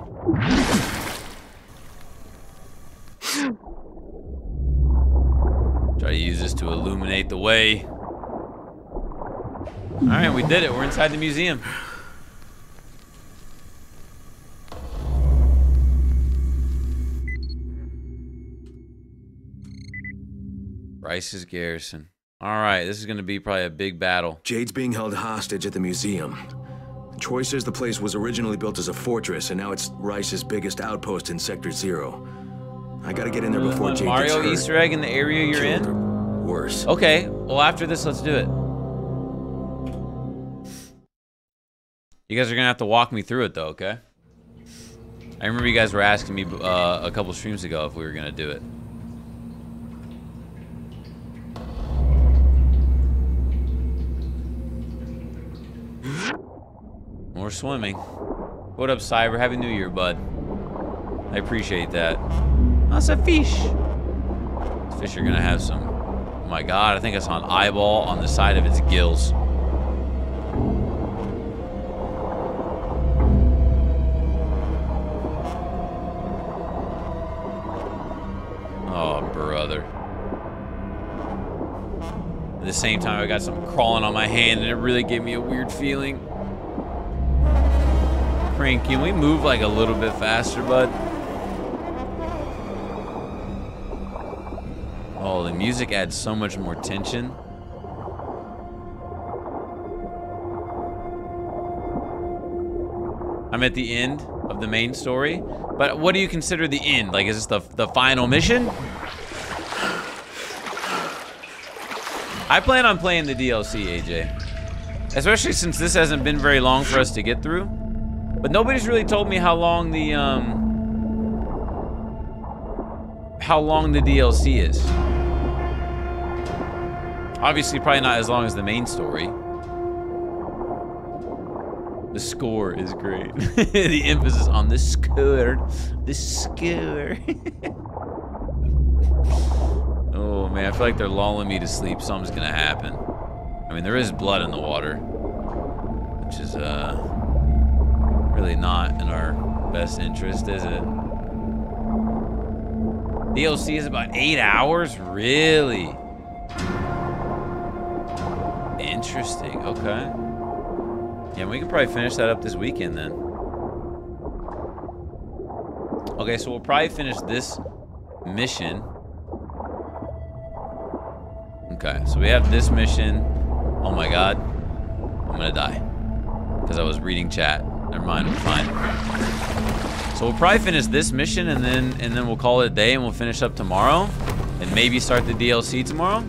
Try to use this to illuminate the way. All right, we did it. We're inside the museum. Rice's garrison. All right, this is going to be probably a big battle. Jade's being held hostage at the museum. Troy says the place was originally built as a fortress, and now it's Rice's biggest outpost in Sector Zero. I gotta get in there before Jake gets hurt. Mario Easter egg in the area you're in? Worse. Okay, well after this, let's do it. You guys are gonna have to walk me through it though, okay? I remember you guys were asking me uh, a couple streams ago if we were gonna do it. More swimming. What up, Cyber? Happy New Year, bud. I appreciate that. That's a fish. This fish are gonna have some. Oh my god, I think I saw an eyeball on the side of its gills. Oh, brother. At the same time, I got something crawling on my hand and it really gave me a weird feeling. Crane, can we move like a little bit faster, bud? Oh, the music adds so much more tension. I'm at the end of the main story, but what do you consider the end? Like, is this the, the final mission? I plan on playing the D L C, A J. Especially since this hasn't been very long for us to get through. But nobody's really told me how long the, um... how long the D L C is. Obviously, probably not as long as the main story. The score is great. The emphasis on the score. The score. Oh, man, I feel like they're lulling me to sleep. Something's gonna happen. I mean, there is blood in the water, which is, uh, really not in our best interest, is it? D L C is about eight hours? Really? Interesting, okay. Yeah, we can probably finish that up this weekend then. Okay, so we'll probably finish this mission. Okay, so we have this mission. Oh my god. I'm gonna die. Because I was reading chat. Never mind, we're fine. So we'll probably finish this mission and then and then we'll call it a day and we'll finish up tomorrow. And maybe start the D L C tomorrow.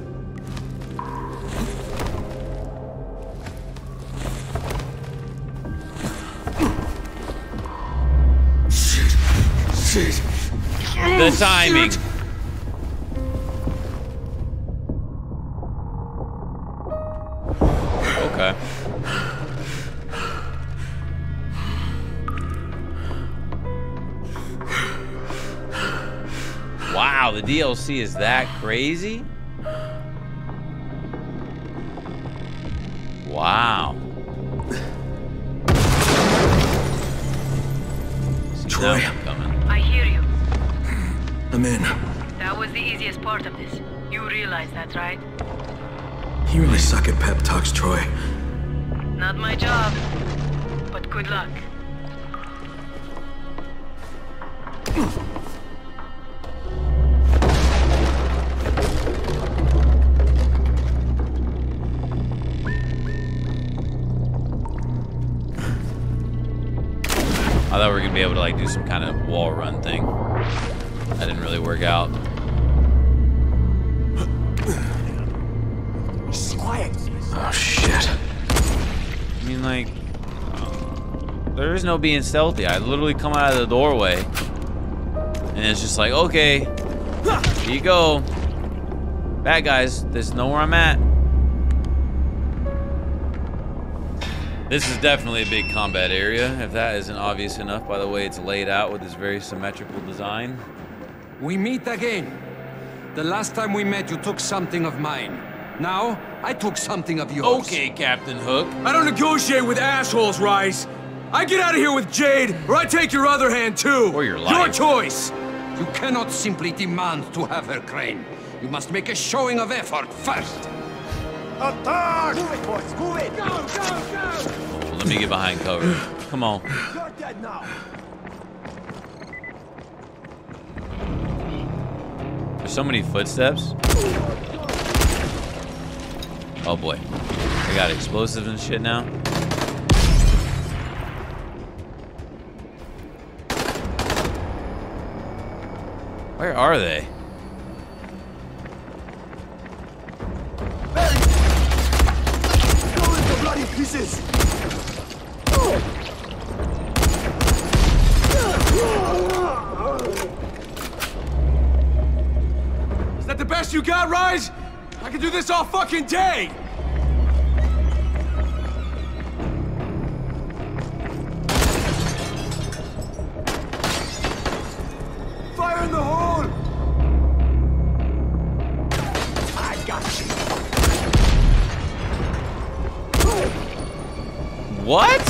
The timing. Okay. Wow, the D L C is that crazy? Wow. Troy, I hear you. I'm in. That was the easiest part of this. You realize that, right? You really suck at pep talks, Troy. Not my job, but good luck. I thought we were gonna be able to like do some kind of wall run thing. That didn't really work out. It's quiet. Oh shit. I mean, like, there is no being stealthy. I literally come out of the doorway, and it's just like, okay, here you go. Bad guys, just know where I'm at. This is definitely a big combat area. If that isn't obvious enough, by the way, it's laid out with this very symmetrical design. We meet again. The last time we met, you took something of mine. Now, I took something of yours. Okay, Captain Hook. I don't negotiate with assholes, Rais. I get out of here with Jade, or I take your other hand, too. Or your life. Your choice. You cannot simply demand to have her, Crane. You must make a showing of effort first. Attack! Move it, boys. Move it. Go, go, go. Oh, let me get behind cover. Come on. You're dead now. There's so many footsteps. Oh boy. I got explosives and shit now. Where are they? Go into bloody pieces! Is that the best you got, Rais? I could do this all fucking day! Fire in the hole! I got you! What?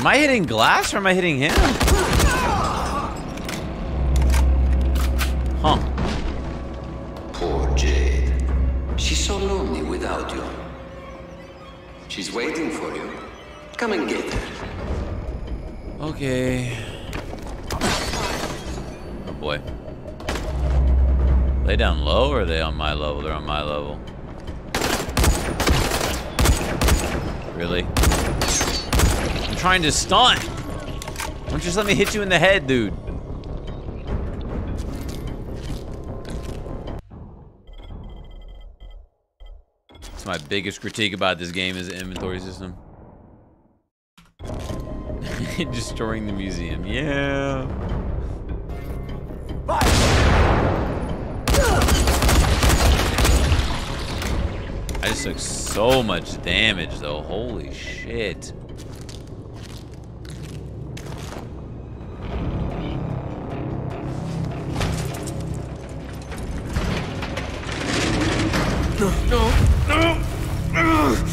Am I hitting glass or am I hitting him? Huh. Poor Jade. She's so lonely without you. She's waiting for you. Come and get her. Okay. Oh boy. They down low or are they on my level? They're on my level. Really? I'm trying to stun! Don't just let me hit you in the head, dude. That's my biggest critique about this game is the inventory system. Destroying the museum, yeah. I just took so much damage though, holy shit. No, no, no!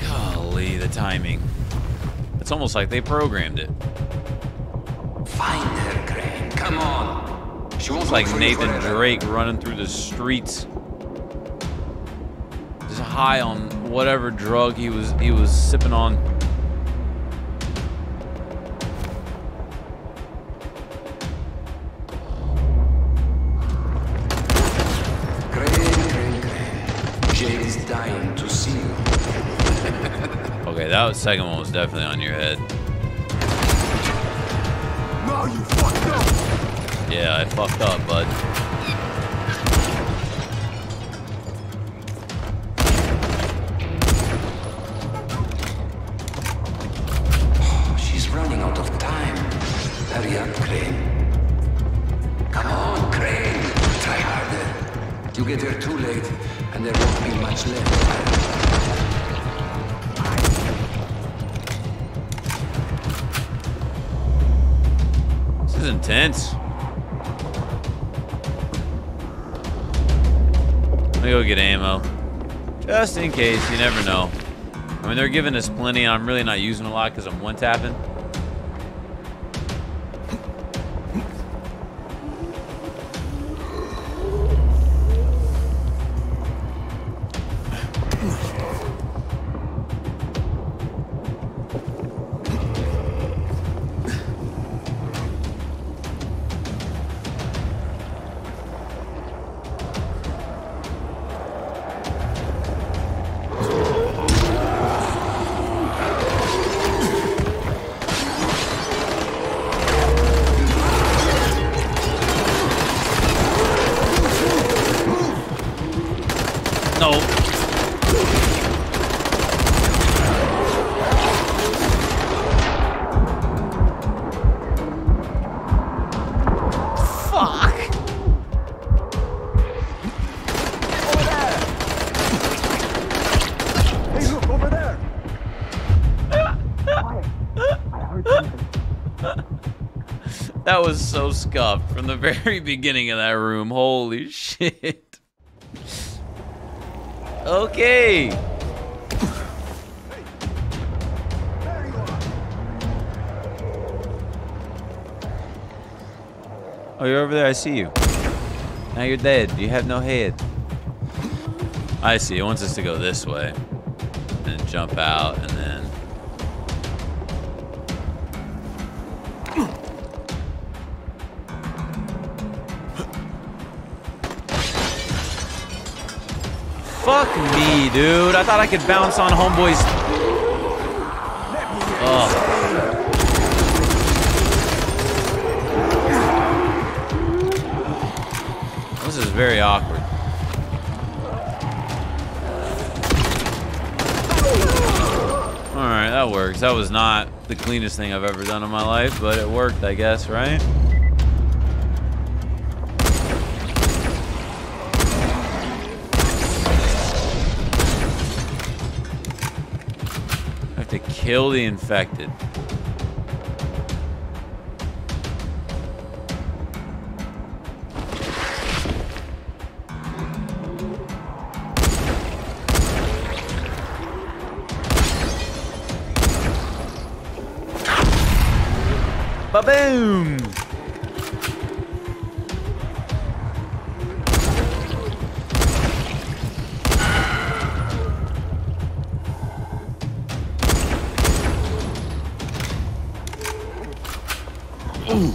Golly, the timing. It's almost like they programmed it. Find her, Crane. Come on. She won't. It's like Nathan Drake running through the streets, just high on whatever drug he was he was sipping on. Crane, Crane, Crane. Jade is dying to see you. Okay, that was, second one was definitely on your head. No, you fucked up. Yeah, I fucked up, bud. Oh, she's running out of time. Hurry up, Crane. Come on, Crane. Try harder. You get there too late, and there won't be much left. Intense. Let me go get ammo. Just in case, you never know. I mean, they're giving us plenty. I'm really not using a lot because I'm one-tapping. That was so scuffed from the very beginning of that room. Holy shit. Okay. Hey, there you are. Oh, you're over there. I see you. Now you're dead. You have no head. I see. It wants us to go this way. And then jump out and then... Fuck me, dude. I thought I could bounce on homeboys. Oh. This is very awkward. Alright, that works. That was not the cleanest thing I've ever done in my life, but it worked, I guess, right? Kill the infected. Ba-boom! Ooh.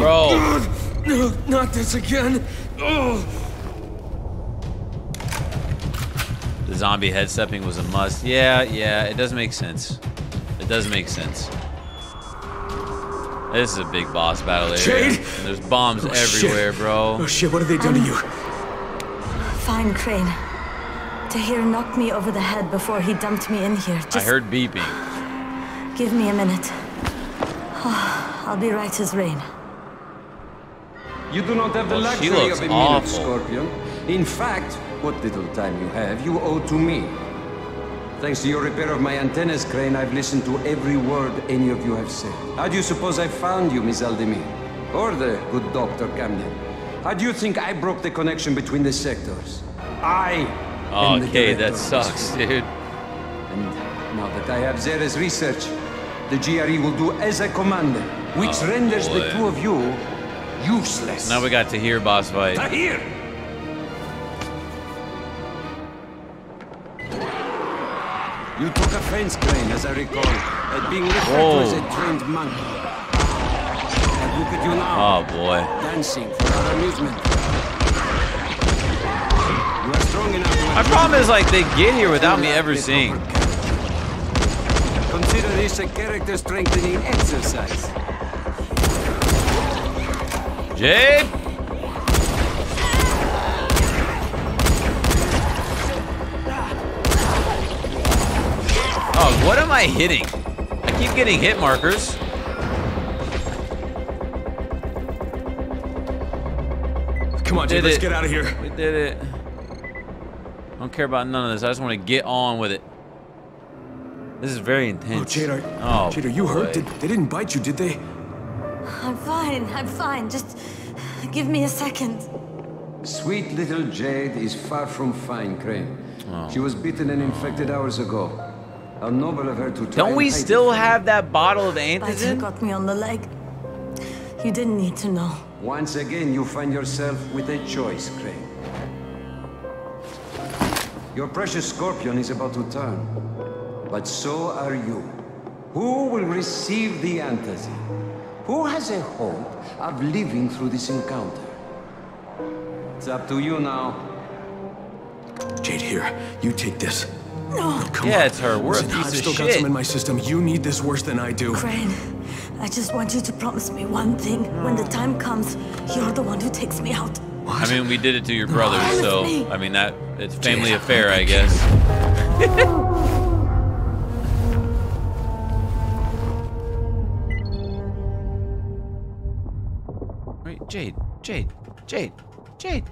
Bro. No, not this again. Oh. The zombie headstepping was a must. Yeah, yeah, it does make sense. It does make sense. This is a big boss battle area. Jade? And there's bombs oh, everywhere, shit. bro. Oh shit, what have they done um, to you? Fine, Crane. Tahir knocked me over the head before he dumped me in here. Just I heard beeping. Give me a minute. Oh, I'll be right as rain. You do not have the well, luxury of a minute, Scorpion. In fact, what little time you have, you owe to me. Thanks to your repair of my antennas, Crane, I've listened to every word any of you have said. How do you suppose I found you, Miss Aldemir? Or the good Doctor Camden? How do you think I broke the connection between the sectors? I am the Okay, that sucks, dude. And now that I have Zera's research, the G R E will do as I command them, which oh, renders boy. the two of you useless. Now we got Tahir boss fight. Tahir! You took offense, Crane, as I recall, at being referred Whoa. to as a trained monkey. And look at you now. Oh boy. Dancing for our amusement. You are strong enough. My problem is like they get here without me ever seeing. Consider this a character strengthening exercise. Jade! Oh, what am I hitting? I keep getting hit markers. Come on, Jade, let's get out of here. We did it. I don't care about none of this. I just want to get on with it. This is very intense. Oh, Jade, are, oh, Jade, are you boy. hurt? Did, they didn't bite you, did they? I'm fine. I'm fine. Just give me a second. Sweet little Jade is far from fine, Crane. Oh. She was bitten and infected hours ago. How noble of her to try. Don't we still have that bottle of antizin? You got me on the leg. You didn't need to know. Once again, you find yourself with a choice, Crane. Your precious Scorpion is about to turn. But so are you. Who will receive the antizin? Who has a hope of living through this encounter? It's up to you now. Jade, here. You take this. No. Come yeah, on. it's her. We're Listen, a piece I've of still shit. got some in my system. You need this worse than I do. Crane, I just want you to promise me one thing. When the time comes, you're the one who takes me out. What? I mean, we did it to your brother, no, so me. I mean that it's family Jade, affair, I guess. Wait, Jade, Jade, Jade, Jade.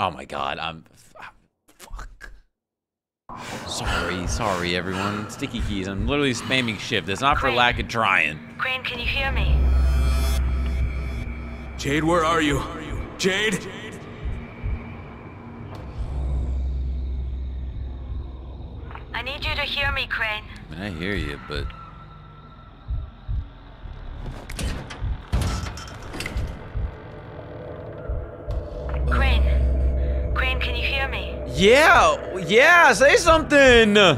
Oh my God, I'm. Sorry, sorry everyone. Sticky keys. I'm literally spamming shift. It's not Crane. for lack of trying. Crane, can you hear me? Jade, where are you? Jade? I need you to hear me, Crane. I mean, I hear you, but... Crane. Crane, can you hear me? Yeah, yeah, say something! What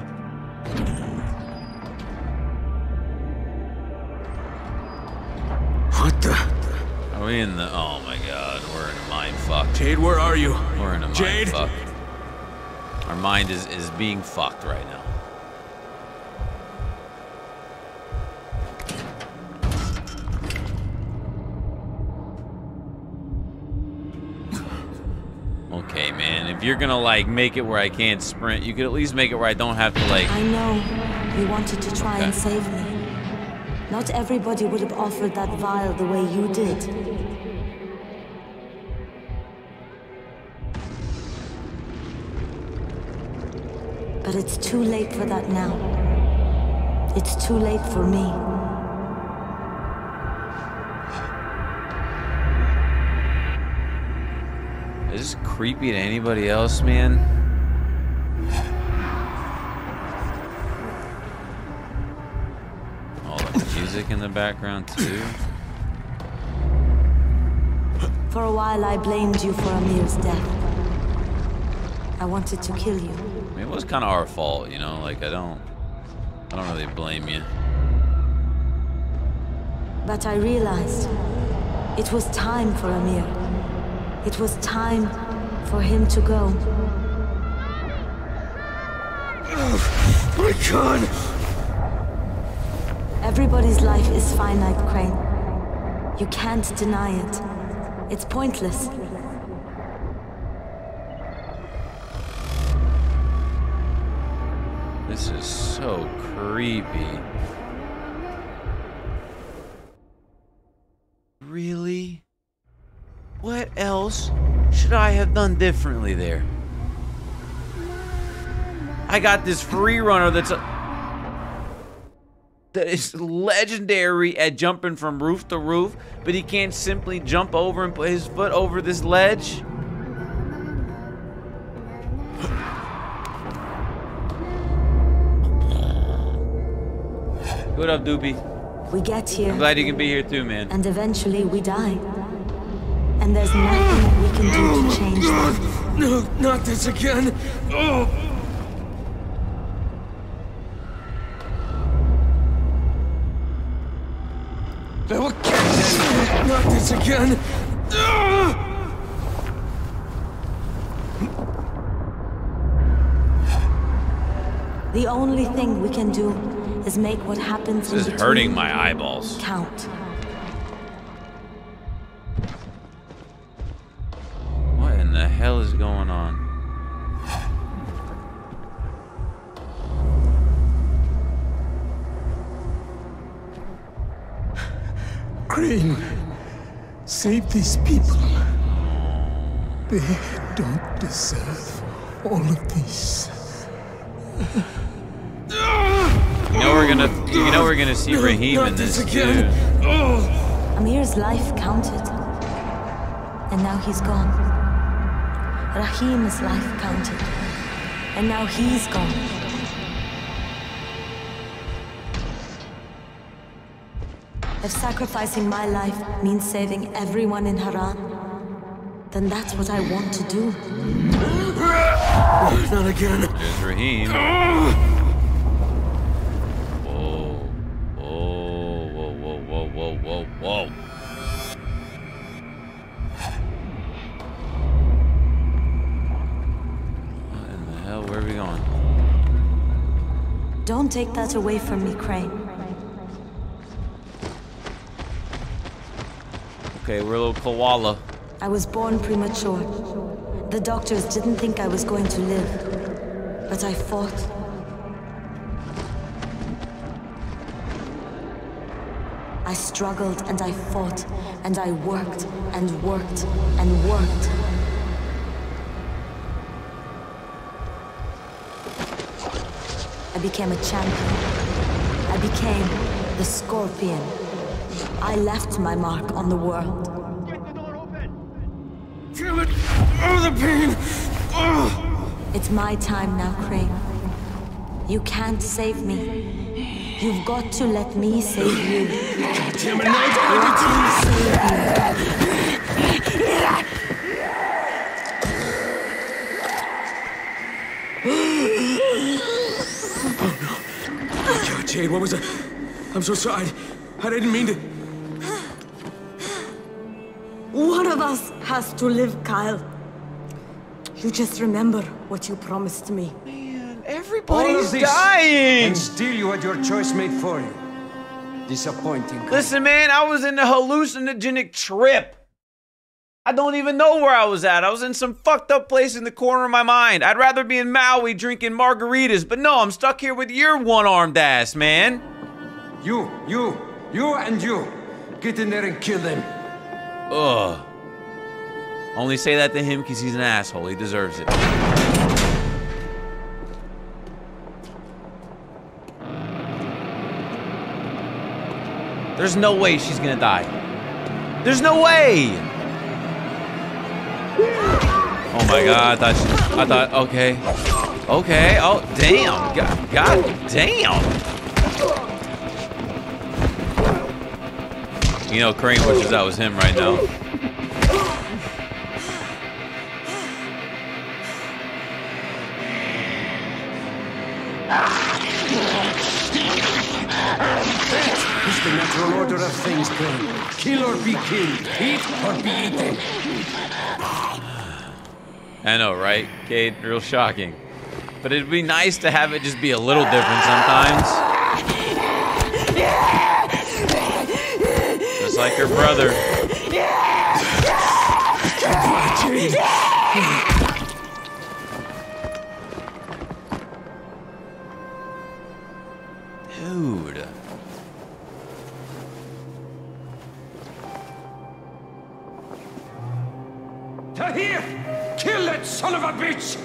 the? Are we in the... Oh my God, we're in a mind fuck. Jade, where are you? We're in a Jade? mind fuck. Our mind is, is being fucked right now. Okay, man, if you're gonna like make it where I can't sprint, you could at least make it where I don't have to like... I know, you wanted to try okay. and save me. Not everybody would have offered that vial the way you did. But it's too late for that now. It's too late for me. Is this creepy to anybody else, man? All the music in the background, too. For a while, I blamed you for Amir's death. I wanted to kill you. I mean, it was kind of our fault, you know? Like, I don't... I don't really blame you. But I realized... It was time for Amir. It was time for him to go. I can't. Everybody's life is finite, Crane. You can't deny it. It's pointless. This is so creepy. Really? What else should I have done differently there? I got this free runner that's a, that is legendary at jumping from roof to roof, but he can't simply jump over and put his foot over this ledge. What up, Doobie? We get here. I'm glad you can be here too, man. And eventually we die. And there's nothing we can do to change that. No, not this again. Oh. They will catch us. Not this again. Oh. The only thing we can do is make what happens. This is hurting my eyeballs. Count. What in the hell is going on? Crane, save these people. They don't deserve all of this. You know we're gonna, you know we're gonna see Raheem in this again. Amir's life counted, and now he's gone. Raheem's life counted, and now he's gone. If sacrificing my life means saving everyone in Haran, then that's what I want to do. Not again. There's Raheem. Whoa, whoa. What in the hell? Where are we going? Don't take that away from me, Crane. Okay, we're a little koala. I was born premature. The doctors didn't think I was going to live, but I fought. I struggled, and I fought, and I worked, and worked, and worked. I became a champion. I became the Scorpion. I left my mark on the world. Get the door open! Damn it! Oh, the pain! Oh. It's my time now, Crane. You can't save me. You've got to let me save you. God damn it, now I need to save you. Oh no. God, Jade, what was that? I'm so sorry. I didn't mean to. One of us has to live, Kyle. You just remember what you promised me. Everybody's dying! And still you had your choice made for you. Disappointing. Listen, man, I was in a hallucinogenic trip. I don't even know where I was at. I was in some fucked up place in the corner of my mind. I'd rather be in Maui drinking margaritas, but no, I'm stuck here with your one-armed ass, man. You, you, you and you. Get in there and kill them. Ugh. Only say that to him because he's an asshole. He deserves it. There's no way she's gonna die. There's no way! Oh my god, I thought she, I thought, okay. Okay, oh, damn. God, god damn! You know, Crane wishes that was him right now. the natural order of things, Crane. Kill or be killed. Eat or be eaten. I know, right? Kate, real shocking. But it'd be nice to have it just be a little different sometimes. Just like her brother. Dude. Tahir! Kill that son of a bitch!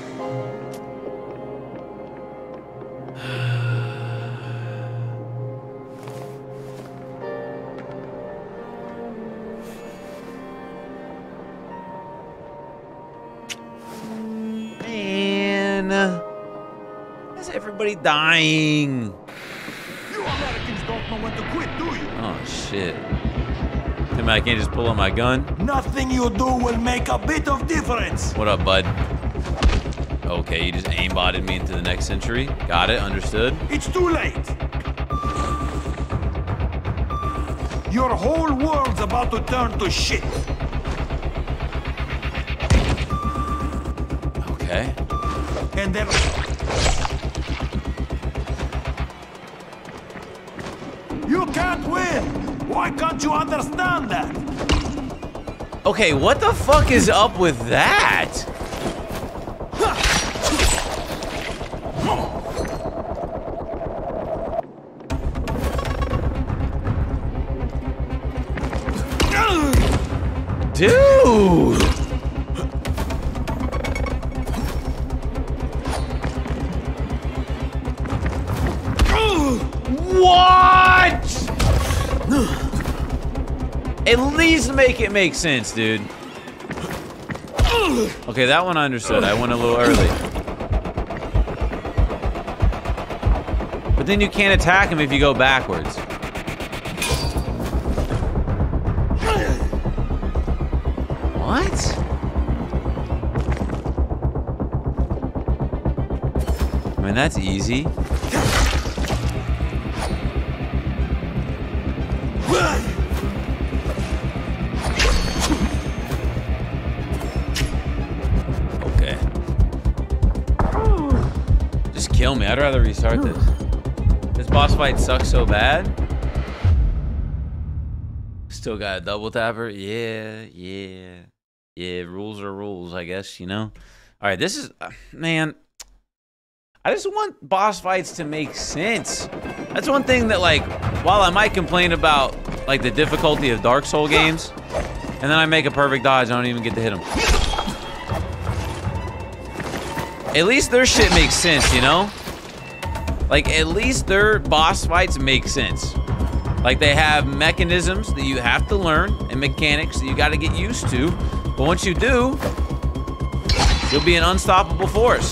Dying. You Americans don't know when to quit, do you? Oh shit. Damn, I can't just pull out my gun. Nothing you do will make a bit of difference. What up, bud? Okay, you just aimbotted me into the next century. Got it, understood. It's too late. Your whole world's about to turn to shit. Okay. And then you can't win! Why can't you understand that? Okay, what the fuck is up with that? Dude! At least make it make sense, dude. Okay, that one I understood. I went a little early. But then you can't attack him if you go backwards. What? I mean, that's easy. I'd rather restart this. This boss fight sucks so bad. Still got a double tapper. Yeah, yeah. Yeah, rules are rules, I guess, you know? Alright, this is... Uh, man. I just want boss fights to make sense. That's one thing that, like, while I might complain about, like, the difficulty of Dark Souls games, and then I make a perfect dodge and I don't even get to hit him. At least their shit makes sense, you know? Like, at least their boss fights make sense. Like, they have mechanisms that you have to learn and mechanics that you gotta get used to. But once you do, you'll be an unstoppable force.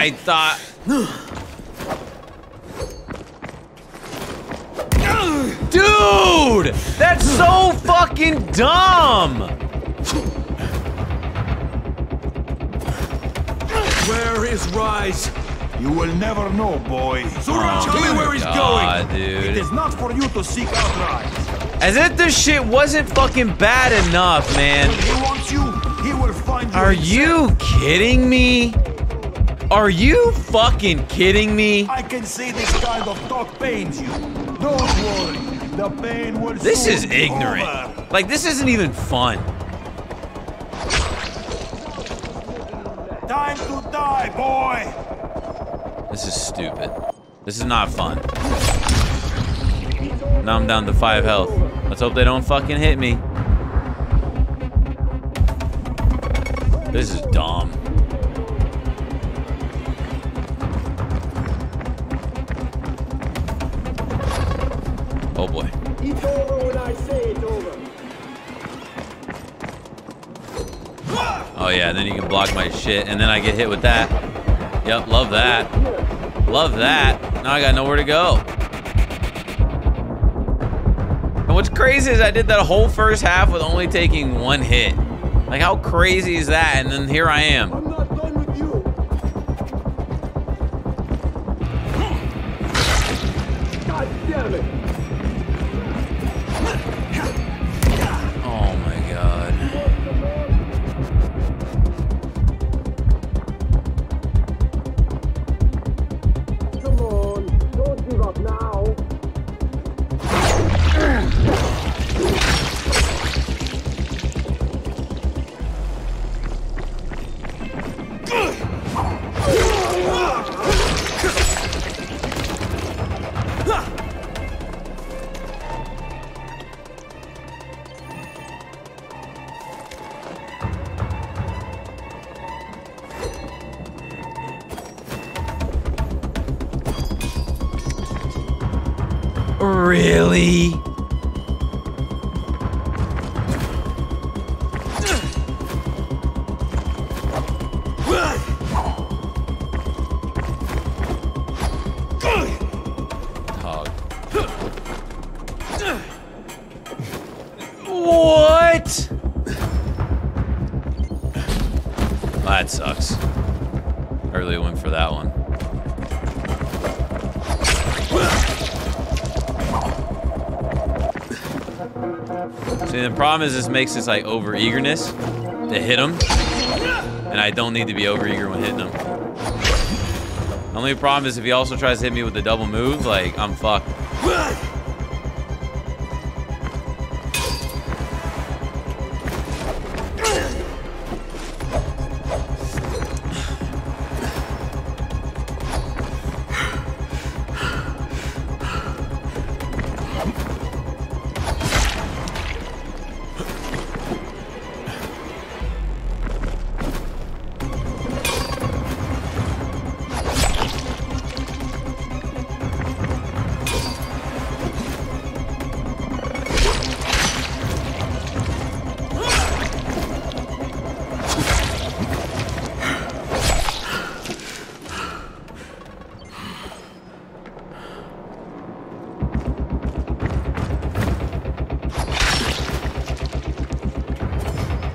I thought... Dude! That's so fucking dumb! Where is Rais? You will never know, boy. Suraj, tell me where he's going. Dude. It is not for you to seek out Rais. As if this shit wasn't fucking bad enough, man. If he wants you, he will find you. Are you kidding me? Are you fucking kidding me? I can see this kind of talk pains you. Don't worry, the pain will. This is ignorant. Over. Like this isn't even fun. Time to die, boy. This is stupid. This is not fun. Now I'm down to five health. Let's hope they don't fucking hit me. This is dumb. Oh boy. It's over when I say it's over. Oh yeah, then you can block my shit, and then I get hit with that. Yep, love that. Love that. Now I got nowhere to go. And what's crazy is I did that whole first half with only taking one hit. Like, how crazy is that? And then here I am. I'm not done with you. God damn it. Oh my god. Come on, don't give up now. Really? What? That sucks. I really went for that one. See, the problem is this makes this like over eagerness to hit him, and I don't need to be over eager when hitting him. The only problem is if he also tries to hit me with a double move, like I'm fucked.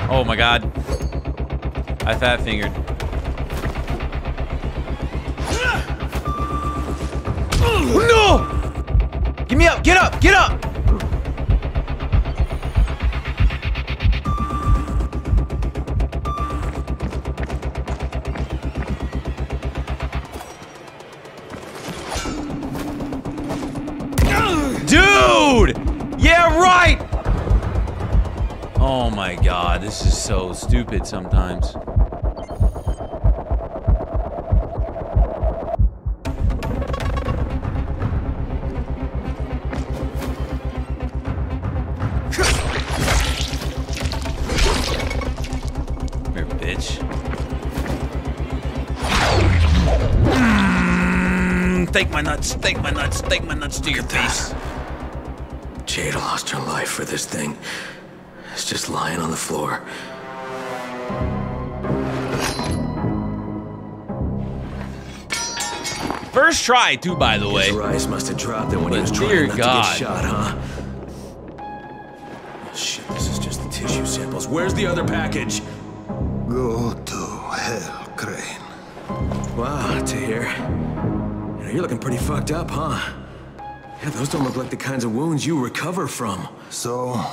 Oh my god. I fat fingered. No! Get me up! Get up! Get up! Dude! Yeah, right! Oh my god, this is so stupid sometimes. Here, bitch. Take my nuts, take my nuts, take my nuts to your face. Jade lost her life for this thing. It's just lying on the floor. First try, too, by the way. His Rais must have dropped it when but he was trying not God. to get shot, huh? Shit, this is just the tissue samples. Where's the other package? Go to hell, Crane. Wow, Tahir. You know, you're looking pretty fucked up, huh? Yeah, those don't look like the kinds of wounds you recover from. So,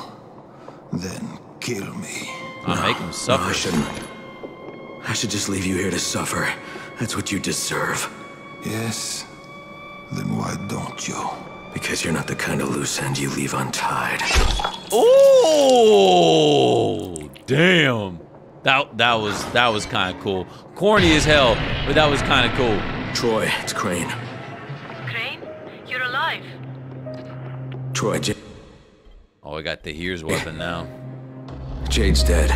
then kill me. I'll no, make him suffer. No, I shouldn't. I should just leave you here to suffer. That's what you deserve. Yes? Then why don't you? Because you're not the kind of loose end you leave untied. Oh, damn. That that was that was kind of cool. Corny as hell, but that was kind of cool. Troy, it's Crane. Crane, you're alive. Troy, Jade. Oh, I got the Tahir's weapon now. Jade's dead.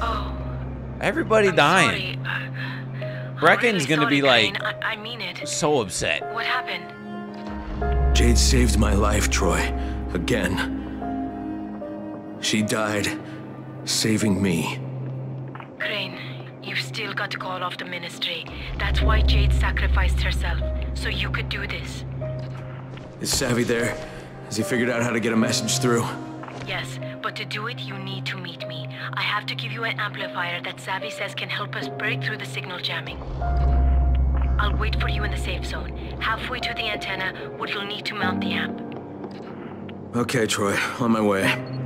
Oh. Everybody I'm dying. Uh, Brecken's really gonna sorry, be like, Crane. I, I mean it. So upset. What happened? Jade saved my life, Troy. Again. She died. Saving me. Crane, you've still got to call off the Ministry. That's why Jade sacrificed herself, so you could do this. Is Savvy there? Has he figured out how to get a message through? Yes, but to do it, you need to meet me. I have to give you an amplifier that Savvy says can help us break through the signal jamming. I'll wait for you in the safe zone. Halfway to the antenna, where you'll need to mount the amp. Okay, Troy. On my way.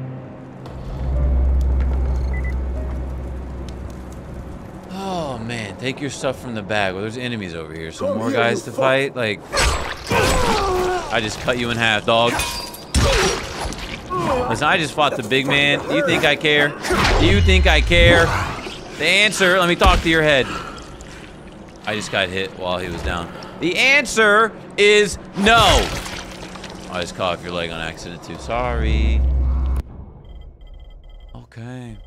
Oh man, take your stuff from the bag. Well, there's enemies over here, so more guys to fight. Like, I just cut you in half, dog. Listen, I just fought the big man. Do you think I care? Do you think I care? The answer, let me talk to your head. I just got hit while he was down. The answer is no. I just caught your leg on accident too. Sorry. Okay.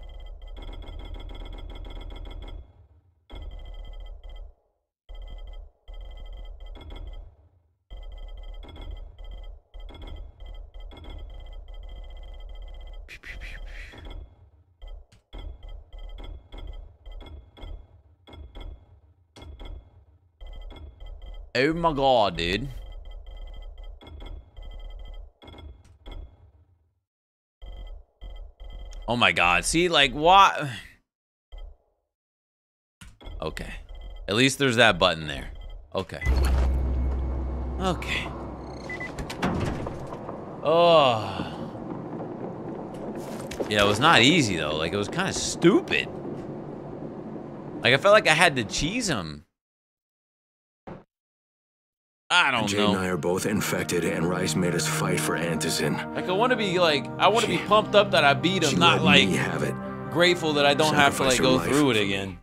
Oh my god, dude. Oh my god, see, like, what? Okay. At least there's that button there. Okay. Okay. Oh. Yeah, it was not easy, though. Like, it was kind of stupid. Like, I felt like I had to cheese him. I don't know. Jade and I are both infected, and Rais made us fight for Antizin. Like I want to be like, I want to be pumped up that I beat him, not like have it. Grateful that I don't have to like go life. Through it again.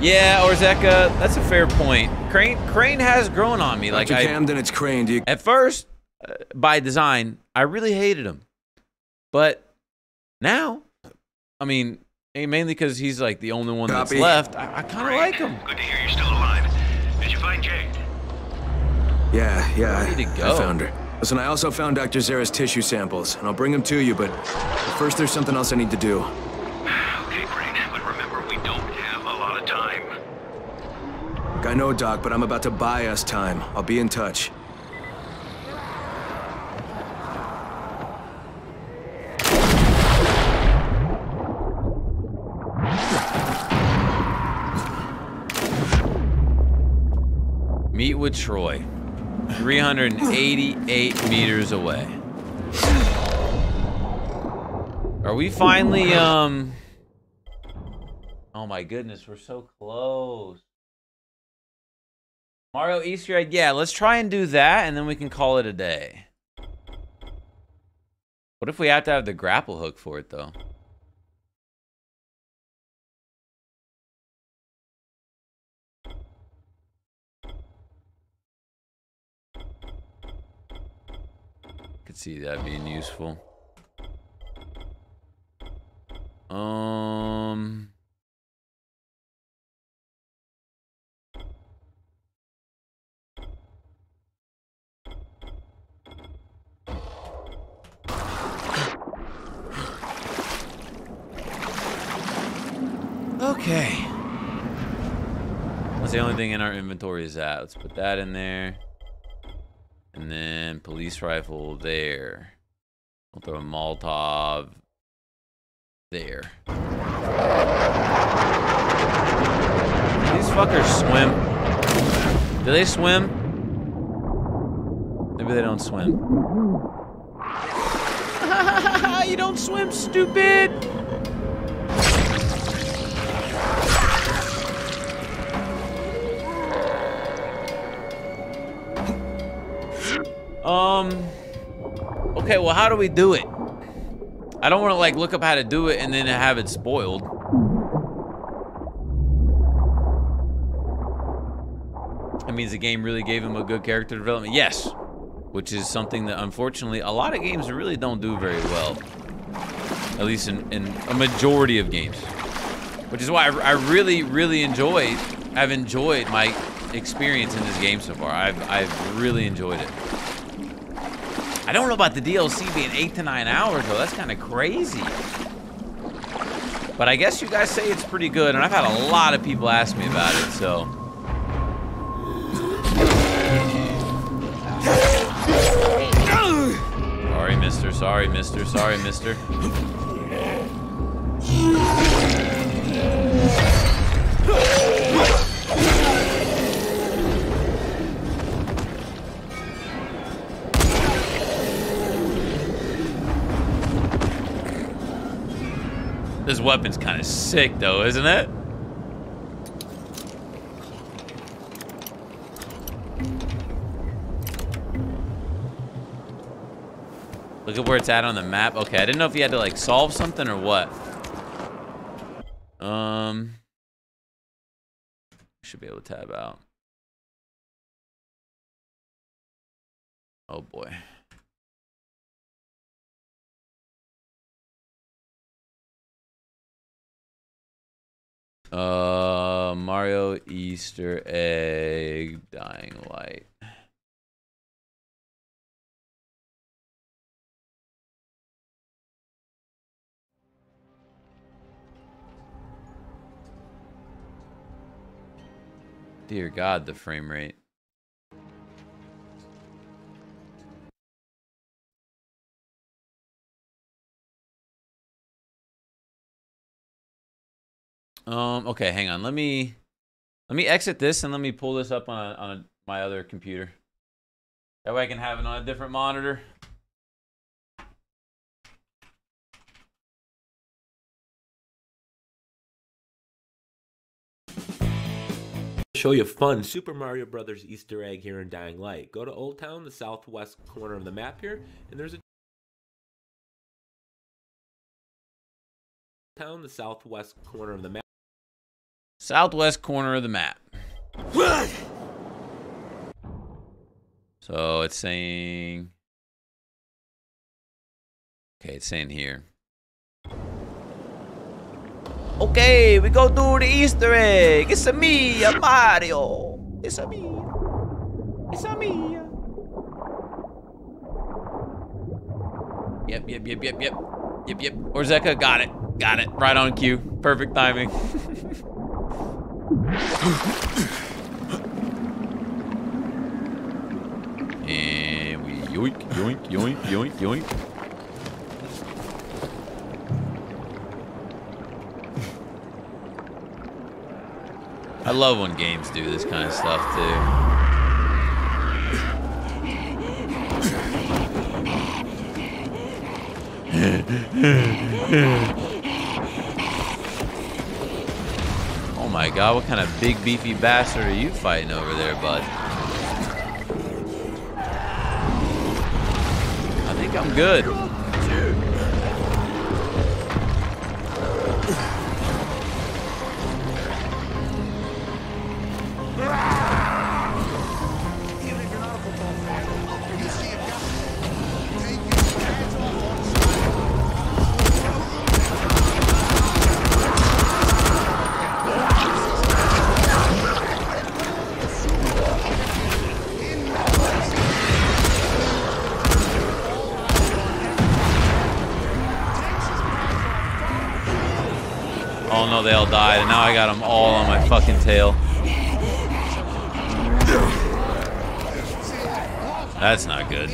Yeah, Orzecca, that's a fair point. Crane, Crane has grown on me. Like Doctor Camden, I, it's Crane. Do you at first, uh, by design, I really hated him, but now, I mean. Hey, mainly because he's like the only one Copy. That's left. I, I kind of like him. Good to hear you're still alive. Did you find Jade? Yeah, yeah. I, I found her. Listen, I also found Doctor Zera's tissue samples, and I'll bring them to you, but first there's something else I need to do. Okay, Crane, but remember, we don't have a lot of time. Look, I know, Doc, but I'm about to buy us time. I'll be in touch. Meet with Troy, three hundred eighty-eight meters away. Are we finally, um... Oh my goodness, we're so close. Mario Easter egg, yeah, let's try and do that, and then we can call it a day. What if we have to have the grapple hook for it, though? See that being useful. Um, okay. What's the only thing in our inventory is that? Let's put that in there. And then police rifle there. I'll throw a Molotov there. These fuckers swim. Do they swim? Maybe they don't swim. You don't swim, stupid! Um, okay, well, how do we do it? I don't want to, like, look up how to do it and then have it spoiled. That means the game really gave him a good character development. Yes, which is something that, unfortunately, a lot of games really don't do very well. At least in, in a majority of games. Which is why I, I really, really enjoyed, I've enjoyed my experience in this game so far. I've, I've really enjoyed it. I don't know about the D L C being eight to nine hours, though. That's kind of crazy. But I guess you guys say it's pretty good, and I've had a lot of people ask me about it, so. Sorry, mister. Sorry, mister. Sorry, mister. This weapon's kind of sick, though, isn't it? Look at where it's at on the map. Okay, I didn't know if you had to, like, solve something or what. Um, should be able to tab out. Oh, boy. Uh, Mario Easter egg, Dying Light. Dear God, the frame rate. Um, okay, hang on. Let me let me exit this and let me pull this up on a, on a, my other computer. That way I can have it on a different monitor. Show you fun Super Mario Brothers Easter egg here in Dying Light. Go to Old Town, the southwest corner of the map here, and there's a Town, the southwest corner of the map. Southwest corner of the map. So it's saying, okay, it's saying here. Okay, we go do the Easter egg. It's a me, a Mario. It's a me. It's a me. Yep, yep, yep, yep, yep, yep, yep. Orzecca got it. Got it. Right on cue. Perfect timing. And we yoink, yoink, yoink, yoink, yoink. I love when games do this kind of stuff, too. Oh my God, what kind of big beefy bastard are you fighting over there, bud? I think I'm good. They all died, and now I got them all on my fucking tail. That's not good.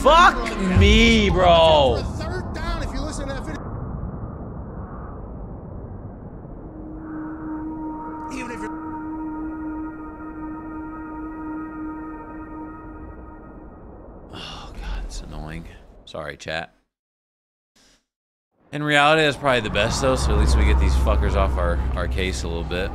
Fuck me, bro. Oh, God, it's annoying. Sorry, chat. In reality, that's probably the best, though, so at least we get these fuckers off our, our case a little bit.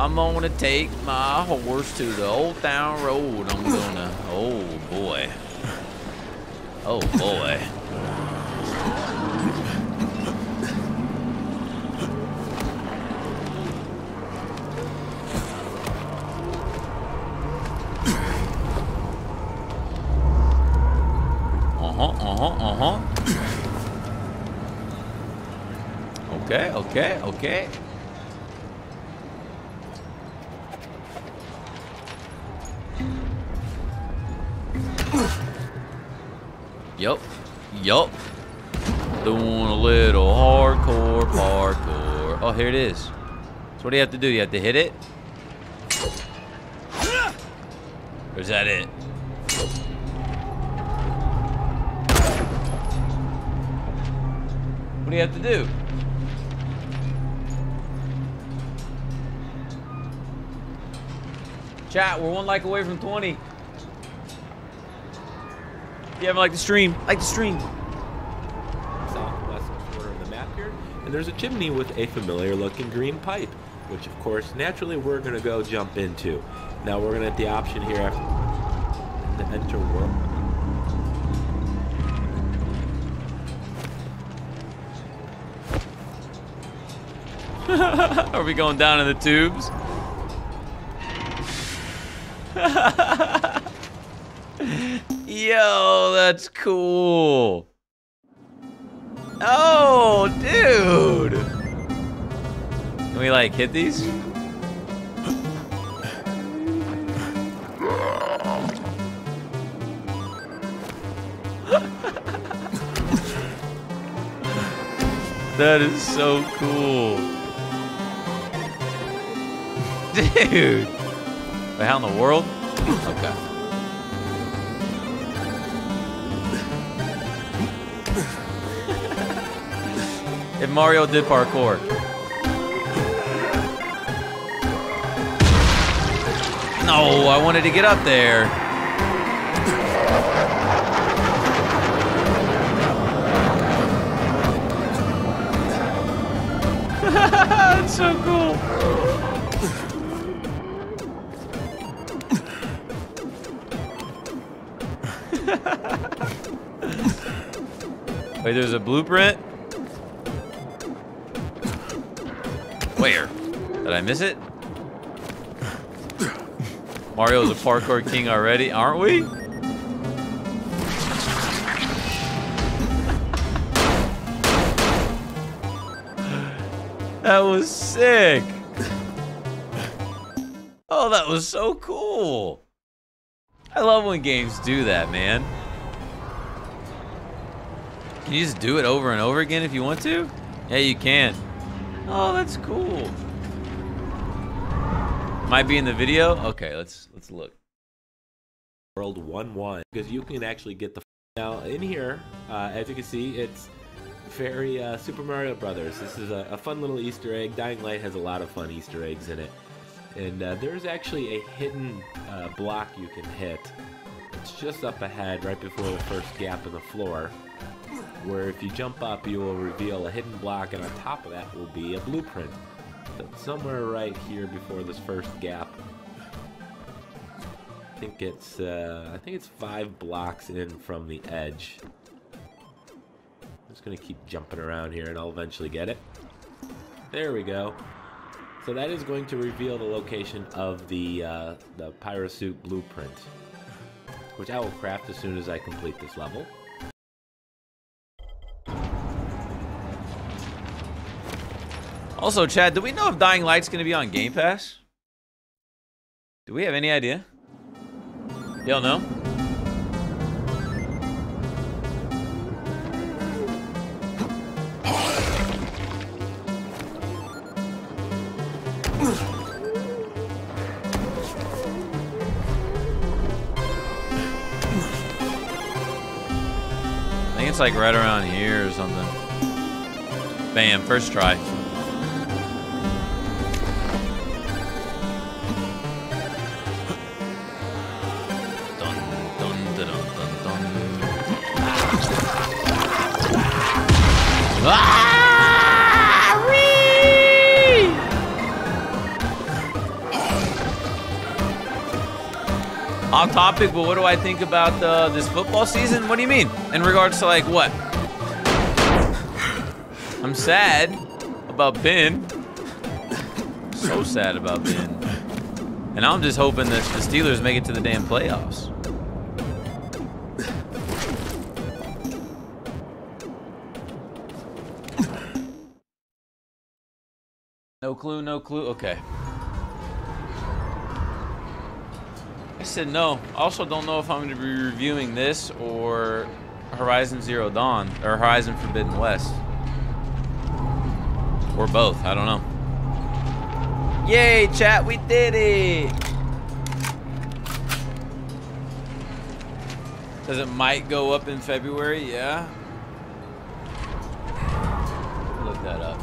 I'm gonna take my horse to the Old Town Road. I'm gonna, oh boy. Oh boy. Uh-huh, uh-huh, uh-huh. Okay, okay, okay. Yup, yup. Doing a little hardcore parkour. Oh, here it is. So what do you have to do? You have to hit it? Or is that it? What do you have to do? Chat, we're one like away from twenty. If you haven't liked the stream, like the stream. Southwest corner of the map here, and there's a chimney with a familiar looking green pipe, which of course, naturally, we're gonna go jump into. Now we're gonna have the option here after to enter world. Are we going down in the tubes? Yo, that's cool. Oh, dude. Can we like hit these? That is so cool. Dude. Wait, how in the world? Okay. If Mario did parkour. No, I wanted to get up there. That's so cool. Wait, there's a blueprint? Where? Did I miss it? Mario's a parkour king already, aren't we? That was sick. Oh, that was so cool. I love when games do that, man. Can you just do it over and over again if you want to? Yeah, you can. Oh, that's cool. Might be in the video. Okay, let's let's look. World one one because you can actually get the now in here. Uh, as you can see, it's very uh, Super Mario Brothers. This is a, a fun little Easter egg. Dying Light has a lot of fun Easter eggs in it, and uh, there's actually a hidden uh, block you can hit. It's just up ahead, right before the first gap in the floor, where if you jump up, you will reveal a hidden block, and on top of that will be a blueprint. So somewhere right here before this first gap. I think it's uh, I think it's five blocks in from the edge. I'm just gonna keep jumping around here, and I'll eventually get it. There we go. So that is going to reveal the location of the uh, the Pyro Suit blueprint, which I will craft as soon as I complete this level. Also, Chad, do we know if Dying Light's gonna be on Game Pass? Do we have any idea? Y'all know? I think it's like right around here or something. Bam, first try. Off topic, but what do I think about uh, this football season? What do you mean? In regards to like what? I'm sad about Ben. So sad about Ben. And I'm just hoping that the Steelers make it to the damn playoffs. No clue, no clue. Okay. I said no. I also don't know if I'm going to be reviewing this or Horizon Zero Dawn or Horizon Forbidden West. Or both. I don't know. Yay, chat. We did it. Because it might go up in February. Yeah. Look that up.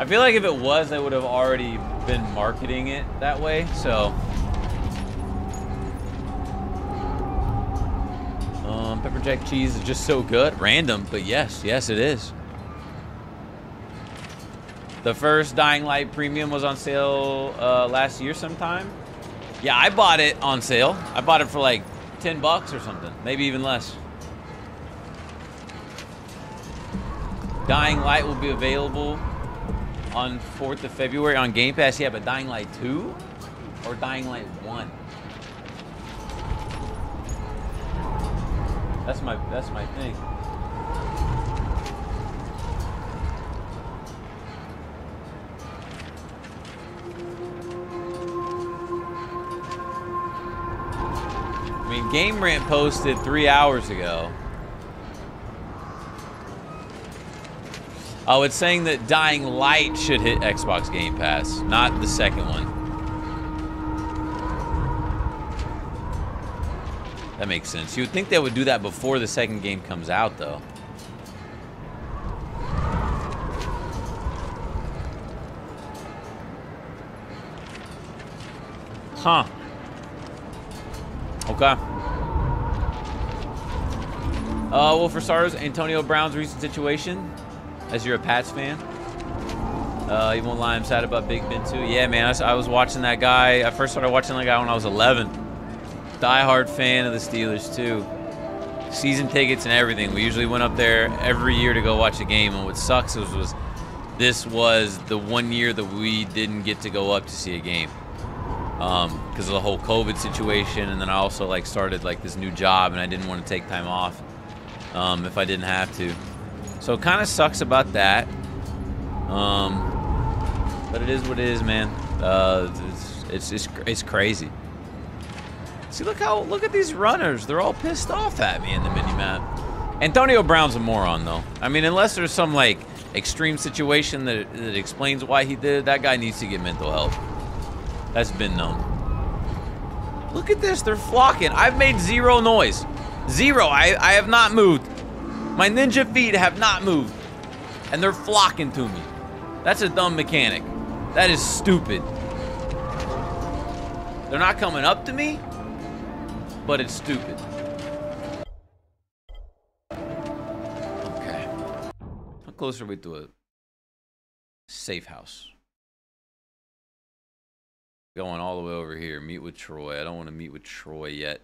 I feel like if it was, they would have already been marketing it that way, so. Um, pepper jack cheese is just so good. Random, but yes, yes it is. The first Dying Light Premium was on sale uh, last year sometime. Yeah, I bought it on sale. I bought it for like ten bucks or something, maybe even less. Dying Light will be available on fourth of February on Game Pass, yeah, but Dying Light two or Dying Light one? That's my that's my thing. I mean, Game Rant posted three hours ago. Oh, it's saying that Dying Light should hit Xbox Game Pass, not the second one. That makes sense. You would think they would do that before the second game comes out, though. Huh. Okay. Uh, well, for starters, Antonio Brown's recent situation. As you're a Pats fan, uh, you won't lie, I'm sad about Big Ben too. Yeah, man, I, I was watching that guy. I first started watching that guy when I was eleven. Diehard fan of the Steelers too. Season tickets and everything. We usually went up there every year to go watch a game. And what sucks was, was this was the one year that we didn't get to go up to see a game because um, of the whole COVID situation. And then I also like started like this new job, and I didn't want to take time off um, if I didn't have to. So it kind of sucks about that, um, but it is what it is, man. Uh, it's, it's it's it's crazy. See, look how look at these runners. They're all pissed off at me in the minimap. Antonio Brown's a moron, though. I mean, unless there's some like extreme situation that that explains why he did it, that guy needs to get mental health. That's been known. Look at this. They're flocking. I've made zero noise. Zero. I I have not moved. My ninja feet have not moved, and they're flocking to me. That's a dumb mechanic. That is stupid. They're not coming up to me, but it's stupid. Okay. How close are we to a safe house? Going all the way over here. Meet with Troy. I don't want to meet with Troy yet.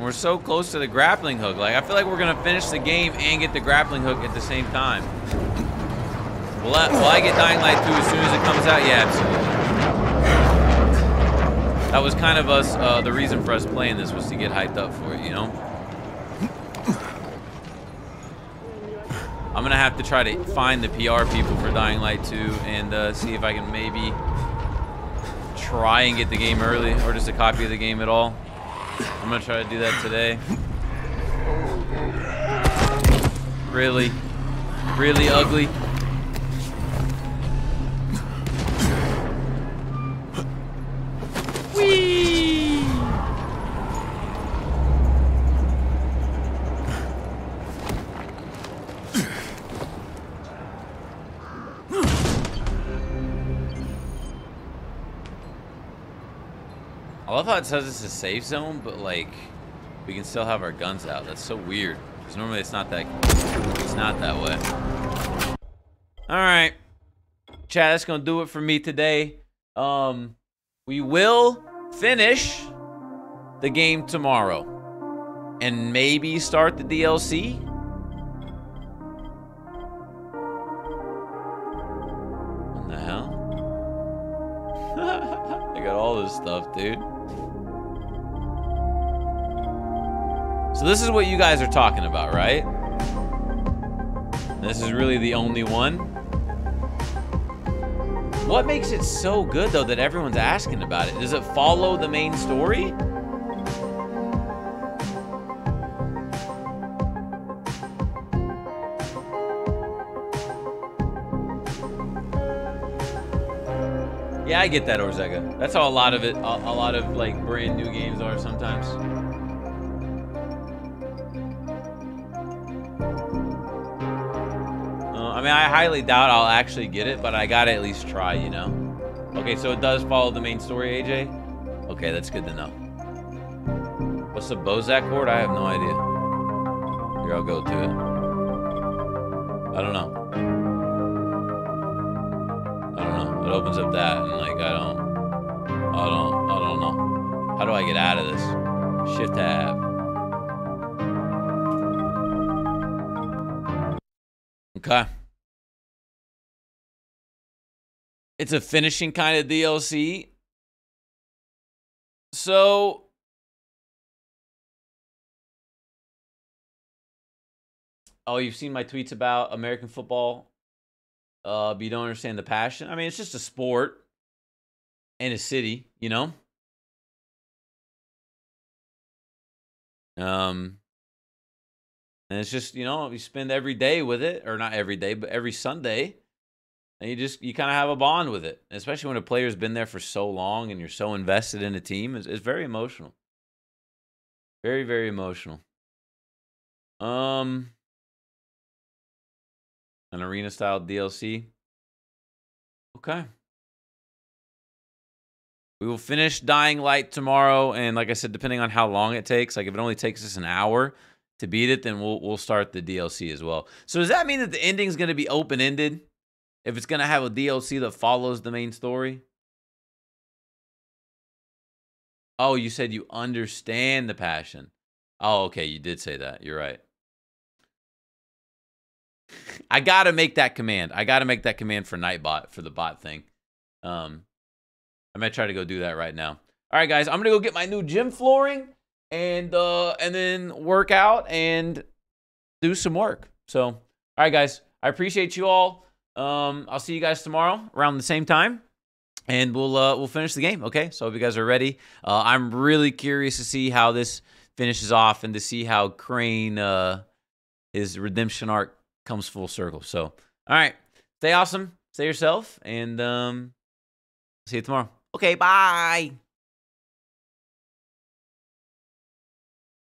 We're so close to the grappling hook. Like, I feel like we're gonna finish the game and get the grappling hook at the same time. Will I, will I get Dying Light two as soon as it comes out? Yeah, absolutely. That was kind of us, uh, the reason for us playing this was to get hyped up for it, you know? I'm gonna have to try to find the P R people for Dying Light two and uh, see if I can maybe try and get the game early or just a copy of the game at all. I'm gonna try to do that today. Really, really ugly. I love how it says it's a safe zone, but like we can still have our guns out. That's so weird. Because normally it's not that it's not that way. Alright. Chat, that's gonna do it for me today. Um we will finish the game tomorrow. And maybe start the D L C. What the hell? I got all this stuff, dude. So this is what you guys are talking about, right? This is really the only one. What makes it so good, though, that everyone's asking about it? Does it follow the main story? Yeah, I get that, Orzecca. That's how a lot of it, a, a lot of, like, brand new games are sometimes. I mean, I highly doubt I'll actually get it, but I gotta at least try, you know? Okay, so it does follow the main story, A J? Okay, that's good to know. What's the Bozak board? I have no idea. Here, I'll go to it. I don't know. I don't know. It opens up that, and, like, I don't... I don't... I don't know. How do I get out of this? Shift tab. Okay. It's a finishing kind of D L C. So oh, you've seen my tweets about American football, uh, but you don't understand the passion. I mean, it's just a sport and a city, you know? Um, and it's just, you know, you spend every day with it, or not every day, but every Sunday. And you just, you kind of have a bond with it, especially when a player's been there for so long and you're so invested in a team. It's, it's very emotional. Very, very emotional. Um, an arena-style D L C. Okay. We will finish Dying Light tomorrow, and like I said, depending on how long it takes, like if it only takes us an hour to beat it, then we'll, we'll start the D L C as well. So does that mean that the ending's going to be open-ended? If it's going to have a D L C that follows the main story? Oh, you said you understand the passion. Oh, okay, you did say that. You're right. I got to make that command. I got to make that command for Nightbot, for the bot thing. Um, I might try to go do that right now. All right, guys, I'm going to go get my new gym flooring and, uh, and then work out and do some work. So, all right, guys, I appreciate you all. Um, I'll see you guys tomorrow around the same time, and we'll uh, we'll finish the game. Okay, so if you guys are ready, uh, I'm really curious to see how this finishes off and to see how Crane uh, his redemption arc comes full circle. So, all right. Stay awesome. Stay yourself. And um, see you tomorrow. Okay, bye.